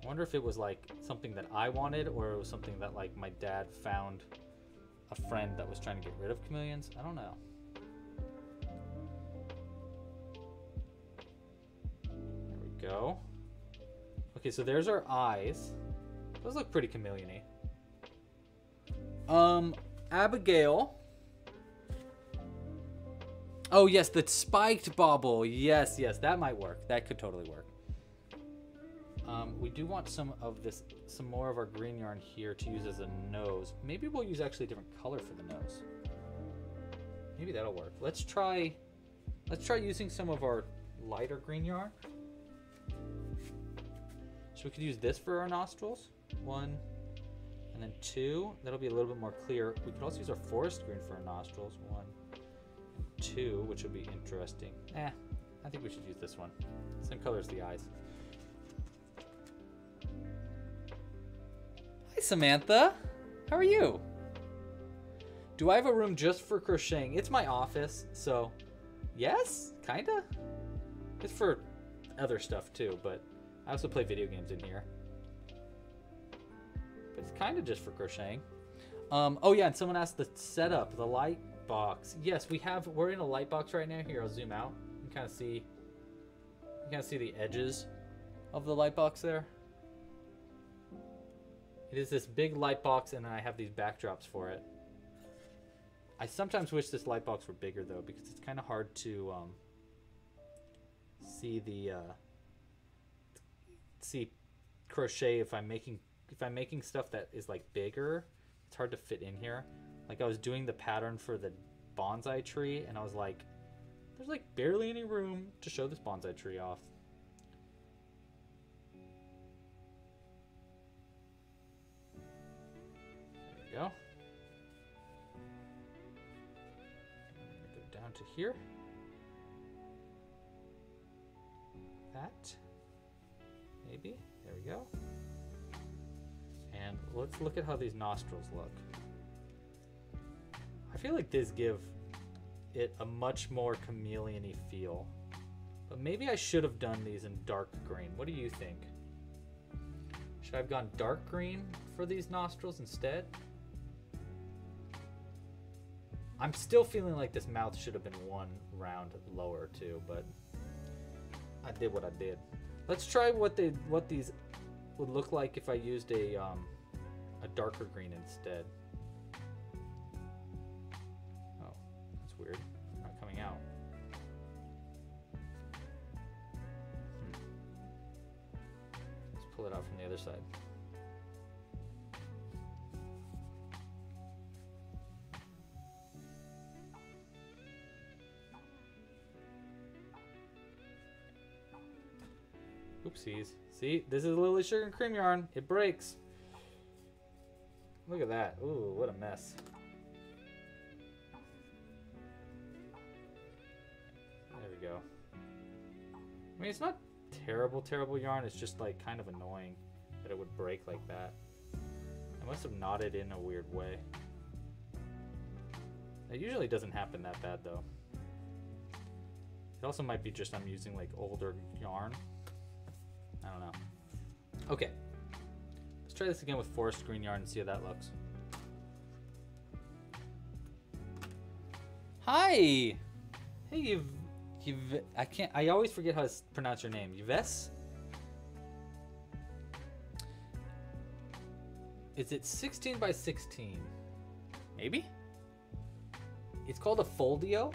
I wonder if it was like something that I wanted, or it was something that like my dad found a friend that was trying to get rid of chameleons. I don't know. There we go. Okay, so there's our eyes. Those look pretty chameleon-y. Abigail. Oh yes, the spiked bobble. Yes, yes, that might work. That could totally work. We do want some of this, some more of our green yarn here to use as a nose. Maybe we'll use actually a different color for the nose. Maybe that'll work. Let's try using some of our lighter green yarn. So we could use this for our nostrils. One, and then two. That'll be a little bit more clear. We could also use our forest green for our nostrils. One, and two, which would be interesting. Eh, I think we should use this one. Same color as the eyes. Hi, Samantha. How are you? Do I have a room just for crocheting? It's my office, so yes, kinda. It's for other stuff too, but I also play video games in here. But it's kind of just for crocheting. Oh yeah, and someone asked the setup, the light box. Yes, we're in a light box right now. Here, I'll zoom out and kind of see. You kind of see the edges of the light box there. It is this big light box, and then I have these backdrops for it. I sometimes wish this light box were bigger though, because it's kind of hard to see the. See crochet if I'm making stuff that is like bigger, it's hard to fit in here. Like I was doing the pattern for the bonsai tree and I was like, there's like barely any room to show this bonsai tree off. There we go. Go down to here. That. Maybe. There we go. And let's look at how these nostrils look. I feel like these give it a much more chameleon-y feel. But maybe I should have done these in dark green. What do you think? Should I have gone dark green for these nostrils instead? I'm still feeling like this mouth should have been one round lower too, but I did what I did. Let's try what these would look like if I used a darker green instead. Oh, that's weird. It's not coming out. Let's pull it out from the other side. Oopsies. See, this is Lily Sugar and Cream yarn. It breaks. Look at that. Ooh, what a mess. There we go. I mean, it's not terrible yarn. It's just like kind of annoying that it would break like that. I must have knotted in a weird way. It usually doesn't happen that bad though. It also might be just I'm using like older yarn. I don't know. Okay, let's try this again with forest green yarn and see how that looks. Hi, hey, I always forget how to pronounce your name. Yves? Is it 16 by 16? Maybe. It's called a Foldio.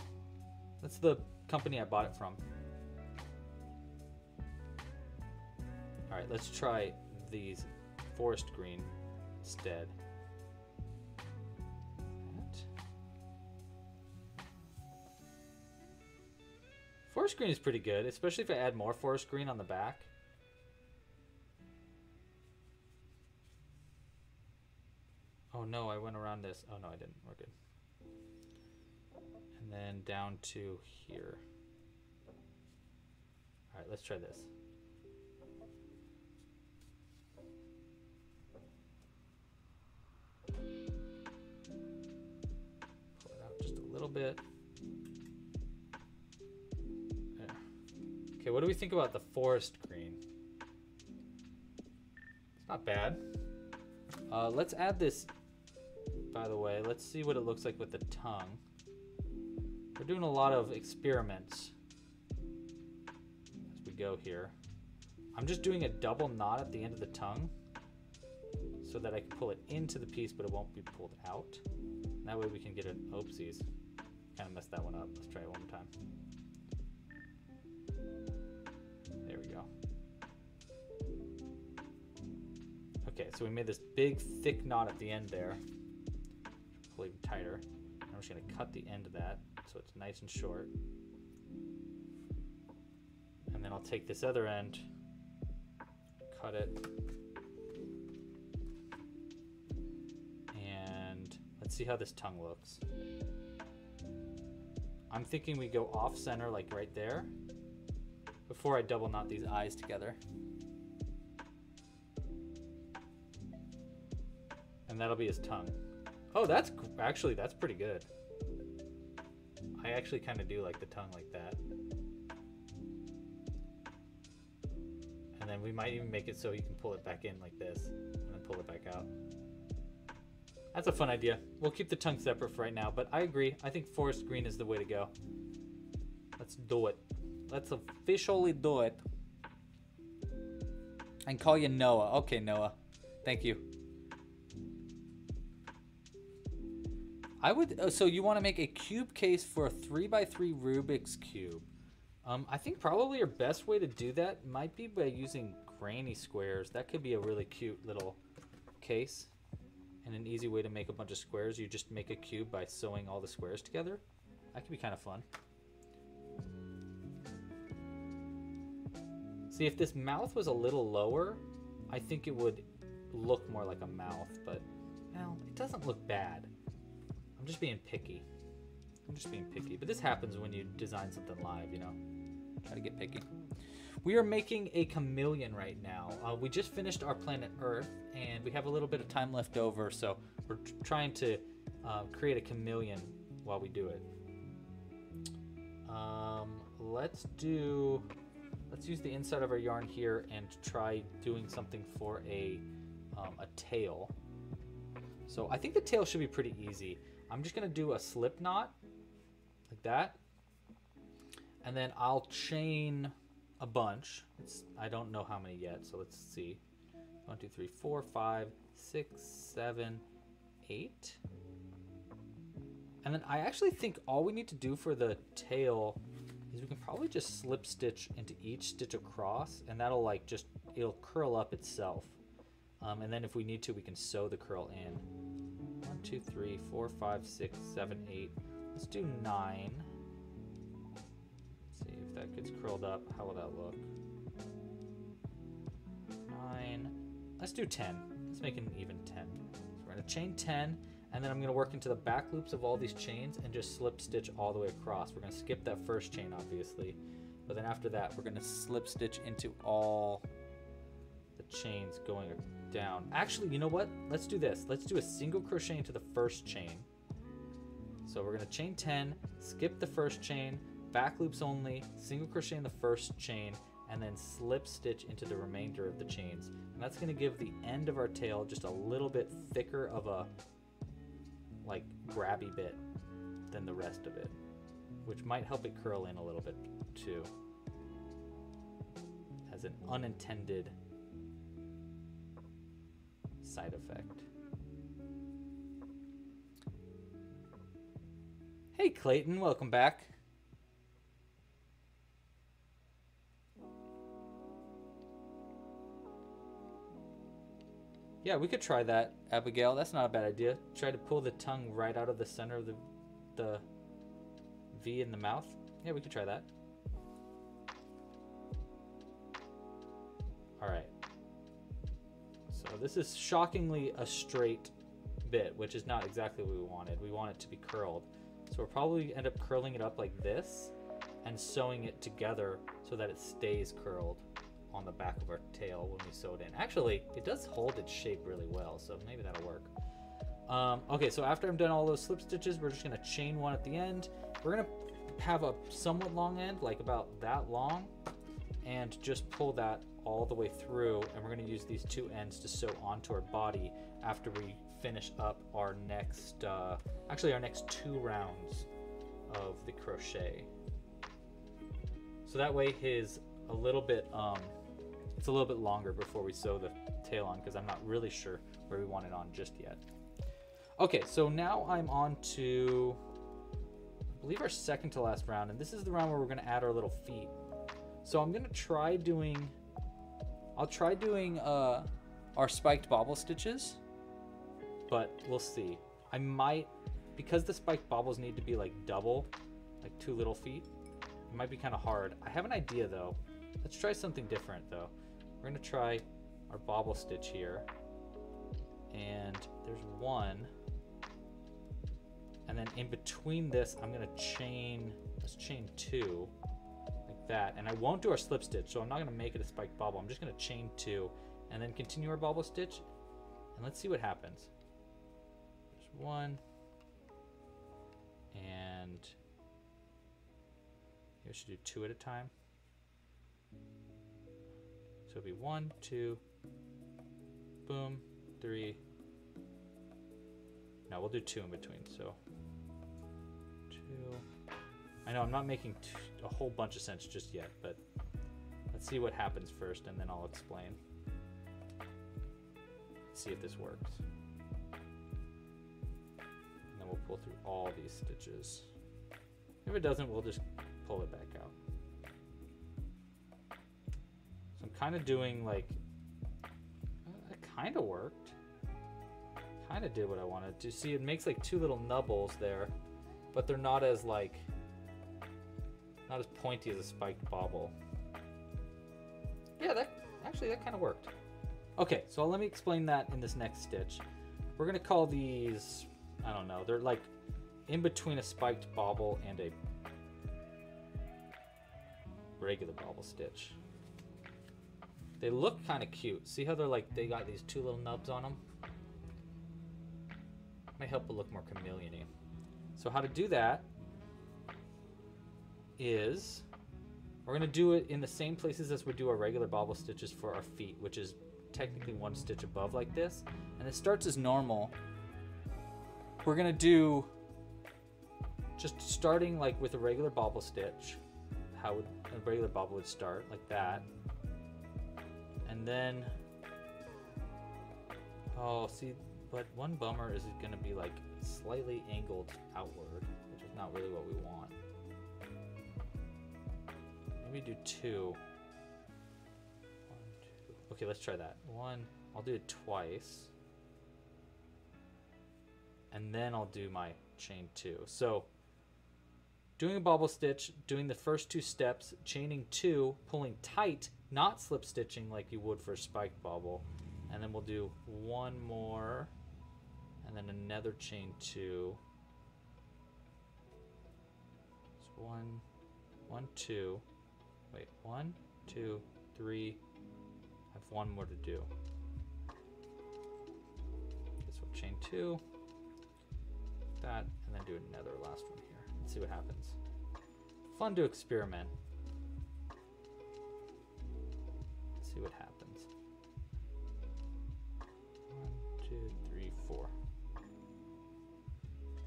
That's the company I bought it from. All right, let's try these forest green instead. Forest green is pretty good, especially if I add more forest green on the back. Oh no, I went around this. Oh no, I didn't. We're good. And then down to here. All right, let's try this. Little bit. There. Okay, what do we think about the forest green? Not bad. Let's add this, by the way. Let's see what it looks like with the tongue. We're doing a lot of experiments as we go here. I'm just doing a double knot at the end of the tongue so that I can pull it into the piece, but it won't be pulled out. And that way we can get an oopsies. Kind of messed that one up. Let's try it one more time. There we go. Okay, so we made this big thick knot at the end there. Pull even tighter. I'm just gonna cut the end of that so it's nice and short. And then I'll take this other end, cut it. And let's see how this tongue looks. I'm thinking we go off center, like right there, before I double knot these eyes together. And that'll be his tongue. Oh, that's actually, that's pretty good. I actually kind of do like the tongue like that. And then we might even make it so you can pull it back in like this and then pull it back out. That's a fun idea. We'll keep the tongue separate for right now, but I agree. I think forest green is the way to go. Let's do it. Let's officially do it. And call you Noah. Okay, Noah. Thank you. I would, so you want to make a cube case for a 3x3 Rubik's Cube. I think probably your best way to do that might be by using granny squares. That could be a really cute little case. And an easy way to make a bunch of squares, you just make a cube by sewing all the squares together. That could be kind of fun. See, if this mouth was a little lower, I think it would look more like a mouth, but well, it doesn't look bad. I'm just being picky. I'm just being picky, but this happens when you design something live, you know. Try to get picky. We are making a chameleon right now. We just finished our planet Earth, and we have a little bit of time left over, so we're trying to create a chameleon while we do it. Let's use the inside of our yarn here and try doing something for a tail. So I think the tail should be pretty easy. I'm just gonna do a slip knot like that, and then I'll chain a bunch. I don't know how many yet, so let's see. 1, 2, 3, 4, 5, 6, 7, 8. And then I actually think all we need to do for the tail is we can probably just slip stitch into each stitch across, and that'll like just, it'll curl up itself. And then if we need to, we can sew the curl in. 1, 2, 3, 4, 5, 6, 7, 8. Let's do 9. If that gets curled up, how will that look? 9. Let's do 10. Let's make it an even 10. So we're going to chain 10, and then I'm going to work into the back loops of all these chains and just slip stitch all the way across. We're going to skip that first chain, obviously, but then after that, we're going to slip stitch into all the chains going down. Actually, you know what? Let's do this. Let's do a single crochet into the first chain. So we're going to chain 10, skip the first chain, back loops only, single crochet in the first chain, and then slip stitch into the remainder of the chains. And that's going to give the end of our tail just a little bit thicker of a like grabby bit than the rest of it, which might help it curl in a little bit too, as an unintended side effect. Hey Clayton, welcome back. Yeah, we could try that, Abigail. That's not a bad idea. Try to pull the tongue right out of the center of the V in the mouth. Yeah, we could try that. All right. So this is shockingly a straight bit, which is not exactly what we wanted. We want it to be curled. So we'll probably end up curling it up like this and sewing it together so that it stays curled on the back of our tail when we sew it in. Actually, it does hold its shape really well, so maybe that'll work. Okay, so after I'm done all those slip stitches, we're just gonna chain one at the end. We're gonna have a somewhat long end, like about that long, and just pull that all the way through, and we're going to use these two ends to sew onto our body after we finish up our next, actually our next two rounds of the crochet. So that way his a little bit, it's a little bit longer before we sew the tail on, because I'm not really sure where we want it on just yet. Okay, so now I'm on to, I believe, our second to last round, and this is the round where we're going to add our little feet. So I'm going to try doing, I'll try doing our spiked bobble stitches, but we'll see. I might, because the spiked bobbles need to be like double, like two little feet, it might be kind of hard. I have an idea though. Let's try something different though. We're going to try our bobble stitch here, and there's one. And then in between this, I'm gonna chain, let's chain two, like that. And I won't do our slip stitch, so I'm not gonna make it a spiked bobble. I'm just gonna chain two and then continue our bobble stitch. And let's see what happens. There's one. And maybe I should do two at a time. So it'll be one, two, boom, three. No, we'll do two in between, so two. I know I'm not making a whole bunch of sense just yet, but let's see what happens first, and then I'll explain. Let's see if this works. And then we'll pull through all these stitches. If it doesn't, we'll just pull it back out. So I'm kind of doing like, it kind of worked. Kind of did what I wanted to. See, it makes like two little nubbles there, but they're not as like, not as pointy as a spiked bobble. Yeah, that actually, that kind of worked. Okay, so let me explain that in this next stitch. We're gonna call these, I don't know, they're like in between a spiked bobble and a regular bobble stitch. They look kind of cute. See how they're like, they got these two little nubs on them? May help it look more chameleon-y. So how to do that is we're gonna do it in the same places as we do our regular bobble stitches for our feet, which is technically one stitch above like this. And it starts as normal. We're gonna do just starting like with a regular bobble stitch, how a regular bobble would start, like that. And then, oh, see, but one bummer is it's gonna be like slightly angled outward, which is not really what we want. Maybe do two. One, two. Okay, let's try that. One, I'll do it twice. And then I'll do my chain two. So doing a bobble stitch, doing the first two steps, chaining two, pulling tight, not slip stitching like you would for a spiked bobble. And then we'll do one more, and then another chain two. So one, two. Wait, one, two, three. I have one more to do. This will chain two. That, and then do another last one here. Let's see what happens. Fun to experiment. Let's see what happens. Two, three, four.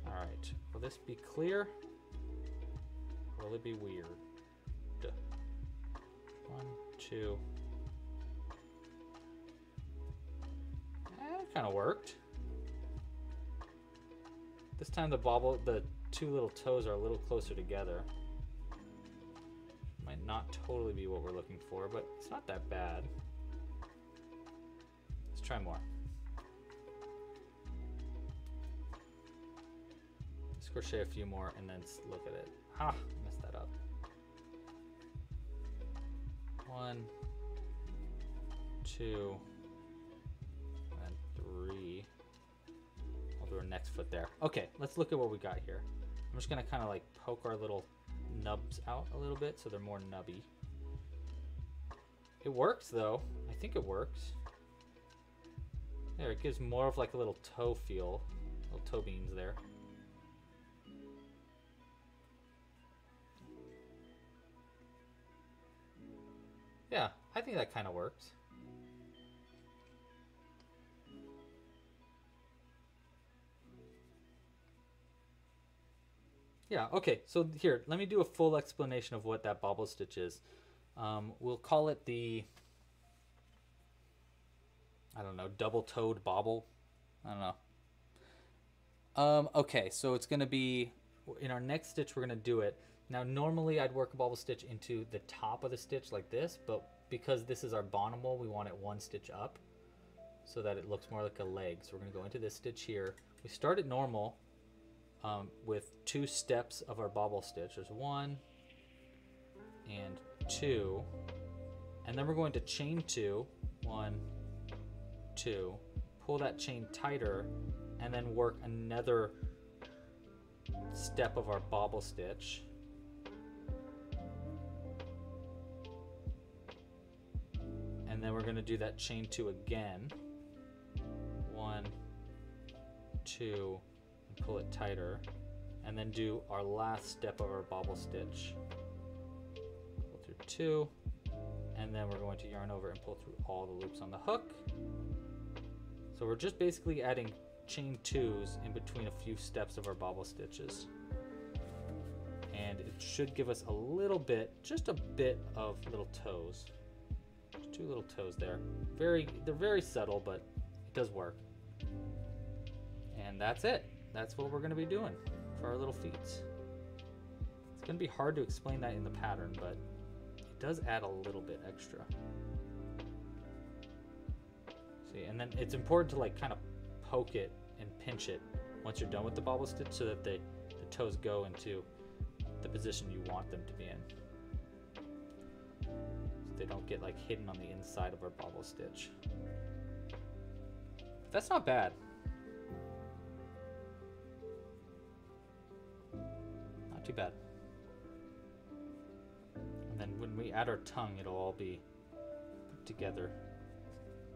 All right, will this be clear? Will it be weird? One, two. That kind of worked. This time the bobble, the two little toes are a little closer together. Might not totally be what we're looking for, but it's not that bad. Let's try more. Crochet a few more and then look at it. Ah, messed that up. One, two, and three. I'll do our next foot there. Okay, let's look at what we got here. I'm just gonna kind of like poke our little nubs out a little bit so they're more nubby. It works though. I think it works. There, it gives more of like a little toe feel, little toe beans there. Yeah, I think that kind of works. Yeah, okay, so here, let me do a full explanation of what that bobble stitch is. We'll call it the, I don't know, double-toed bobble. I don't know. Okay, so it's gonna be, in our next stitch, we're gonna do it. Now, normally I'd work a bobble stitch into the top of the stitch like this, but because this is our bonimal, we want it one stitch up so that it looks more like a leg. So we're gonna go into this stitch here. We start at normal with two steps of our bobble stitch. There's one and two, and then we're going to chain two, one, two, pull that chain tighter, and then work another step of our bobble stitch. And then we're gonna do that chain two again. One, two, and pull it tighter. And then do our last step of our bobble stitch. Pull through two, and then we're going to yarn over and pull through all the loops on the hook. So we're just basically adding chain twos in between a few steps of our bobble stitches, and it should give us a little bit, just a bit of little toes. There's two little toes there. They're very subtle, but it does work. And that's it. That's what we're going to be doing for our little feet. It's going to be hard to explain that in the pattern, but it does add a little bit extra. See, and then it's important to like kind of poke it and pinch it once you're done with the bobble stitch so that the toes go into the position you want them to be in. So they don't get like hidden on the inside of our bobble stitch. But that's not bad. Not too bad. And then when we add our tongue, it'll all be put together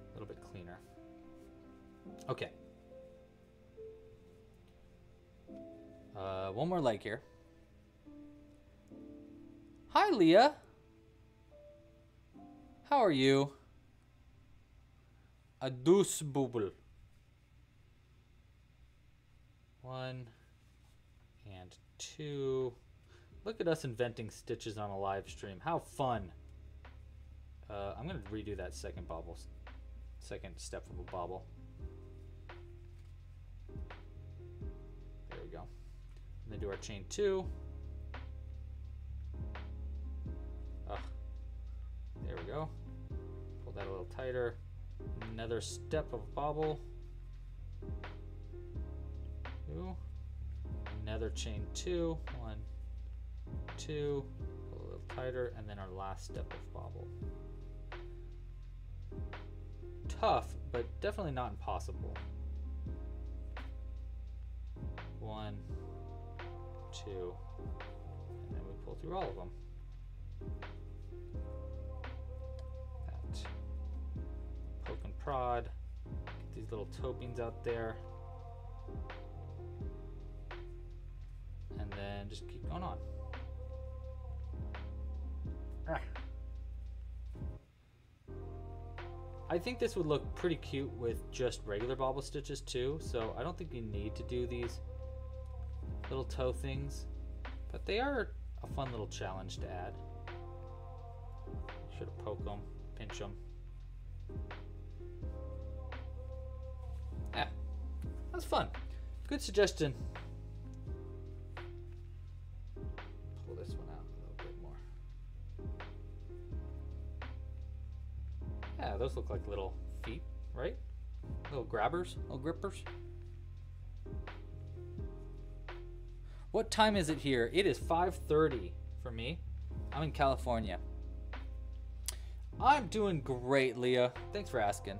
a little bit cleaner. Okay. One more leg here. Hi, Leah. How are you? A deuce bubble. One and two. Look at us inventing stitches on a live stream. How fun. I'm going to redo that second step from a bobble. There we go. And then do our chain two. There we go. Pull that a little tighter. Another step of bobble. Two. Another chain two. One, two. Pull a little tighter, and then our last step of bobble. Tough, but definitely not impossible. One, two, and then we pull through all of them. That. Poke and prod. Get these little toe beans out there. And then just keep going on. I think this would look pretty cute with just regular bobble stitches too, so I don't think you need to do these little toe things, but they are a fun little challenge to add. Should have poked them, pinch them. Yeah, that's fun. Good suggestion. Pull this one out a little bit more. Yeah, those look like little feet, right? Little grabbers, little grippers. What time is it here? It is 5:30 for me. I'm in California. I'm doing great, Leah. Thanks for asking.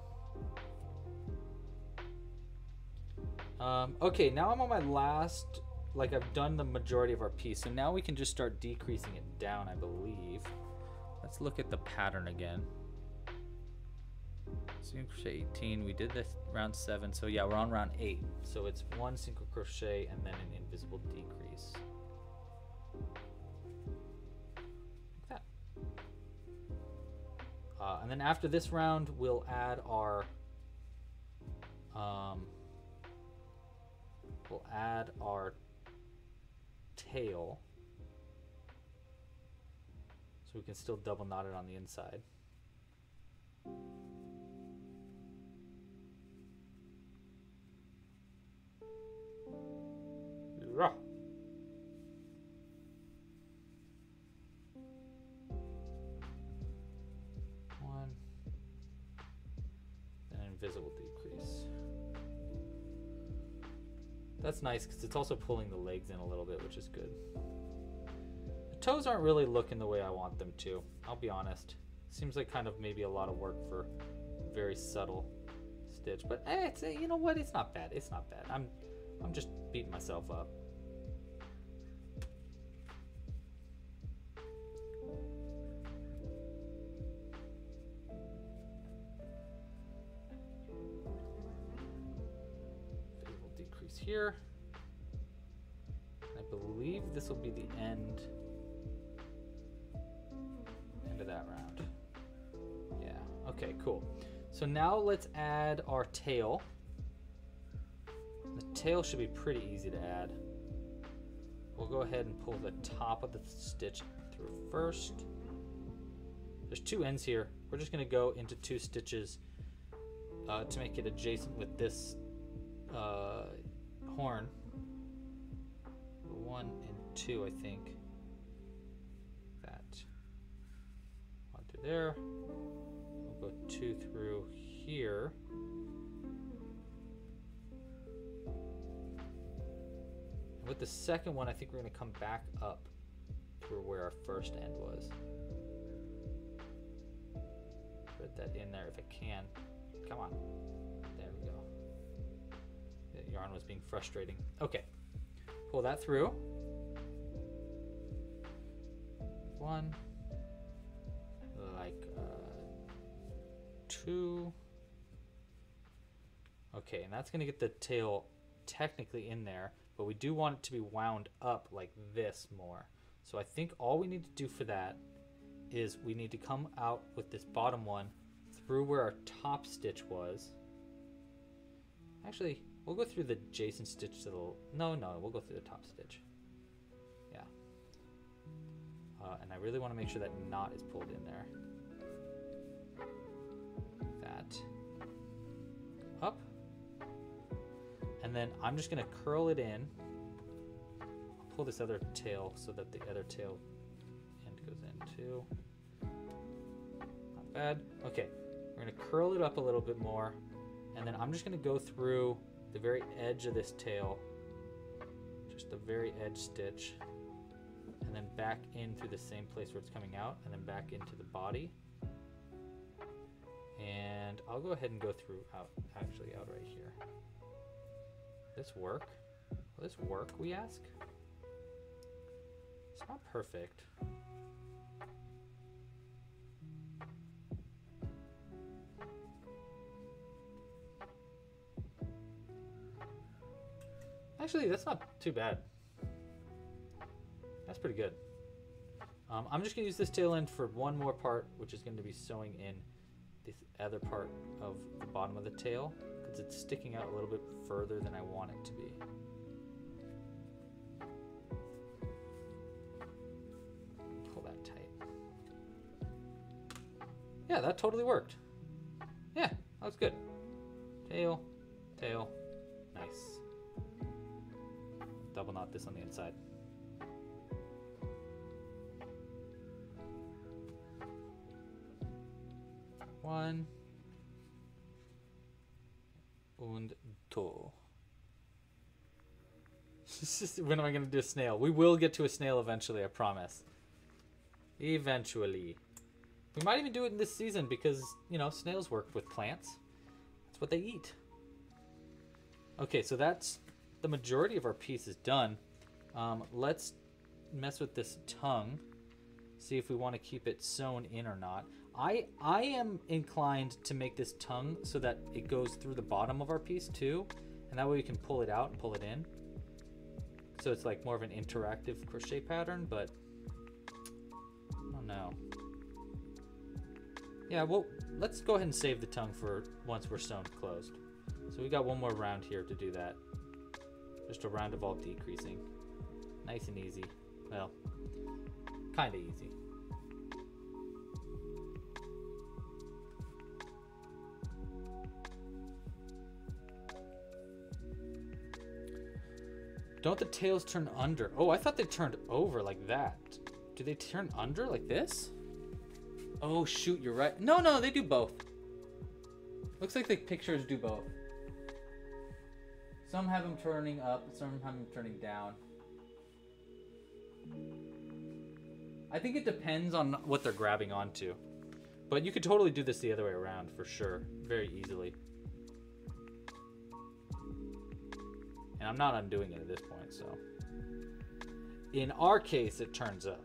Okay, now I'm on my last, like I've done the majority of our piece. So now we can just start decreasing it down, I believe. Let's look at the pattern again. Single crochet 18, we did this round 7, so yeah, we're on round 8. So it's one single crochet and then an invisible decrease. Like that. And then after this round, we'll add our tail, so we can still double knot it on the inside. One, an invisible decrease. That's nice because it's also pulling the legs in a little bit, which is good. The toes aren't really looking the way I want them to, I'll be honest. Seems like kind of maybe a lot of work for a very subtle stitch, but hey, it's, you know what? It's not bad. It's not bad. I'm just beating myself up. Visible decrease here. I believe this will be the end of that round. Yeah, okay, cool. So now let's add our tail. The tail should be pretty easy to add. We'll go ahead and pull the top of the stitch through first. There's two ends here. We're just gonna go into two stitches to make it adjacent with this horn. One and two, I think. That. One through there. We'll go two through here. With the second one, I think we're gonna come back up through where our first end was. Put that in there if I can. Come on, there we go. That yarn was being frustrating. Okay, pull that through. One, like two. Okay, and that's gonna get the tail technically in there, but we do want it to be wound up like this more. So I think all we need to do for that is we need to come out with this bottom one through where our top stitch was. Actually, we'll go through the adjacent stitch to the, no, we'll go through the top stitch. Yeah. And I really want to make sure that knot is pulled in there. Like that. Up. And then I'm just gonna curl it in. I'll pull this other tail so that the other tail end goes in too. Not bad. Okay, we're gonna curl it up a little bit more. And then I'm just gonna go through the very edge of this tail, just the very edge stitch, and then back in through the same place where it's coming out, and then back into the body. And I'll go ahead and go through out, actually out right here. This work? Will this work, we ask? It's not perfect. Actually, that's not too bad. That's pretty good. I'm just gonna use this tail end for one more part, which is going to be sewing in this other part of the bottom of the tail. It's sticking out a little bit further than I want it to be. Pull that tight. Yeah, that totally worked. Yeah, that was good. Tail, tail, nice. Double knot this on the inside. One. And two. When am I gonna do a snail? We will get to a snail eventually, I promise. Eventually. We might even do it in this season because, you know, snails work with plants. That's what they eat. Okay, so that's the majority of our piece is done. Let's mess with this tongue. See if we want to keep it sewn in or not. I am inclined to make this tongue so that it goes through the bottom of our piece too, and that way we can pull it out and pull it in. So it's like more of an interactive crochet pattern, but I don't know. Yeah, well, let's go ahead and save the tongue for once we're sewn closed. So we got one more round here to do that. Just a round of all decreasing. Nice and easy. Well, kind of easy. Don't the tails turn under? Oh, I thought they turned over like that. Do they turn under like this? Oh, shoot, you're right. No, no, they do both. Looks like the pictures do both. Some have them turning up, some have them turning down. I think it depends on what they're grabbing onto. But you could totally do this the other way around for sure, very easily. And I'm not undoing it at this point, so. In our case, it turns up.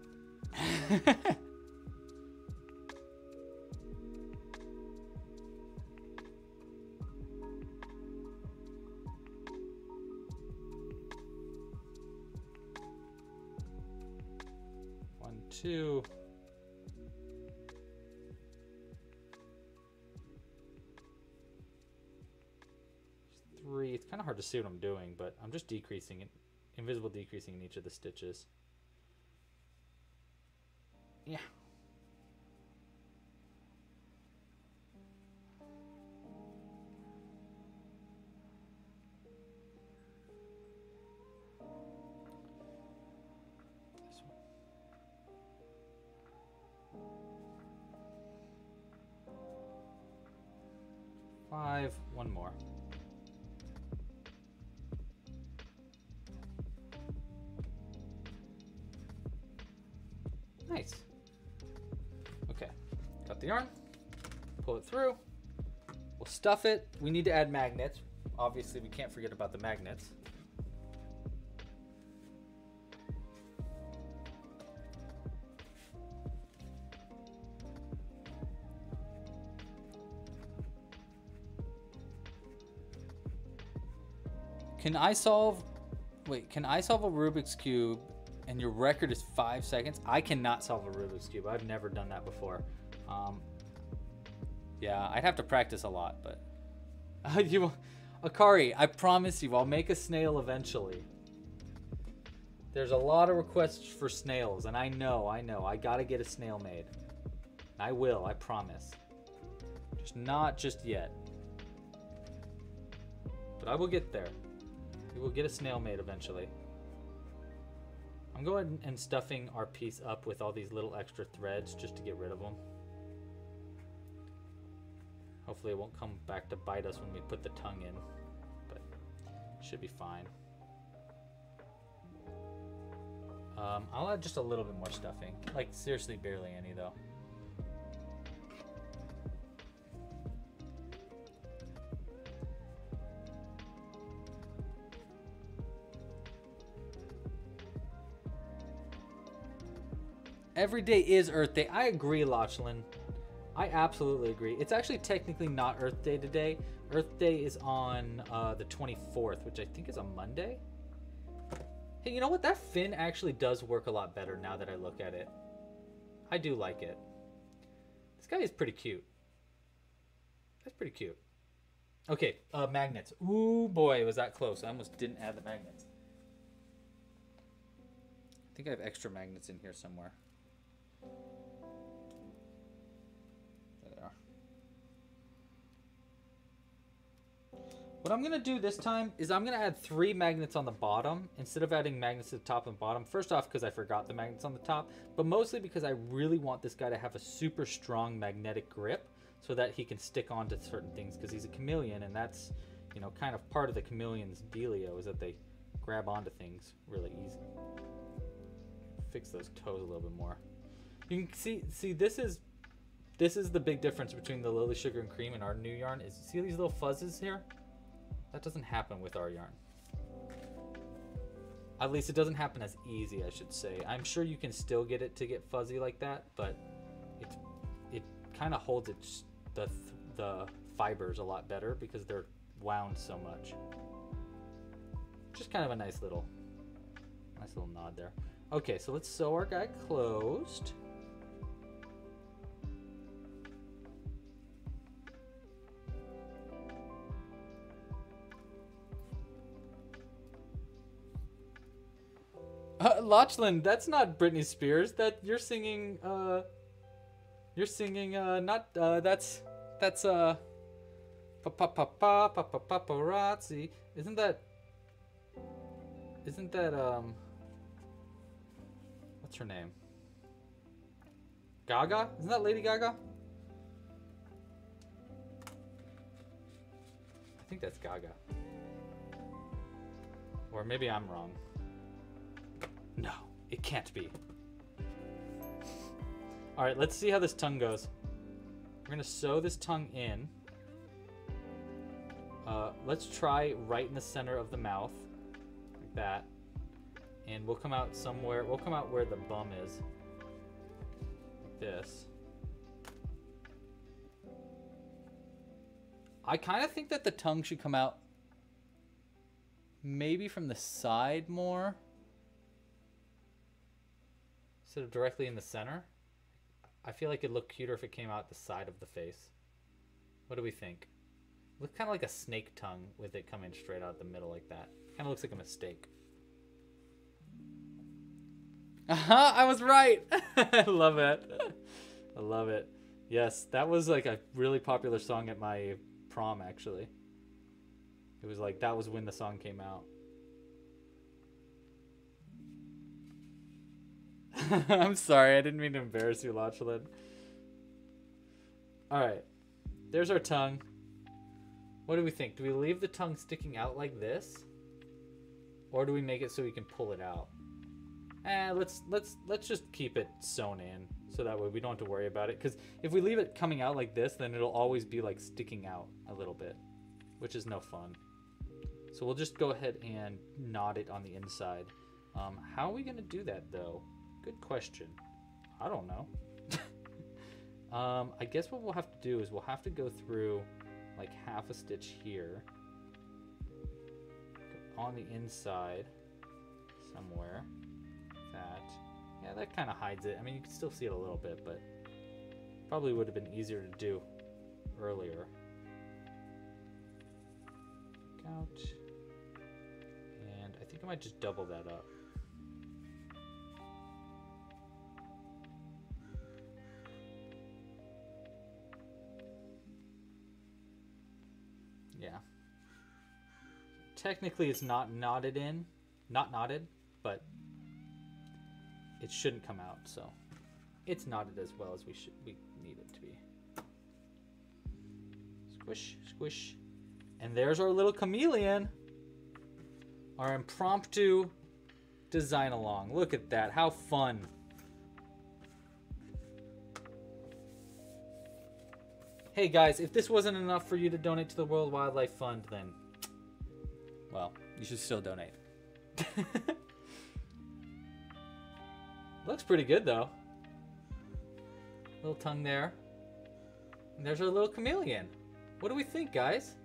One, two. Three. It's kind of hard to see what I'm doing, but I'm just decreasing it, invisible decreasing in each of the stitches. Yeah. Five, one more. Nice. Okay, cut the yarn, pull it through, we'll stuff it. We need to add magnets. Obviously, we can't forget about the magnets. Can I solve a Rubik's Cube? And your record is 5 seconds. I cannot solve a Rubik's Cube. I've never done that before. Yeah, I'd have to practice a lot, but... Akari, I promise you, I'll make a snail eventually. There's a lot of requests for snails, and I know. I gotta get a snail made. I will, I promise. Just not just yet. But I will get there. We will get a snail made eventually. I'm going and stuffing our piece up with all these little extra threads just to get rid of them. Hopefully it won't come back to bite us when we put the tongue in, but it should be fine. I'll add just a little bit more stuffing, like seriously barely any though. Every day is Earth Day. I agree, Lachlan. I absolutely agree. It's actually technically not Earth Day today. Earth Day is on the 24th, which I think is on Monday. Hey, you know what? That fin actually does work a lot better now that I look at it. I do like it. This guy is pretty cute. That's pretty cute. Okay, magnets. Ooh, boy, was that close. I almost didn't add the magnets. I think I have extra magnets in here somewhere. What I'm going to do this time is I'm going to add 3 magnets on the bottom instead of adding magnets to the top and bottom. First off, because I forgot the magnets on the top, but mostly because I really want this guy to have a super strong magnetic grip so that he can stick onto certain things because he's a chameleon, and that's, you know, kind of part of the chameleon's dealio is that they grab onto things really easy. Fix those toes a little bit more. You can see this is the big difference between the Lily Sugar and Cream and our new yarn is, see these little fuzzes here? That doesn't happen with our yarn. At least it doesn't happen as easy, I should say. I'm sure you can still get it to get fuzzy like that, but it kind of holds its, the fibers a lot better because they're wound so much. Just kind of a nice little nod there. Okay, so let's sew our guy closed. Lachlan, that's not Britney Spears. That you're singing not that's paparazzi. Isn't that what's her name? Gaga? Isn't that Lady Gaga? I think that's Gaga. Or maybe I'm wrong. No, it can't be. All right, let's see how this tongue goes. We're gonna sew this tongue in. Let's try right in the center of the mouth, like that. And we'll come out somewhere, we'll come out where the bum is, like this. I kind of think that the tongue should come out maybe from the side more, instead of directly in the center. I feel like it'd look cuter if it came out the side of the face. What do we think? It looks kind of like a snake tongue with it coming straight out the middle like that. Kind of looks like a mistake. Aha, I was right. I love it. I love it. Yes, that was like a really popular song at my prom, actually. It was like, that was when the song came out. I'm sorry, I didn't mean to embarrass you, Lachlan. Alright, there's our tongue. What do we think? Do we leave the tongue sticking out like this? Or do we make it so we can pull it out? Let's just keep it sewn in, so that way we don't have to worry about it. Because if we leave it coming out like this, then it'll always be like sticking out a little bit, which is no fun. So we'll just go ahead and knot it on the inside. How are we gonna do that though? Good question. I don't know. I guess what we'll have to do is we'll have to go through like half a stitch here, go on the inside somewhere. Yeah, that kind of hides it. I mean, you can still see it a little bit, but probably would have been easier to do earlier. Out. And I think I might just double that up. Yeah. Technically, it's not knotted in. Not knotted, but it shouldn't come out, so it's knotted as well as we need it to be. Squish, squish. And there's our little chameleon. Our impromptu design along. Look at that, how fun. Hey guys, if this wasn't enough for you to donate to the World Wildlife Fund, then, well, you should still donate. Looks pretty good though. Little tongue there. And there's our little chameleon. What do we think, guys?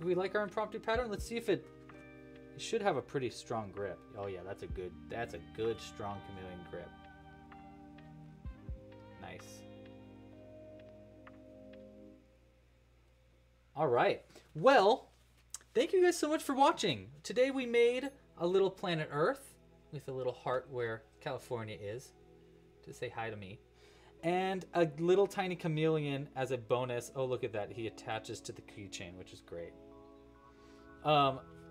Do we like our impromptu pattern? Let's see if it should have a pretty strong grip. Oh yeah, that's a good strong chameleon grip. Nice. All right. Well, thank you guys so much for watching. Today we made a little planet Earth with a little heart where California is, to say hi to me, and a little tiny chameleon as a bonus. Oh, look at that, he attaches to the keychain, which is great.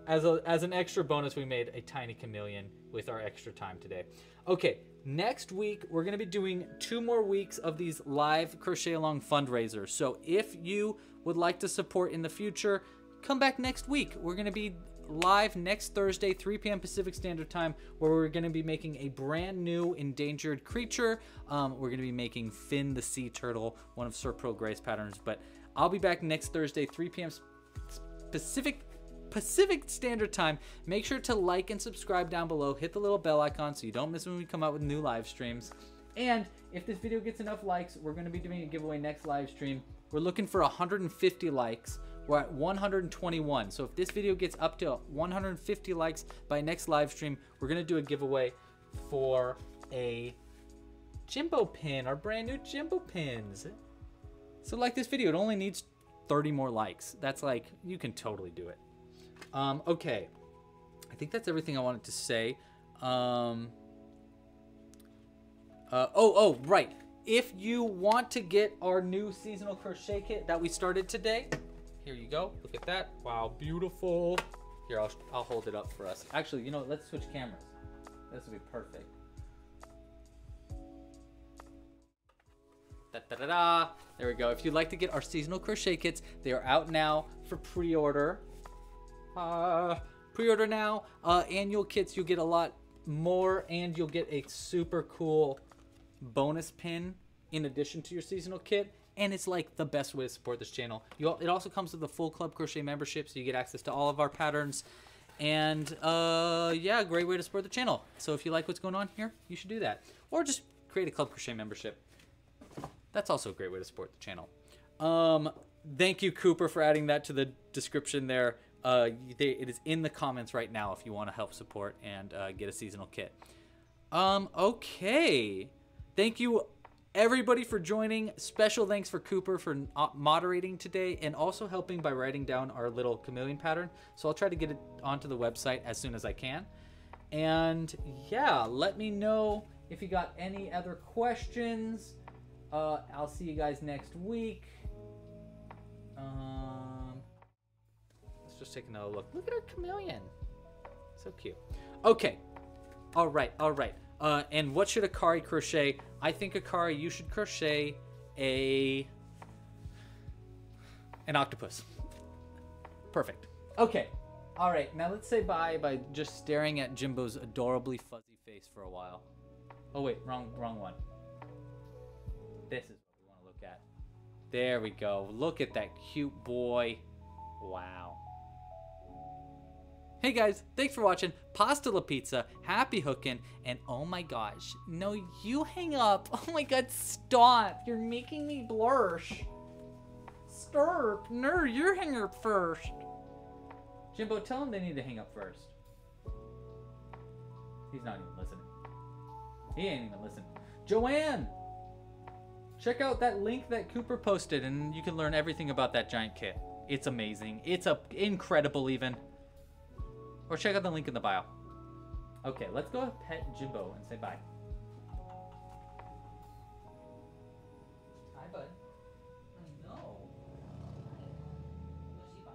As an extra bonus, we made a tiny chameleon with our extra time today. Okay, next week we're going to be doing 2 more weeks of these live crochet along fundraisers, so if you would like to support in the future, come back next week. We're going to be live next Thursday, 3 p.m. Pacific Standard Time, where we're going to be making a brand new endangered creature. We're going to be making Finn the Sea Turtle, one of Sir Pro Gray's patterns. But I'll be back next Thursday, 3 p.m. Pacific Standard Time. Make sure to like and subscribe down below. Hit the little bell icon so you don't miss when we come out with new live streams. And if this video gets enough likes, we're going to be doing a giveaway next live stream. We're looking for 150 likes. We're at 121, so if this video gets up to 150 likes by next live stream, we're gonna do a giveaway for a Jimbo pin, our brand new Jimbo pins. So like this video, it only needs 30 more likes. That's like, you can totally do it. Okay, I think that's everything I wanted to say. Right. If you want to get our new seasonal crochet kit that we started today, here you go. Look at that. Wow, beautiful. Here, I'll hold it up for us. Actually, you know, let's switch cameras. This will be perfect. Da-da-da-da. There we go. If you'd like to get our seasonal crochet kits, they are out now for pre-order. Pre-order now. Annual kits, you'll get a lot more, and you'll get a super cool bonus pin in addition to your seasonal kit, and it's like the best way to support this channel. It also comes with a full Club Crochet membership, so you get access to all of our patterns, and yeah, great way to support the channel. So if you like what's going on here, you should do that, or just create a Club Crochet membership. That's also a great way to support the channel. Thank you, Cooper, for adding that to the description there. It is in the comments right now if you want to help support and get a seasonal kit. Okay. Thank you, everybody, for joining. Special thanks for Cooper for moderating today and also helping by writing down our little chameleon pattern. So I'll try to get it onto the website as soon as I can. And yeah, let me know if you got any other questions. I'll see you guys next week. Let's just take another look. Look at our chameleon. So cute. Okay. All right. All right. And what should Akari crochet? I think, Akari, you should crochet an octopus. Perfect. Okay. All right. Now let's say bye by just staring at Jimbo's adorably fuzzy face for a while. Oh, wait. Wrong one. This is what we want to look at. There we go. Look at that cute boy. Wow. Hey guys, thanks for watching. Pasta La Pizza, happy hooking, and oh my gosh. No, you hang up. Oh my god, stop. You're making me blush. Stop. No, you're hang up first. Jimbo, tell them they need to hang up first. He's not even listening. He ain't even listening. Joanne! Check out that link that Cooper posted, and you can learn everything about that giant kit. It's amazing. It's incredible even. Or check out the link in the bio. Okay, let's go pet Jimbo and say bye. Hi, bud. I know. Hi.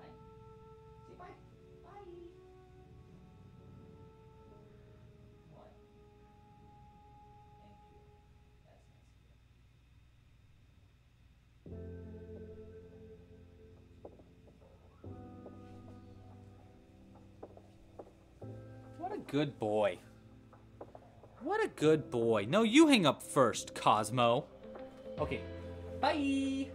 Say bye. Say bye. Bye. What? Thank you. That's nice. What a good boy. What a good boy. No, you hang up first, Cosmo. Okay. Bye.